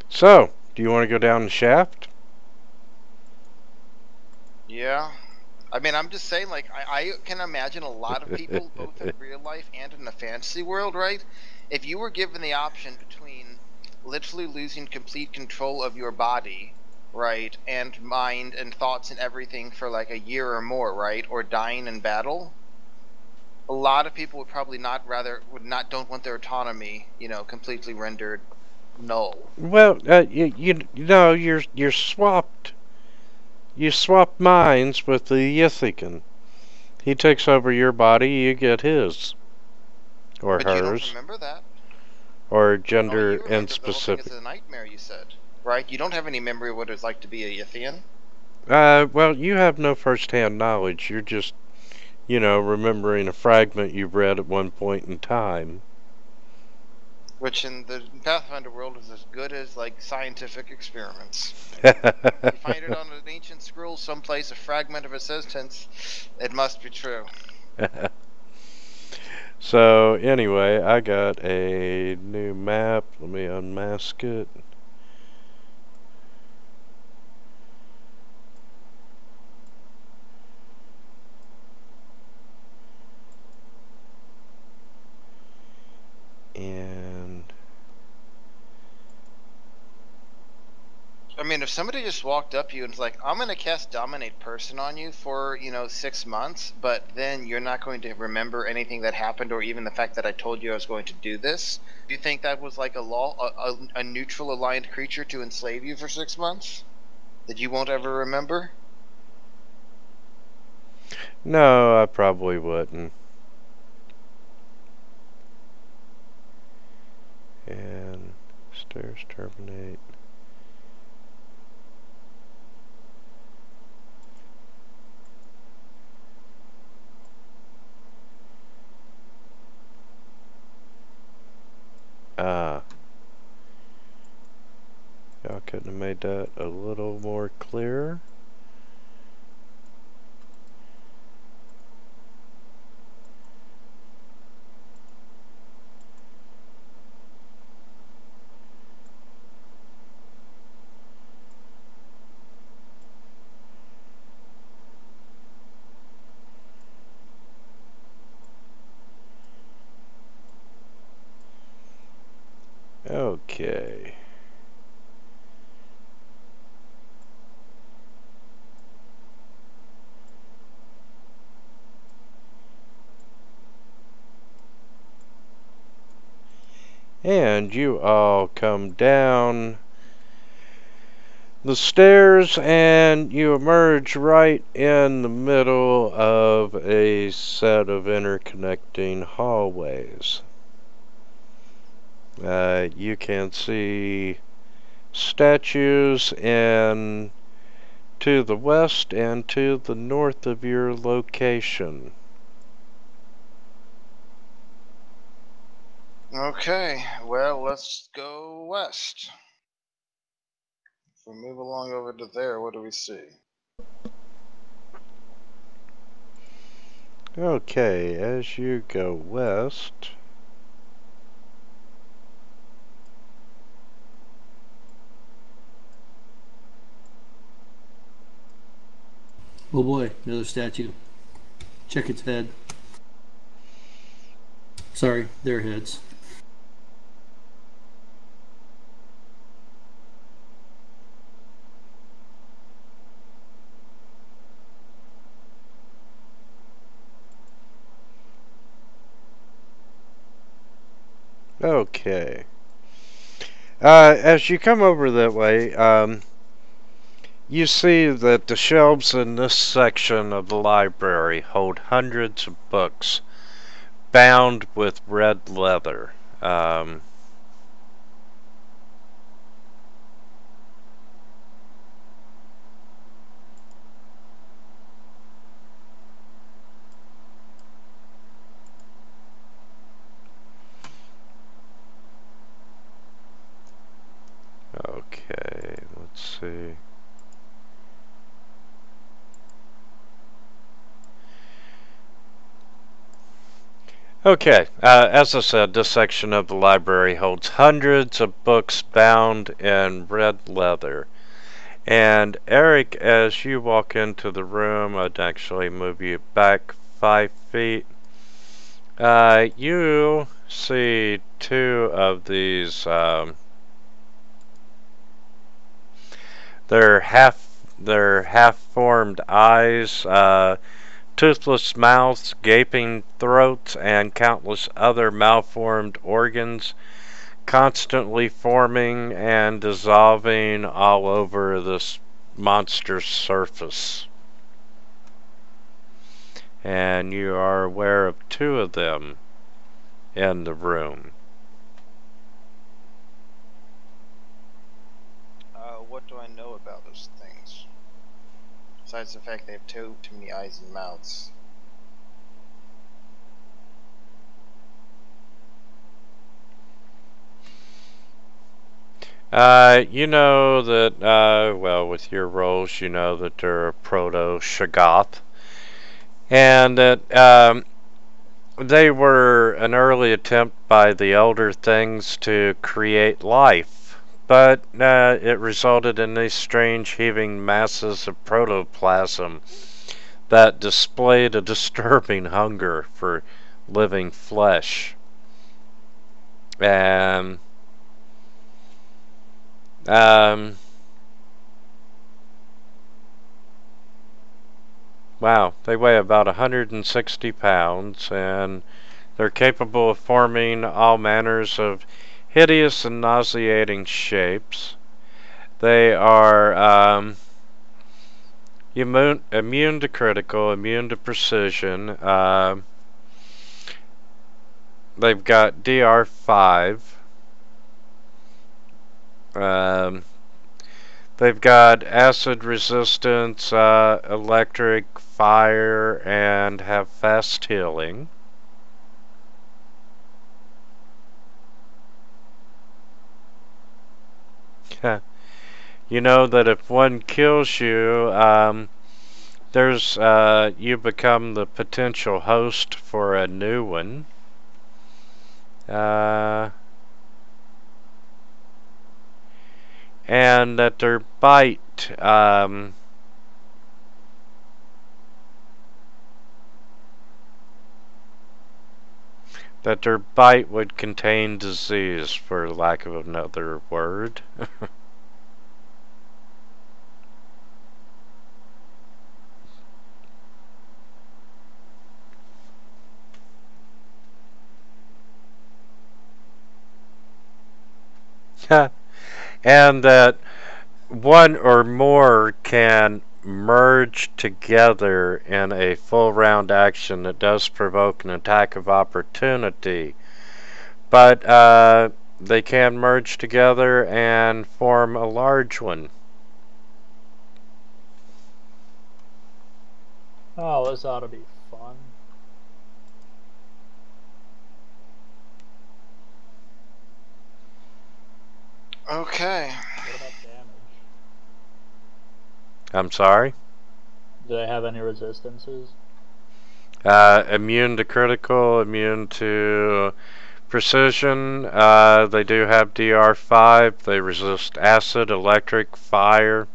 So, do you want to go down the shaft? Yeah, I mean, I'm just saying, like, I, I can imagine a lot of people, both in real life and in the fantasy world, right? If you were given the option between literally losing complete control of your body, right, and mind and thoughts and everything for, like, a year or more, right, or dying in battle, a lot of people would probably not rather, would not, don't want their autonomy, you know, completely rendered null. Well, uh, you, you, you know, you're, you're swapped. You swap minds with the Yithian. He takes over your body, you get his. Or but hers. You don't remember that. Or gender no, and specific. It's a nightmare, you said. Right? You don't have any memory of what it's like to be a Yithian? Uh, well, you have no first-hand knowledge. You're just, you know, remembering a fragment you've read at one point in time. Which in the Pathfinder world is as good as, like, scientific experiments. You find it on an ancient scroll someplace, a fragment of a sentence, it must be true. So, anyway, I got a new map. Let me unmask it. And I mean, if somebody just walked up to you and was like, I'm going to cast Dominate Person on you for, you know, six months, but then you're not going to remember anything that happened or even the fact that I told you I was going to do this, do you think that was like a law, a, a, a neutral aligned creature to enslave you for six months? That you won't ever remember? No, I probably wouldn't. and stairs terminate. Ah, y'all couldn't have made that a little more clear. Okay. And you all come down the stairs and you emerge right in the middle of a set of interconnecting hallways. Uh, you can see statues in to the west and to the north of your location. Okay, well, let's go west. If we move along over to there, what do we see? Okay, as you go west, oh boy, another statue. Check its head. Sorry, their heads. Okay. Uh, as you come over that way, um, you see that the shelves in this section of the library hold hundreds of books bound with red leather. Um, okay, let's see. Okay, uh, as I said, this section of the library holds hundreds of books bound in red leather. And Eric, as you walk into the room, I'd actually move you back five feet. Uh, you see two of these, um, they're half, they're half-formed eyes, uh, toothless mouths, gaping throats, and countless other malformed organs constantly forming and dissolving all over this monster's surface. And you are aware of two of them in the room. Uh, what do I know about those things? Besides the fact they have too too many eyes and mouths. Uh, you know that, uh, well, with your roles, you know that they're a proto-shoggoth, and that um, they were an early attempt by the Elder Things to create life. But uh, it resulted in these strange heaving masses of protoplasm that displayed a disturbing hunger for living flesh. And um, wow, they weigh about one hundred sixty pounds, and they're capable of forming all manners of hideous and nauseating shapes. They are um, immune, immune to critical, immune to precision. Uh, they've got D R five. Um, they've got acid resistance, uh, electric, fire, and have fast healing. You know that if one kills you, um, there's uh, you become the potential host for a new one. Uh, and that their bite um, that their bite would contain disease, for lack of another word. And that one or more can merge together in a full round action that does provoke an attack of opportunity, but uh, they can merge together and form a large one. Oh, this ought to be fun. Okay. What about damage? I'm sorry? Do they have any resistances? Uh, immune to critical, immune to precision. Uh, they do have D R five. They resist acid, electric, fire.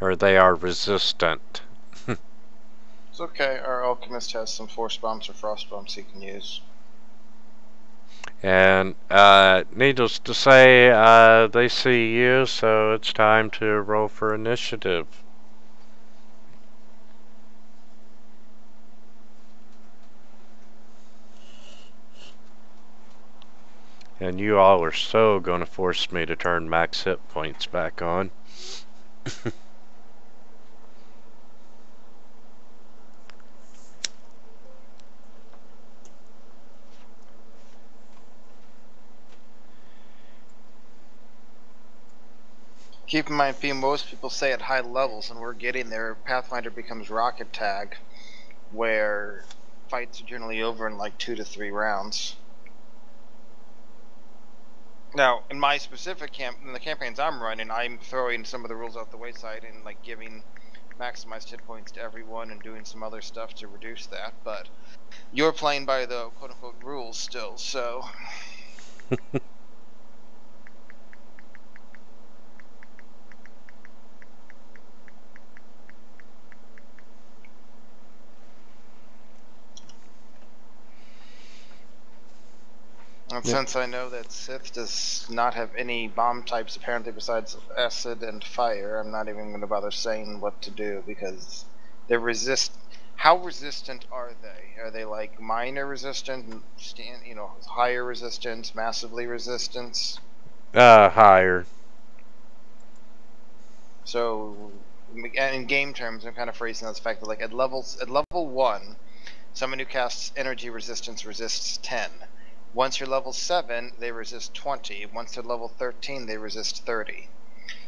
Or they are resistant. It's okay. Our alchemist has some force bombs or frost bombs he can use. And uh, needless to say, uh, they see you, so it's time to roll for initiative. And you all are so gonna force me to turn max hit points back on. Keep in mind, P, most people say at high levels, and we're getting there, Pathfinder becomes Rocket Tag, where fights are generally over in like two to three rounds. Now, in my specific camp, in the campaigns I'm running, I'm throwing some of the rules out the wayside and like giving maximized hit points to everyone and doing some other stuff to reduce that, but you're playing by the quote-unquote rules still, so... And yep. Since I know that Sith does not have any bomb types apparently besides acid and fire, I'm not even going to bother saying what to do because they resist. How resistant are they? Are they like minor resistant, stand, you know, higher resistance, massively resistance? Uh, higher. So, in game terms, I'm kind of phrasing this fact that like at levels at level one, someone who casts energy resistance resists ten. Once you're level seven, they resist twenty. Once they're level thirteen, they resist thirty.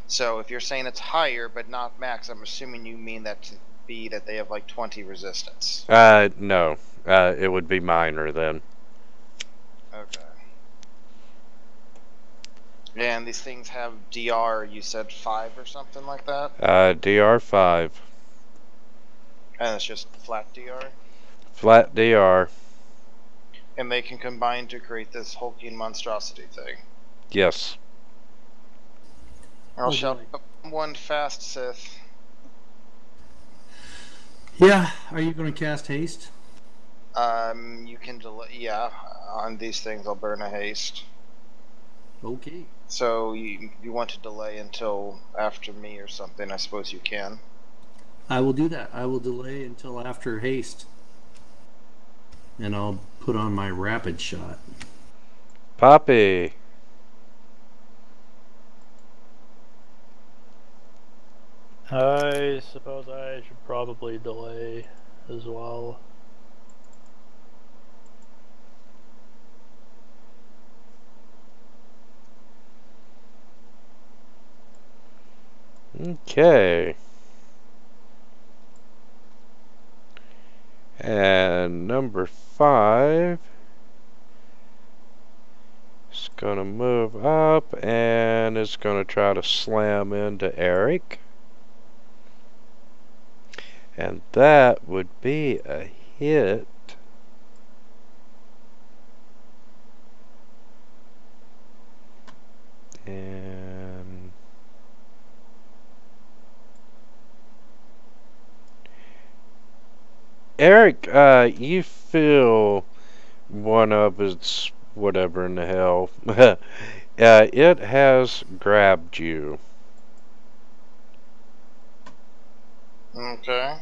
So if you're saying it's higher but not max, I'm assuming you mean that to be that they have like twenty resistance. Uh, no. Uh, it would be minor then. Okay. And these things have D R, you said five or something like that? Uh, D R five. And it's just flat D R? Flat D R. And they can combine to create this hulking monstrosity thing. Yes. I'll shout one fast, Sith. Yeah. Are you going to cast haste? Um, you can delay. Yeah. On these things, I'll burn a haste. Okay. So you you want to delay until after me or something? I suppose you can. I will do that. I will delay until after haste. And I'll put on my rapid shot. Poppy. I suppose I should probably delay as well. Okay. And number five is gonna move up and it's gonna try to slam into Eric. And that would be a hit. And Eric, uh, you feel one of its whatever in the hell. uh, it has grabbed you. Okay.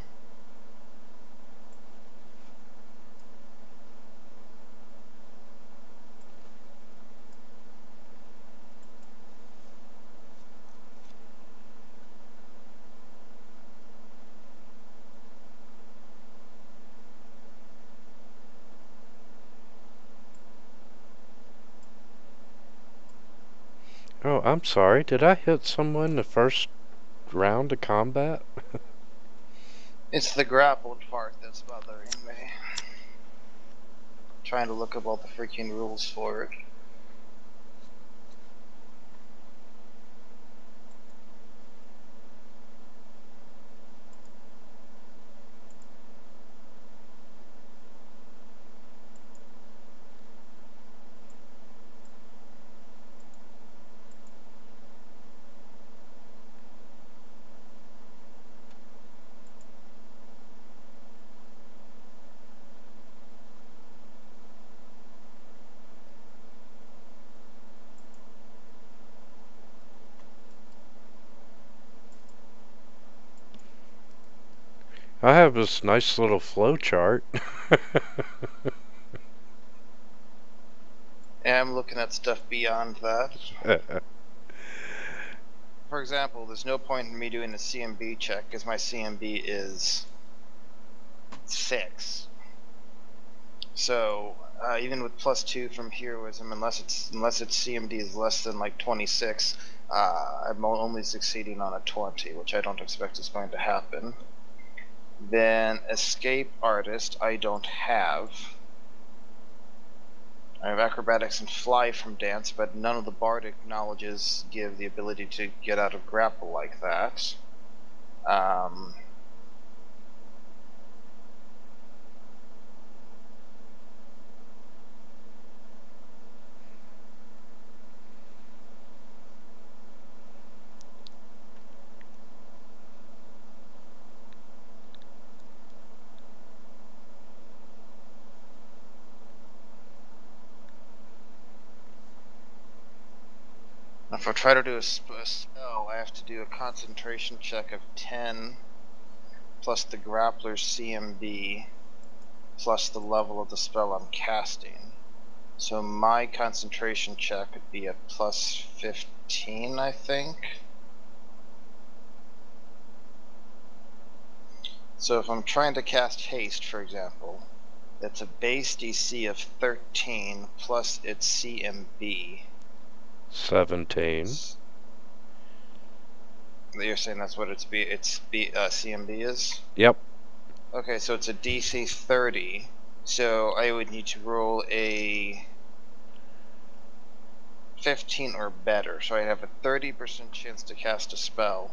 Oh, I'm sorry. Did I hit someone the first round of combat? It's the grappled part that's bothering me. I'm trying to look up all the freaking rules for it. I have this nice little flow chart. Yeah, I'm looking at stuff beyond that. For example, there's no point in me doing a C M B check because my C M B is six. So uh, even with plus two from heroism, unless it's unless its C M D is less than like twenty-six, uh, I'm only succeeding on a twenty, which I don't expect is going to happen. Then escape artist I don't have. I have acrobatics and fly from dance, but none of the bardic knowledges give the ability to get out of grapple like that. Um, If I try to do a spell, I have to do a concentration check of ten, plus the grappler's C M B, plus the level of the spell I'm casting. So my concentration check would be at plus fifteen, I think. So if I'm trying to cast haste, for example, that's a base D C of thirteen, plus its C M B. seventeen. You're saying that's what its B, its B, uh, C M B is? Yep. Okay, so it's a D C thirty. So I would need to roll a fifteen or better. So I have a thirty percent chance to cast a spell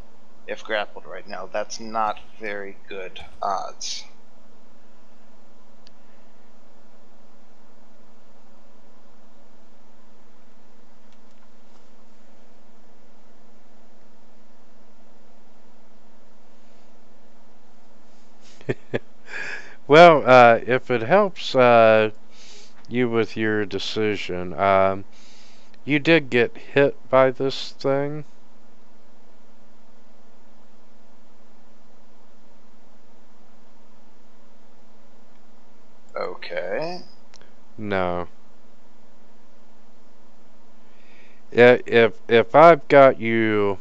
if grappled right now. That's not very good odds. Well, uh, if it helps uh, you with your decision, um, you did get hit by this thing. Okay. No. If if I've got you,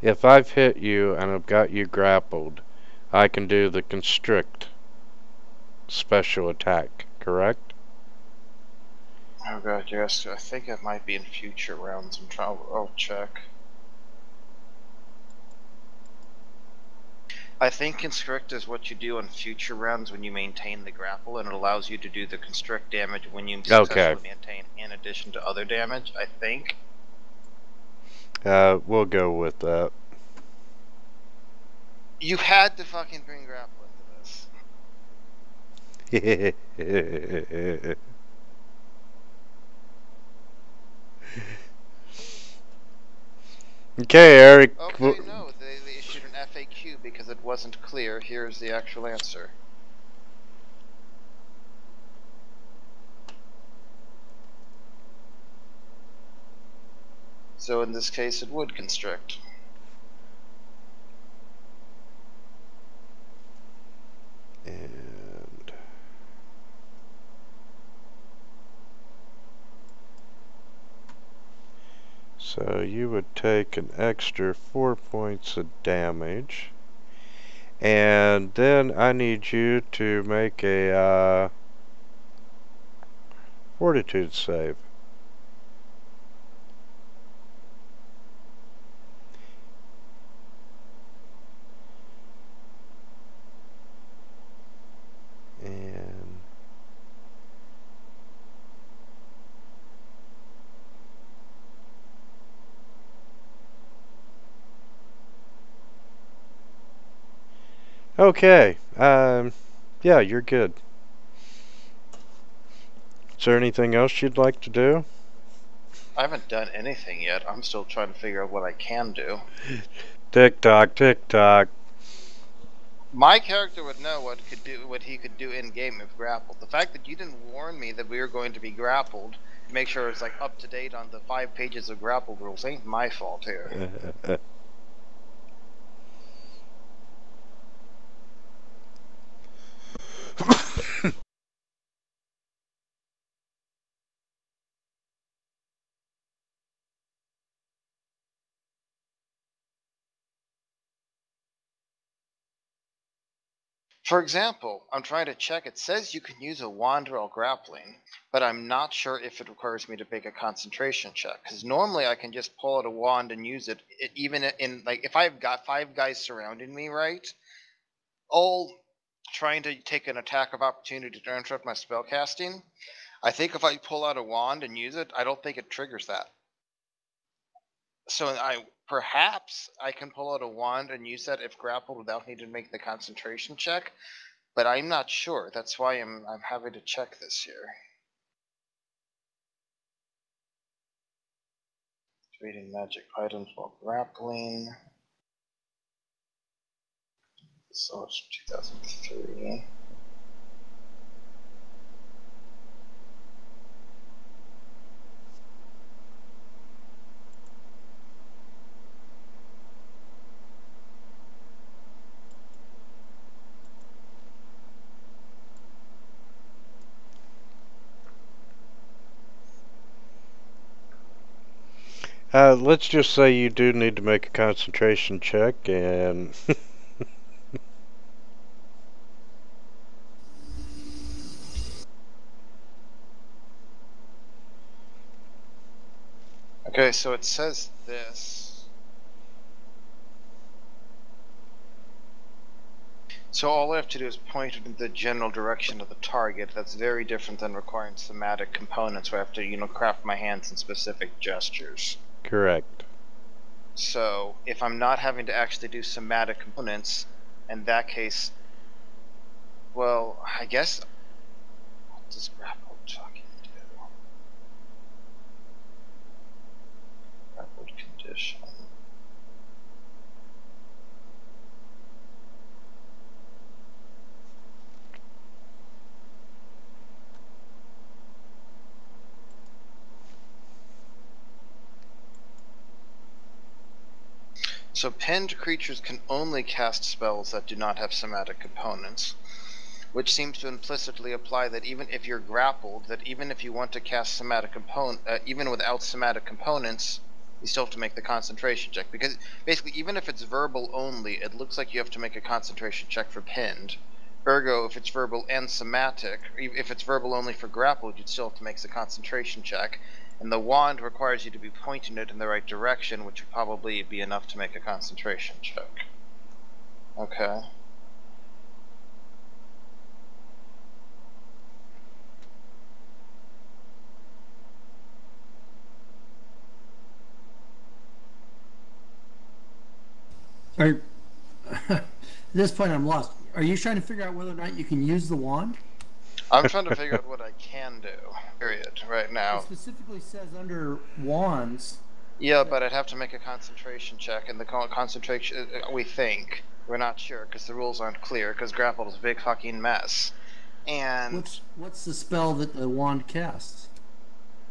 if I've hit you and I've got you grappled, I can do the constrict special attack, correct? Oh god, yes. I think it might be in future rounds. I'm trying. I'll check. I think Constrict is what you do on future rounds when you maintain the grapple, and it allows you to do the Constrict damage when you successfully okay. maintain in addition to other damage, I think. Uh, we'll go with that. You had to fucking bring grapple into this. Okay, Eric. Okay, no, they, they issued an F A Q because it wasn't clear. Here's the actual answer. So in this case, it would constrict. And so you would take an extra four points of damage, and then I need you to make a uh, fortitude save. And okay, um, yeah, you're good. Is there anything else you'd like to do? I haven't done anything yet. I'm still trying to figure out what I can do. Tick tock, tick tock. My character would know what could do what he could do in game if grappled. The fact that you didn't warn me that we were going to be grappled, make sure it's like up to date on the five pages of grapple rules, ain't my fault here. For example, I'm trying to check, it says you can use a wand while grappling, but I'm not sure if it requires me to make a concentration check, because normally I can just pull out a wand and use it, it even in, like, if I've got five guys surrounding me, right, all trying to take an attack of opportunity to interrupt my spellcasting, I think if I pull out a wand and use it, I don't think it triggers that. So I... Perhaps I can pull out a wand and use that if grappled without needing to make the concentration check, but I'm not sure. That's why I'm I'm having to check this here. Reading magic items while grappling. So it's two thousand three. Uh, let's just say you do need to make a concentration check, and okay, so it says this. So all I have to do is point in the general direction of the target. That's very different than requiring thematic components where I have to, you know, craft my hands in specific gestures. Correct. So, if I'm not having to actually do somatic components, in that case, well, I guess, what does grapple talking do? Grappled condition. So pinned creatures can only cast spells that do not have somatic components, which seems to implicitly imply that even if you're grappled, that even if you want to cast somatic component, uh, even without somatic components, you still have to make the concentration check. Because basically, even if it's verbal only, it looks like you have to make a concentration check for pinned. Ergo, if it's verbal and somatic, if it's verbal only for grappled, you'd still have to make the concentration check. And the wand requires you to be pointing it in the right direction, which would probably be enough to make a concentration check. Okay. Are, at this point, I'm lost. Are you trying to figure out whether or not you can use the wand? I'm trying to figure out what I can do, period, right now. It specifically says under wands... Yeah, but I'd have to make a concentration check, and the concentration, we think, we're not sure, because the rules aren't clear, because grapple is a big fucking mess. And... What's, what's the spell that the wand casts?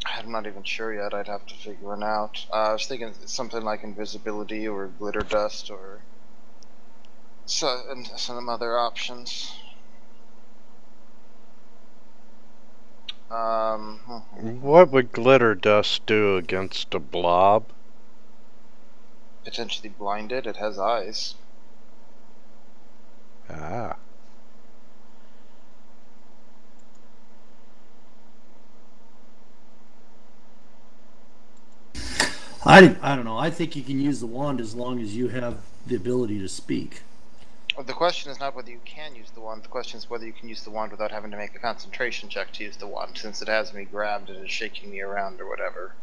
I'm not even sure yet. I'd have to figure it out. Uh, I was thinking something like invisibility or glitter dust or so, and some other options. Um, what would glitter dust do against a blob? Potentially blinded. It has eyes. Ah. I, I don't know. I think you can use the wand as long as you have the ability to speak. Well, the question is not whether you can use the wand. The question is whether you can use the wand without having to make a concentration check to use the wand, since it has me grabbed and is shaking me around or whatever.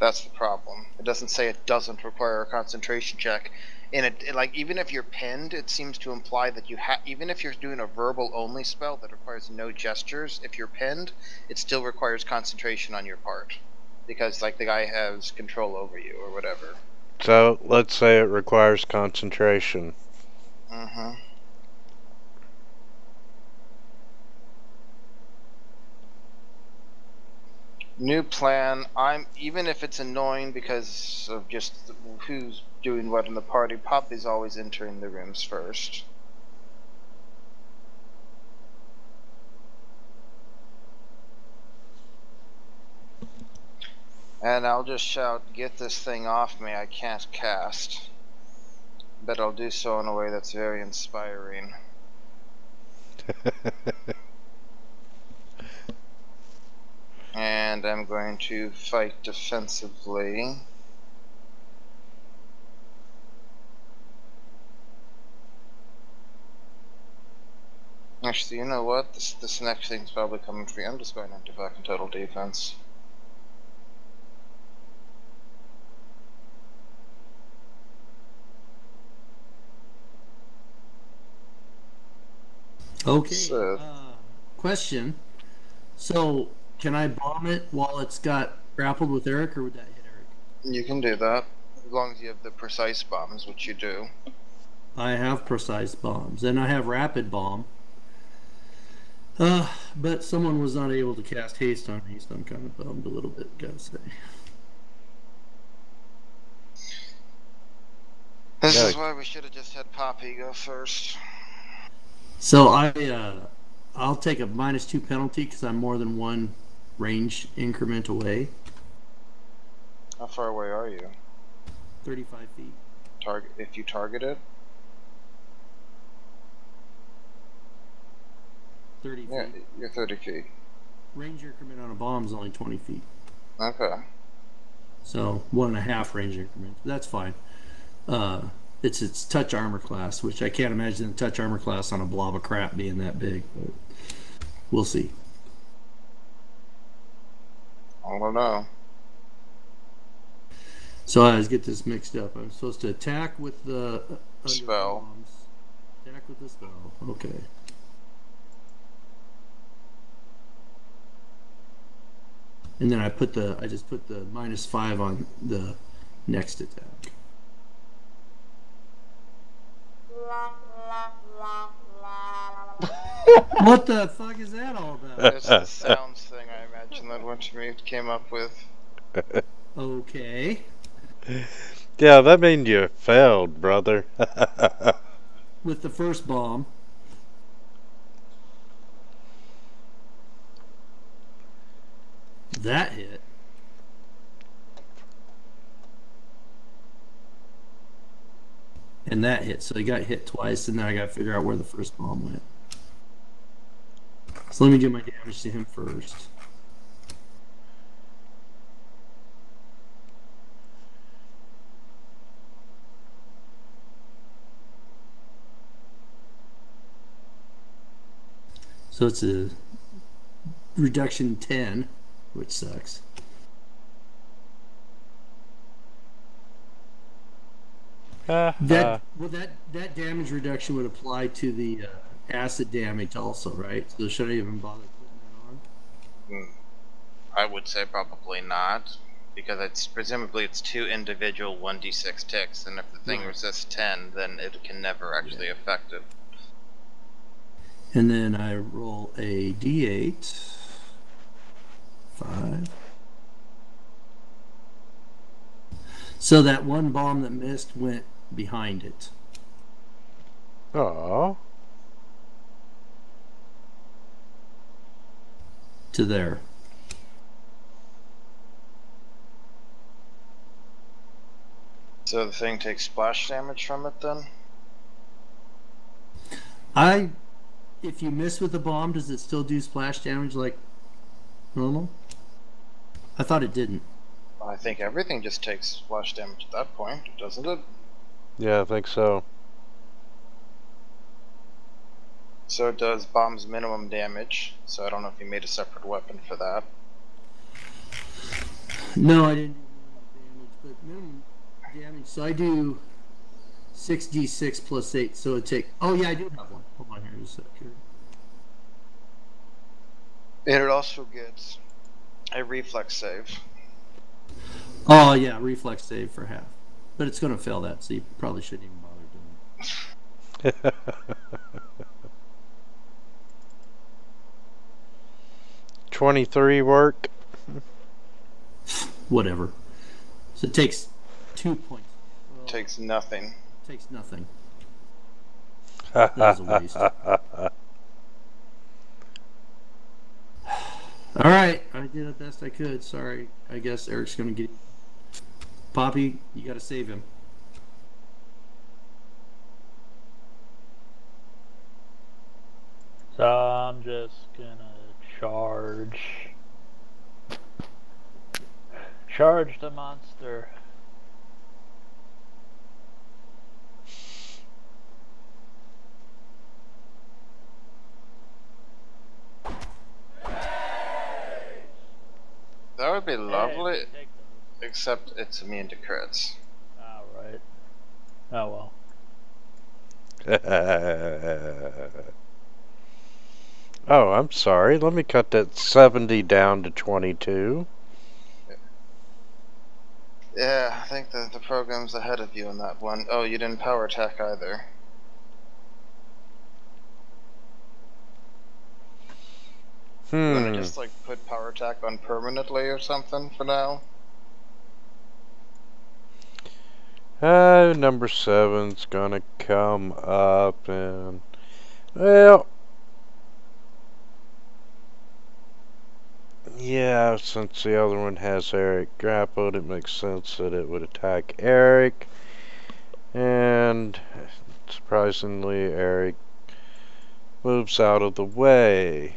That's the problem. It doesn't say it doesn't require a concentration check. And it, it, like, even if you're pinned, it seems to imply that you ha- even if you're doing a verbal-only spell that requires no gestures, if you're pinned, it still requires concentration on your part. Because, like, the guy has control over you or whatever. So, let's say it requires concentration. Mm-hmm. New plan. I'm, even if it's annoying because of just who's doing what in the party, Poppy's always entering the rooms first. And I'll just shout, "Get this thing off me, I can't cast." But I'll do so in a way that's very inspiring. And I'm going to fight defensively. Actually, you know what? This, this next thing's probably coming for you. I'm just going into fucking total defense. Okay, so. uh, question. So, can I bomb it while it's got grappled with Eric, or would that hit Eric? You can do that, as long as you have the precise bombs, which you do. I have precise bombs, and I have rapid bomb. Uh, but someone was not able to cast haste on me, so I'm kind of bummed a little bit, gotta say. This yeah. is why we should have just had Poppy go first. So I, uh, I'll take a minus two penalty because I'm more than one range increment away. How far away are you? Thirty-five feet. Target if you target it. Thirty. Yeah, feet. You're thirty feet. Range increment on a bomb is only twenty feet. Okay. So one and a half range increment. That's fine. Uh. It's its touch armor class, which I can't imagine the touch armor class on a blob of crap being that big. But we'll see. I don't know. So I always get this mixed up. I'm supposed to attack with the spell. Bombs. Attack with the spell. Okay. And then I put the. I just put the minus five on the next attack. What the fuck is that all about? It's the sounds thing, I imagine, that Wintermute came up with. Okay. Yeah, that means you failed, brother. With the first bomb. That hit. And that hit, so he got hit twice, and then I got to figure out where the first bomb went. So let me do my damage to him first. So it's a reduction ten, which sucks. Uh, that uh. well, that that damage reduction would apply to the uh, acid damage also, right? So should I even bother putting that on? I would say probably not, because it's presumably it's two individual one d six ticks, and if the thing mm-hmm. resists ten, then it can never actually yeah. affect it. And then I roll a d eight, five. So that one bomb that missed went behind it. Oh. To there. So the thing takes splash damage from it then? I, if you miss with the bomb, does it still do splash damage like normal? I thought it didn't. I think everything just takes splash damage at that point, doesn't it? Yeah, I think so. So it does bombs minimum damage, so I don't know if you made a separate weapon for that. No, I didn't do minimum damage, but minimum damage, so I do six d six plus eight, so it takes... Oh yeah, I do have one. Hold on here just a second. And it also gets a reflex save. Oh yeah, reflex save for half, but it's going to fail that, so you probably shouldn't even bother doing it. twenty-three work. Whatever. So it takes two points. Well, takes nothing. Takes nothing. That was a waste. All right, I did the best I could. Sorry, I guess Eric's gonna get Poppy. You gotta save him. So I'm just gonna charge, charge the monster. That would be lovely, hey, except it's immune to crits. Ah, right. Oh, well. Oh, I'm sorry. Let me cut that seventy down to twenty-two. Yeah, I think that the program's ahead of you on that one. Oh, you didn't power attack either. Hmm. Would I just like put power attack on permanently or something for now? Uh, number seven's gonna come up and well, yeah. Since the other one has Eric grappled, it makes sense that it would attack Eric, and surprisingly, Eric moves out of the way.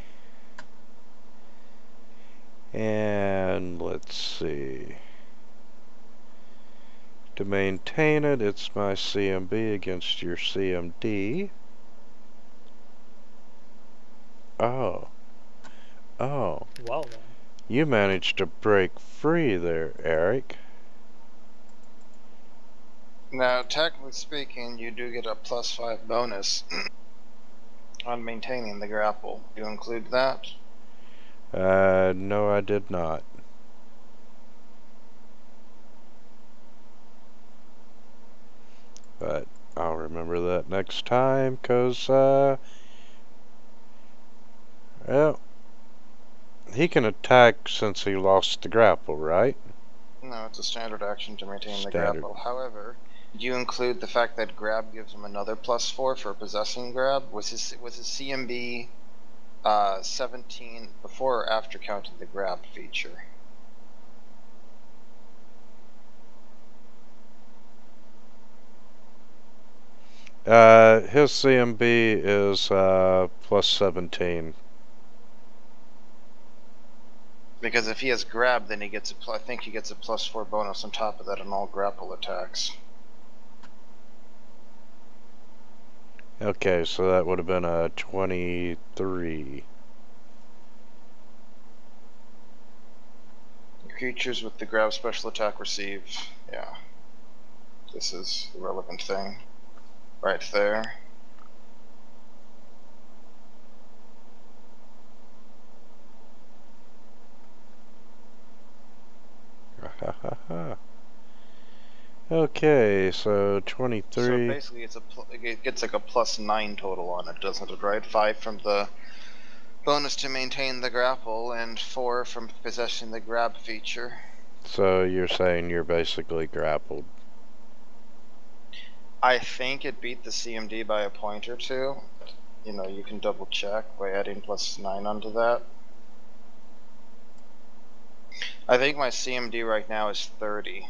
And let's see, to maintain it, it's my C M B against your C M D. Oh, oh, well, then. You managed to break free there, Eric. Now, technically speaking, you do get a plus five bonus on maintaining the grapple. Do you include that? Uh, no, I did not. But I'll remember that next time, because, uh... well, he can attack since he lost the grapple, right? No, it's a standard action to maintain standard. the grapple. However, do you include the fact that grab gives him another plus four for possessing grab? Was his, was his C M B... Uh, seventeen before or after counting the grab feature? Uh, his C M B is uh, plus seventeen. Because if he has grab, then he gets a plus, I think he gets a plus four bonus on top of that on all grapple attacks. Okay, so that would have been a twenty-three. Creatures with the grab special attack receive. Yeah. This is the relevant thing. Right there. Okay, so twenty-three. So basically, it's a pl it gets like a plus nine total on it, doesn't it? Right, five from the bonus to maintain the grapple, and four from possessing the grab feature. So you're saying you're basically grappled. I think it beat the C M D by a point or two. You know, you can double check by adding plus nine onto that. I think my C M D right now is thirty.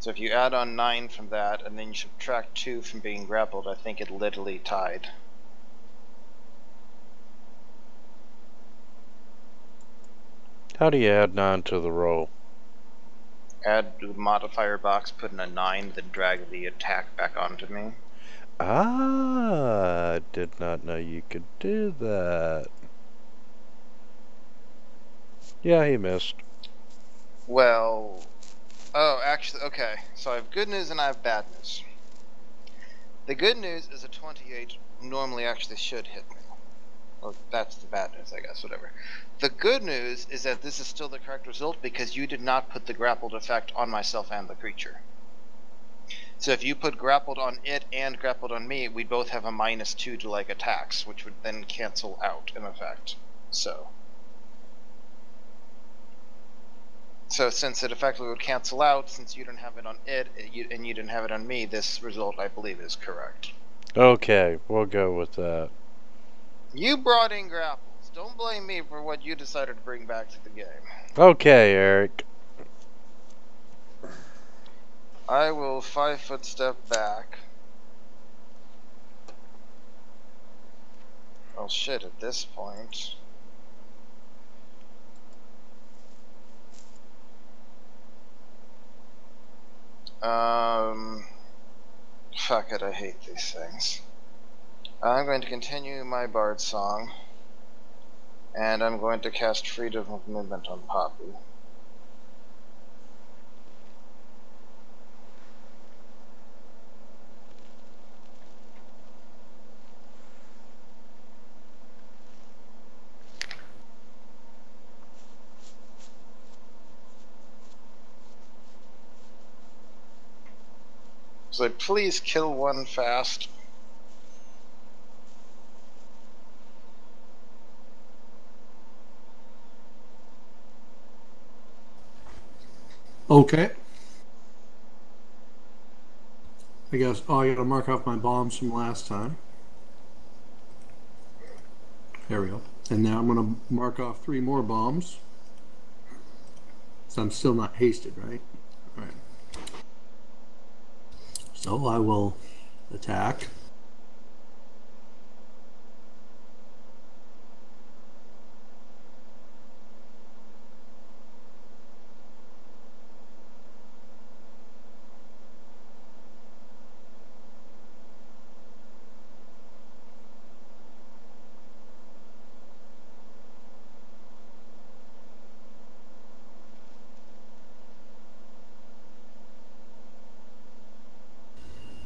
So if you add on nine from that, and then you subtract two from being grappled, I think it literally tied. How do you add nine to the roll? Add the modifier box, put in a nine, then drag the attack back onto me. Ah, I did not know you could do that. Yeah, he missed. Well... Oh, actually, okay. So I have good news and I have bad news. The good news is a twenty-eight normally actually should hit me. Well, that's the bad news, I guess, whatever. The good news is that this is still the correct result because you did not put the grappled effect on myself and the creature. So if you put grappled on it and grappled on me, we'd both have a minus two to, like, attacks, which would then cancel out, in effect. So... So since it effectively would cancel out, since you didn't have it on it, it you, and you didn't have it on me, this result, I believe, is correct. Okay, we'll go with that. You brought in grapples. Don't blame me for what you decided to bring back to the game. Okay, Eric. I will five-foot step back. Oh shit, at this point... Um, fuck it, I hate these things. I'm going to continue my bard song, and I'm going to cast Freedom of Movement on Poppy. So please kill one fast. Okay. I guess, oh, I gotta mark off my bombs from last time. There we go. And now I'm gonna mark off three more bombs. So I'm still not hasted, right? All right. So I will attack.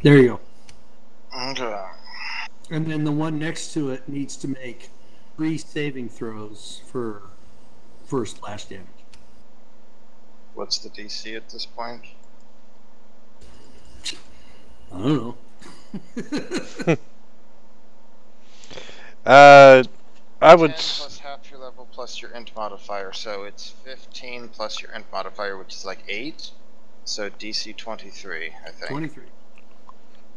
There you go. Okay. And then the one next to it needs to make three saving throws for for splash damage. What's the D C at this point? I don't know. uh, I would. Plus half your level plus your int modifier, so it's fifteen plus your int modifier, which is like eight. So D C twenty-three, I think. Twenty-three.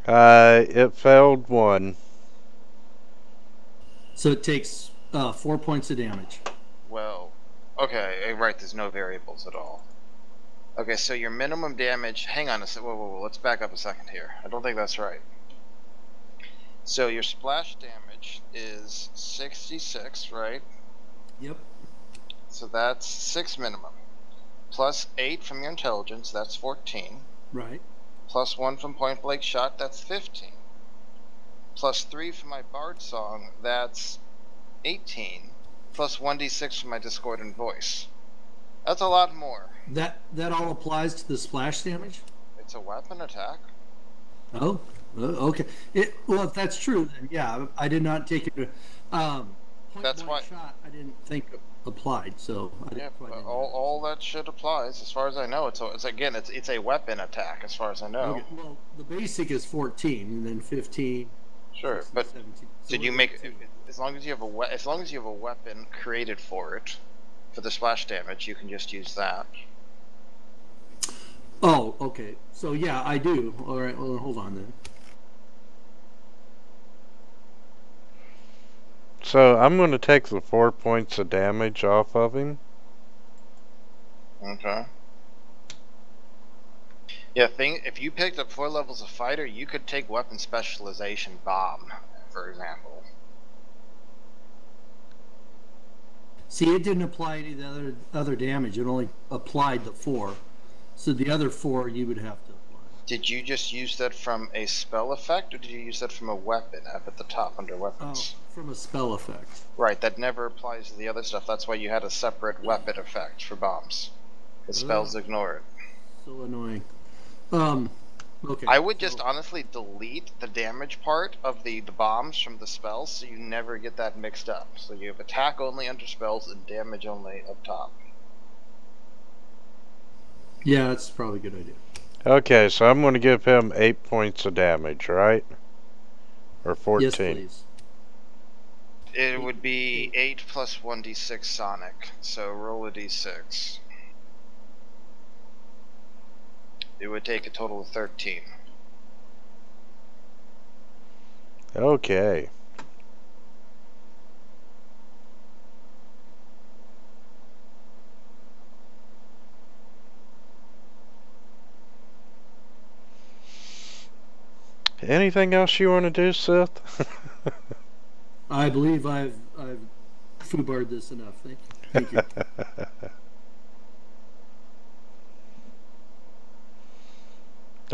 Uh, it failed one. So it takes uh, four points of damage. Well, okay, right, there's no variables at all. Okay, so your minimum damage... Hang on a second, whoa, whoa, whoa, let's back up a second here. I don't think that's right. So your splash damage is sixty-six, right? Yep. So that's six minimum. Plus eight from your intelligence, that's fourteen. Right. Plus one from point blank shot, that's fifteen. plus three for my bard song, that's eighteen, plus one d six for my discordant voice. That's a lot more. That that all applies to the splash damage? It's a weapon attack. Oh, okay. It, well, if that's true, then yeah, I did not take it. Um, point that's why shot I didn't think applied. So I yeah, didn't all, all that shit applies, as far as I know. It's, a, it's again, it's it's a weapon attack, as far as I know. Okay. Well, the basic is fourteen, and then fifteen. Sure, sixteen, but seventeen. So did you make it, as long as you have a we as long as you have a weapon created for it? For the splash damage, you can just use that. Oh, okay. So yeah, I do. All right. Well, hold on then. So I'm going to take the four points of damage off of him. Okay. Yeah. Thing. If you picked up four levels of fighter, you could take weapon specialization bomb, for example. See, it didn't apply any of the other, other damage. It only applied the four. So the other four you would have to apply. Did you just use that from a spell effect, or did you use that from a weapon up at the top under weapons? Oh, from a spell effect. Right, that never applies to the other stuff. That's why you had a separate weapon effect for bombs. Because spells ignore it. So annoying. Um, okay. I would just so. honestly delete the damage part of the, the bombs from the spells, so you never get that mixed up. So you have attack only under spells and damage only up top. Yeah, that's probably a good idea. Okay, so I'm going to give him eight points of damage, right? Or fourteen. Yes, please. It would be eight plus one d six sonic, so roll a d six. It would take a total of thirteen. Okay. Anything else you want to do, Seth? I believe I've I've foobarred this enough. Thank you. Thank you.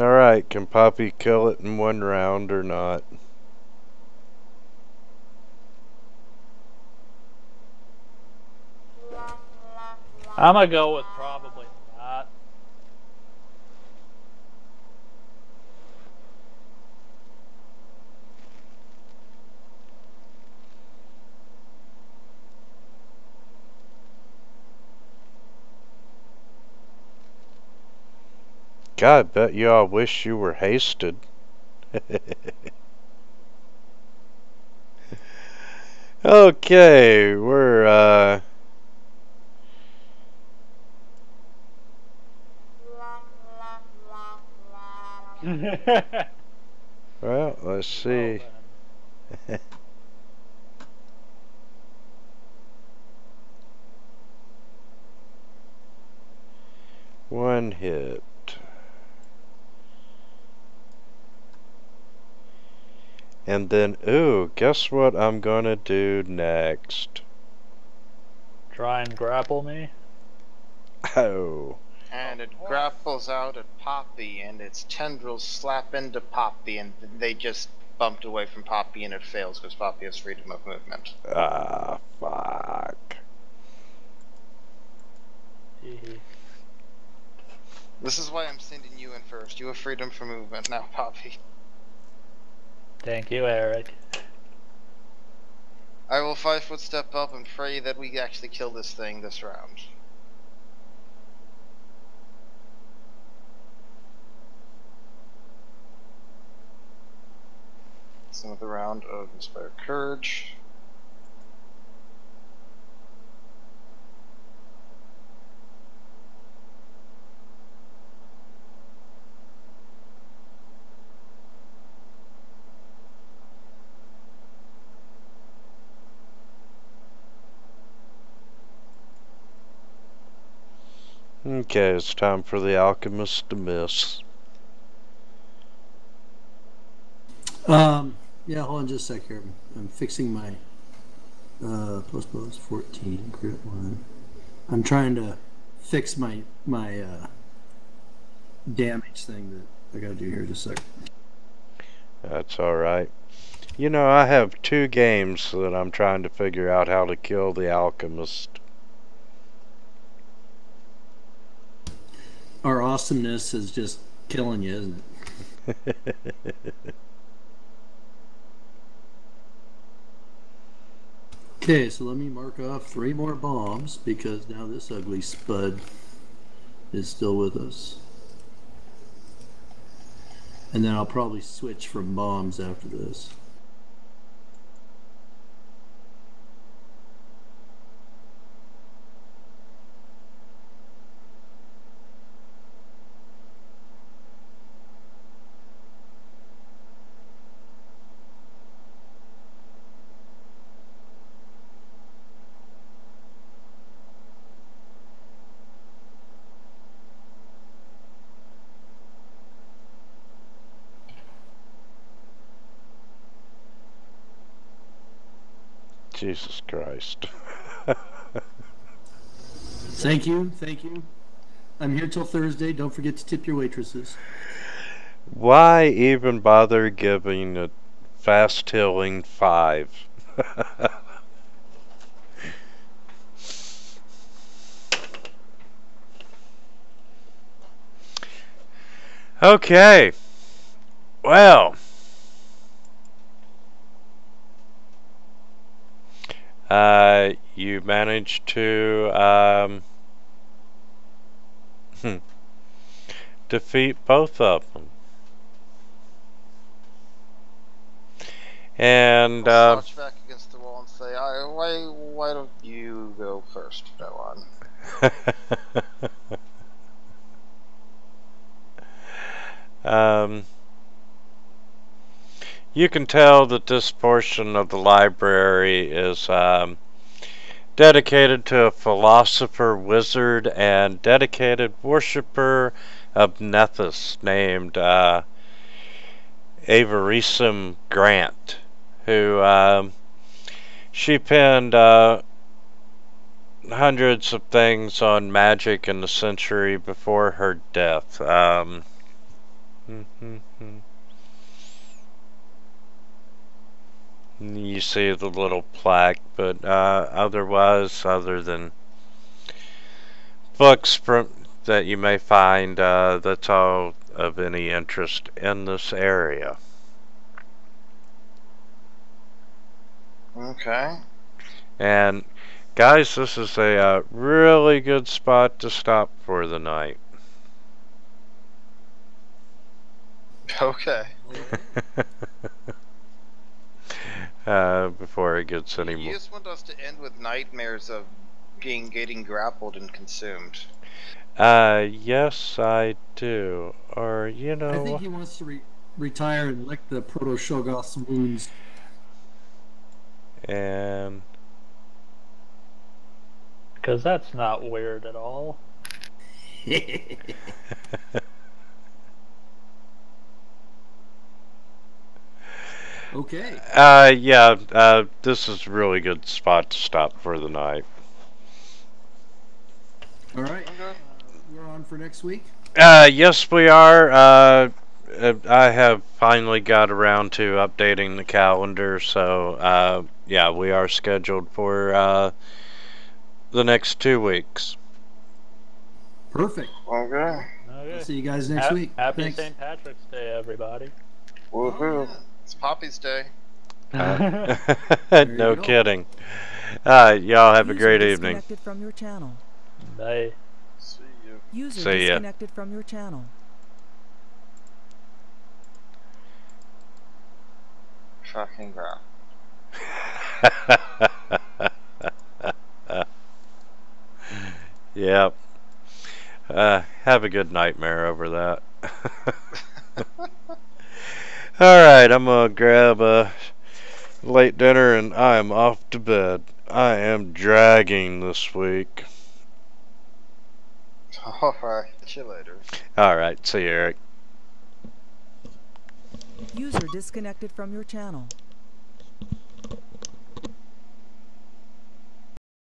All right, can Poppy kill it in one round or not? I'm gonna go with probably not. God, bet you all wish you were hasted. Okay, we're, uh... well, let's see. One hit. And then, ooh, guess what I'm gonna do next? Try and grapple me? Oh. And it grapples out at Poppy, and its tendrils slap into Poppy, and they just bumped away from Poppy, and it fails because Poppy has freedom of movement. Ah, fuck. This is why I'm sending you in first. You have freedom for movement now, Poppy. Thank you, Eric. I will five foot step up and pray that we actually kill this thing this round. It's another round of Inspire Courage. Okay, it's time for the alchemist to miss. Um, yeah, hold on just a sec here. I'm fixing my uh, plus bonus fourteen crit one. I'm trying to fix my my uh, damage thing that I gotta do here just a sec. That's all right. You know, I have two games that I'm trying to figure out how to kill the alchemist. Our awesomeness is just killing you, isn't it? Okay, so let me mark off three more bombs, because now this ugly spud is still with us. And then I'll probably switch from bombs after this. Jesus Christ. Thank you, thank you. I'm here till Thursday. Don't forget to tip your waitresses. Why even bother giving a fast healing five? Okay. Well. Uh, you managed to um, hmm, defeat both of them, and I'll um, slouch back against the wall and say, I, "Why, why don't you go first, no one?" um. You can tell that this portion of the library is um, dedicated to a philosopher, wizard, and dedicated worshiper of Nethys named uh, Averisum Grant, who um, she penned uh, hundreds of things on magic in the century before her death. Um, You see the little plaque, but uh, otherwise, other than books from, that you may find, uh, that's all of any interest in this area. Okay. And guys, this is a uh, really good spot to stop for the night. Okay. Uh, before it gets any more. You just want us to end with nightmares of being getting grappled and consumed. Uh, yes, I do. Or, you know... I think he wants to re retire and lick the proto-shoggoth's wounds. And... Because that's not weird at all. Okay. Uh, yeah, uh, this is a really good spot to stop for the night. All right. Uh, we're on for next week? Uh, yes, we are. Uh, I have finally got around to updating the calendar, so, uh, yeah, we are scheduled for, uh, the next two weeks. Perfect. Okay. Okay. See you guys next ha week. Happy Thanks. Saint Patrick's Day, everybody. Woohoo. Oh, yeah. It's Poppy's Day. Uh, no kidding. Uh, y'all have User a great evening. From your channel. Bye. See you. User See disconnected ya. From your channel. Fucking crap. Yep. Uh, have a good nightmare over that. Alright, I'm gonna grab a late dinner and I'm off to bed. I am dragging this week. Alright, see you later. Alright, see you, Eric. User disconnected from your channel.